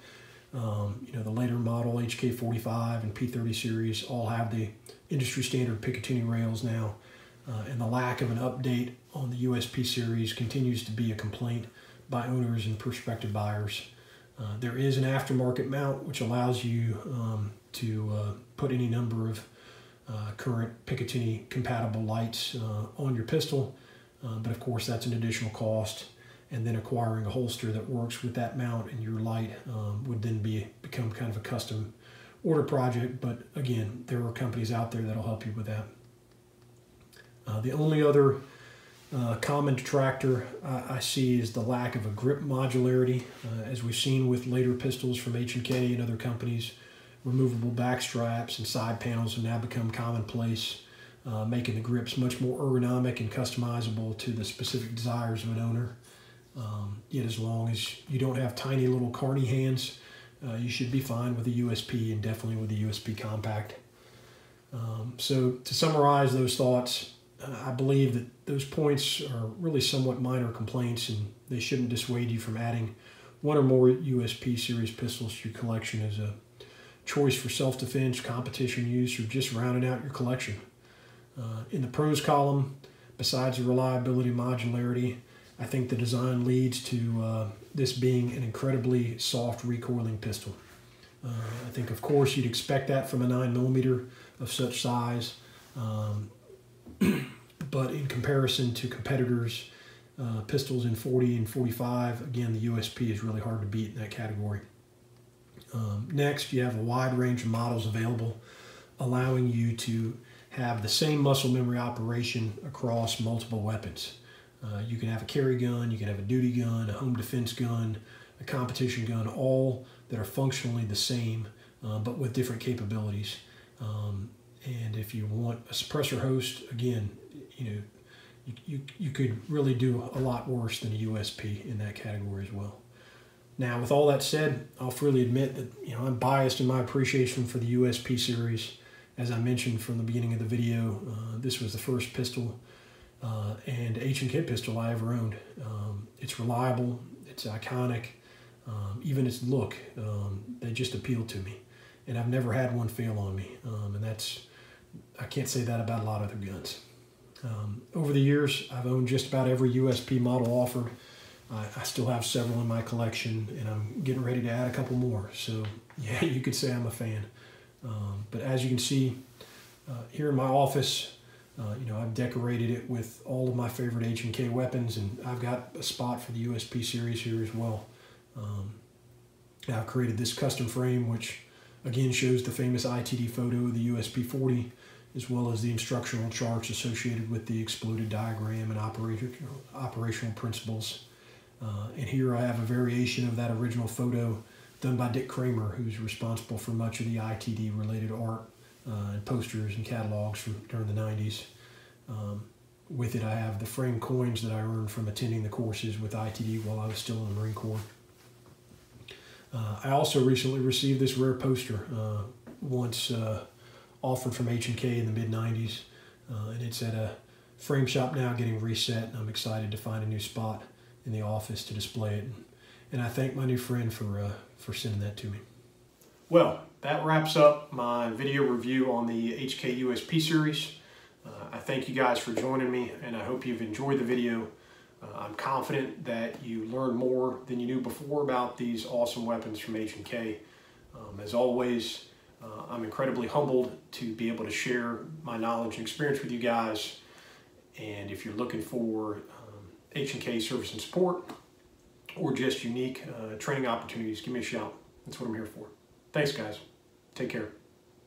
You know, the later model HK45 and P30 series all have the industry standard Picatinny rails now. And the lack of an update on the USP series continues to be a complaint by owners and prospective buyers. There is an aftermarket mount which allows you to put any number of current Picatinny compatible lights on your pistol, but of course that's an additional cost. And then acquiring a holster that works with that mount and your light would then become kind of a custom order project, but again, there are companies out there that'll help you with that. The only other common detractor I see is the lack of a grip modularity. As we've seen with later pistols from H&K and other companies, removable back straps and side panels have now become commonplace, making the grips much more ergonomic and customizable to the specific desires of an owner. Yet as long as you don't have tiny little carny hands, you should be fine with the USP and definitely with the USP Compact. So to summarize those thoughts, I believe that those points are really somewhat minor complaints, and they shouldn't dissuade you from adding one or more USP series pistols to your collection as a choice for self-defense, competition use, or just rounding out your collection. In the pros column, besides the reliability and modularity, I think the design leads to this being an incredibly soft recoiling pistol. I think, of course, you'd expect that from a 9mm of such size, but in comparison to competitors, pistols in 40 and 45, again, the USP is really hard to beat in that category. Next, you have a wide range of models available, allowing you to have the same muscle memory operation across multiple weapons. You can have a carry gun, you can have a duty gun, a home defense gun, a competition gun, all that are functionally the same, but with different capabilities. And if you want a suppressor host, again, you could really do a lot worse than a USP in that category as well. Now, with all that said, I'll freely admit that I'm biased in my appreciation for the USP series. As I mentioned from the beginning of the video, this was the first pistol and H&K pistol I ever owned. It's reliable, it's iconic, even its look, they just appeal to me. And I've never had one fail on me, and I can't say that about a lot of other guns. Over the years, I've owned just about every USP model offered. I still have several in my collection, and I'm getting ready to add a couple more. So yeah, you could say I'm a fan. But as you can see, here in my office, I've decorated it with all of my favorite H&K weapons, and I've got a spot for the USP series here as well. I've created this custom frame, which again shows the famous ITD photo of the USP-40, as well as the instructional charts associated with the exploded diagram and operational principles. And here I have a variation of that original photo done by Dick Kramer, who's responsible for much of the ITD-related art and posters and catalogs during the 90s. With it, I have the frame coins that I earned from attending the courses with ITD while I was still in the Marine Corps. I also recently received this rare poster, once offered from H&K in the mid-90s, and it's at a frame shop now getting reset, and I'm excited to find a new spot in the office to display it. And I thank my new friend for sending that to me. Well, that wraps up my video review on the HK USP series. I thank you guys for joining me, and I hope you've enjoyed the video. I'm confident that you learned more than you knew before about these awesome weapons from H&K. As always, I'm incredibly humbled to be able to share my knowledge and experience with you guys. And if you're looking for H&K service and support, or just unique training opportunities, give me a shout. That's what I'm here for. Thanks, guys. Take care.